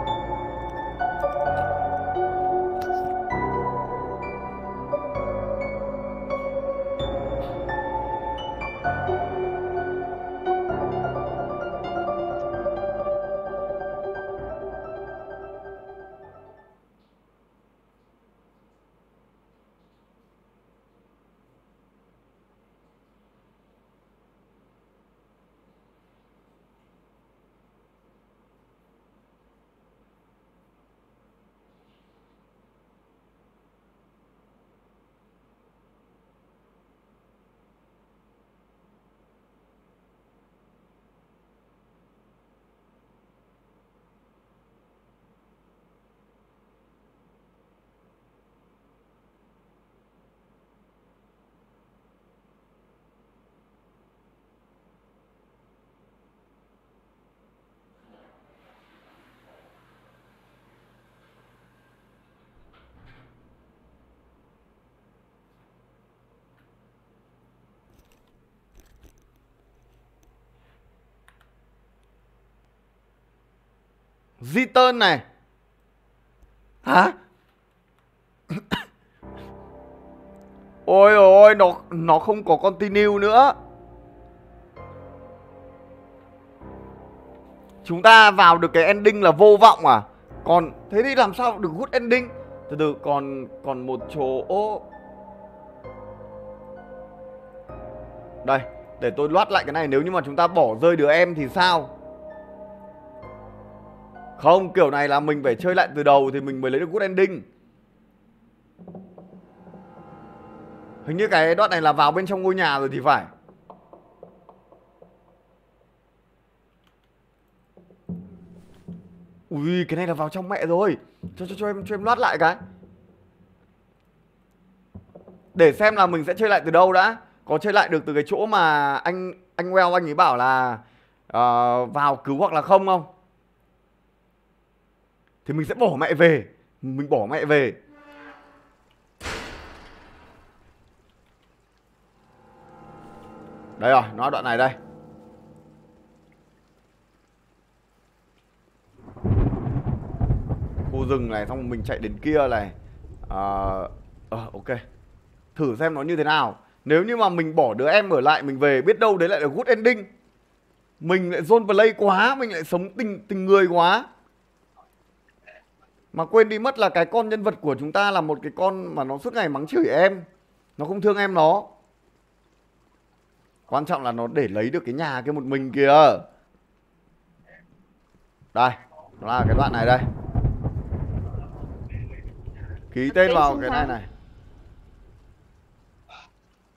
Di tơn này. Hả? Ôi ôi, nó nó không có continue nữa. Chúng ta vào được cái ending là vô vọng à? Còn thế thì làm sao được good ending? Từ từ, còn còn một chỗ. Đây, để tôi loát lại cái này, nếu như mà chúng ta bỏ rơi đứa em thì sao? Không, kiểu này là mình phải chơi lại từ đầu thì mình mới lấy được good ending. Hình như cái đoạn này là vào bên trong ngôi nhà rồi thì phải. Ui, cái này là vào trong mẹ rồi. Cho cho cho em cho em loát lại cái. Để xem là mình sẽ chơi lại từ đâu đã. Có chơi lại được từ cái chỗ mà anh anh Well anh ấy bảo là uh, vào cứu hoặc là không không? Thì mình sẽ bỏ mẹ về. Mình bỏ mẹ về. Đây rồi, nói đoạn này đây. Khu rừng này, xong mình chạy đến kia này. Ờ, à, à, ok. Thử xem nó như thế nào. Nếu như mà mình bỏ đứa em ở lại, mình về biết đâu đấy lại là good ending. Mình lại zone play quá, mình lại sống tình tình người quá, mà quên đi mất là cái con nhân vật của chúng ta là một cái con mà nó suốt ngày mắng chửi em. Nó không thương em nó. Quan trọng là nó để lấy được cái nhà kia một mình kìa. Đây, nó là cái đoạn này đây. Ký tên vào cái này này.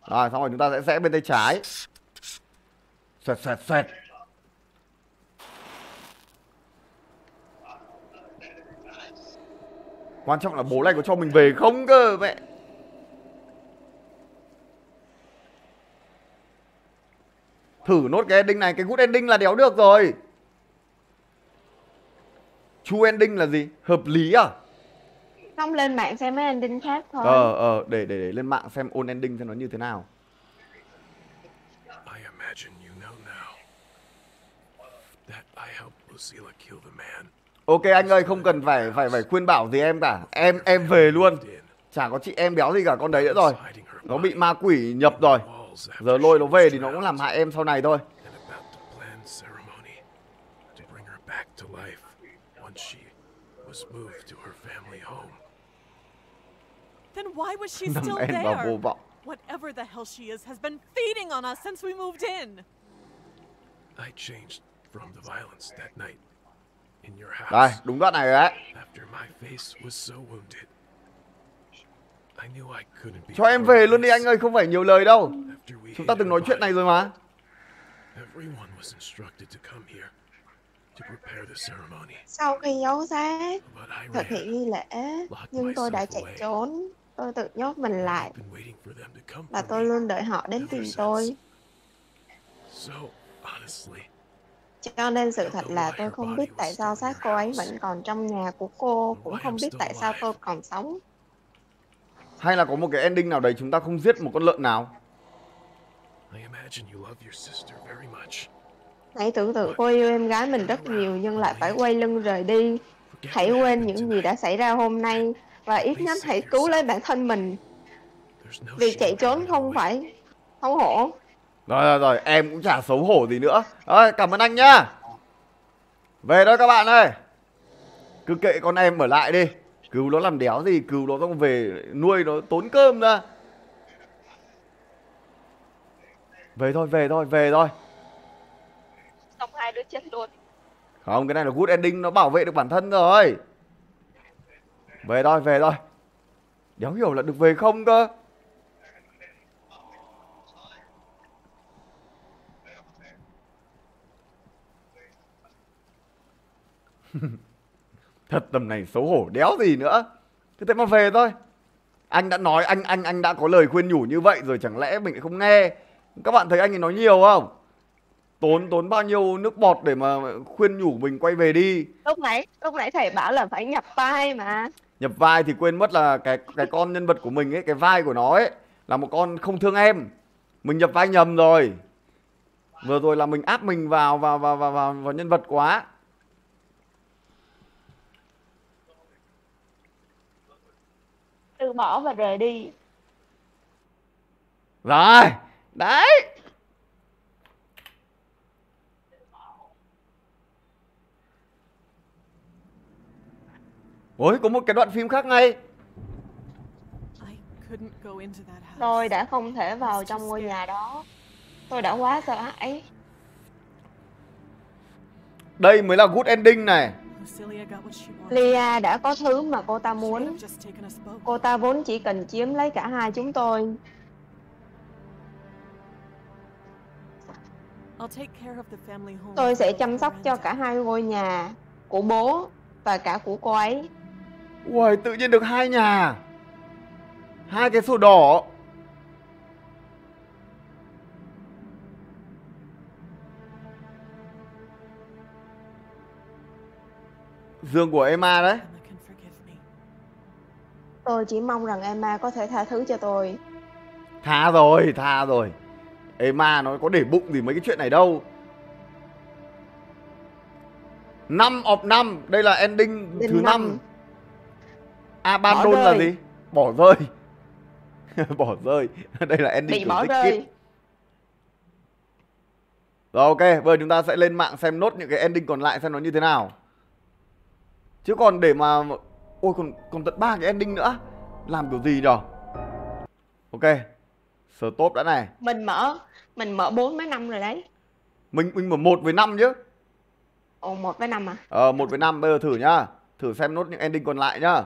Rồi, xong rồi chúng ta sẽ rẽ bên tay trái. Xoẹt xoẹt xoẹt. Quan trọng là bố này có cho mình về không cơ mẹ. Thử nốt cái ending này, cái good ending là đéo được rồi. True ending là gì? Hợp lý à? Không, lên mạng xem mấy ending khác thôi. Ờ, ờ, để, để, để lên mạng xem ôn ending xem nó như thế nào. I imagine you know now that I helped Lucilia kill the man. Ok anh ơi, không cần phải phải phải khuyên bảo gì em cả. Em em về luôn. Chả có chị em béo gì cả con đấy nữa rồi. Nó bị ma quỷ nhập rồi. Giờ lôi nó về thì nó cũng làm hại em sau này thôi. Nằm em vào vô vọng. Đây, đúng đoạn này rồi đấy. Cho em về luôn đi anh ơi, không phải nhiều lời đâu. Chúng ta từng nói chuyện này rồi mà. Sau khi giấu xác, thực hiện nghi lễ, nhưng tôi đã chạy trốn. Tôi tự nhốt mình lại và tôi luôn đợi họ đến tìm tôi. Cho nên sự thật là tôi không biết tại sao xác cô ấy vẫn còn trong nhà của cô, cũng không biết tại sao tôi còn sống. Hay là có một cái ending nào đấy chúng ta không giết một con lợn nào? Hãy tưởng tượng cô yêu em gái mình rất nhiều nhưng lại phải quay lưng rời đi. Hãy quên những gì đã xảy ra hôm nay và ít nhất hãy cứu lấy bản thân mình. Vì chạy trốn không phải xấu hổ. Rồi rồi rồi, em cũng chả xấu hổ gì nữa. Ơi, cảm ơn anh nhá. Về thôi các bạn ơi. Cứ kệ con em ở lại đi. Cứu nó làm đéo gì, cứu nó xong về nuôi nó tốn cơm ra. Về thôi, về thôi, về thôi. Xong hai đứa chết luôn. Không, cái này là good ending, nó bảo vệ được bản thân rồi. Về thôi, về thôi. Đéo hiểu là được về không cơ. Thật, tầm này xấu hổ đéo gì nữa. Thế thế mà về thôi. Anh đã nói, anh anh anh đã có lời khuyên nhủ như vậy rồi, chẳng lẽ mình lại không nghe. Các bạn thấy anh ấy nói nhiều không? Tốn tốn bao nhiêu nước bọt để mà khuyên nhủ mình quay về đi. Lúc nãy, lúc nãy thầy bảo là phải nhập vai mà. Nhập vai thì quên mất là cái cái con nhân vật của mình ấy, cái vai của nó ấy là một con không thương em. Mình nhập vai nhầm rồi. Vừa rồi là mình áp mình vào vào vào vào vào, vào nhân vật quá. Từ bỏ và rời đi. Rồi. Đấy. Ôi, có một cái đoạn phim khác ngay. Tôi đã không thể vào trong ngôi nhà đó. Tôi đã quá sợ hãi. Đây mới là good ending này. Lia đã có thứ mà cô ta muốn. Cô ta vốn chỉ cần chiếm lấy cả hai chúng tôi. Tôi sẽ chăm sóc cho cả hai ngôi nhà, của bố và cả của cô ấy. Uầy, tự nhiên được hai nhà. Hai cái sổ đỏ. Giường của Emma đấy. Tôi chỉ mong rằng Emma có thể tha thứ cho tôi. Tha rồi, tha rồi. Emma nó có để bụng gì mấy cái chuyện này đâu. Năm of năm. Đây là ending Đêm thứ năm. Abandon là gì? Bỏ rơi. Bỏ rơi. Đây là ending của tích. Rồi ok, bây giờ chúng ta sẽ lên mạng xem nốt những cái ending còn lại xem nó như thế nào. Chứ còn để mà... Ôi còn, còn tận ba cái ending nữa. Làm kiểu gì nhở? Ok, stop đã này. Mình mở, mình mở bốn mấy năm rồi đấy. Mình mình mở một với năm chứ. Ồ, một với năm à? Ờ, một với năm, bây giờ thử nhá. Thử xem nốt những ending còn lại nhá.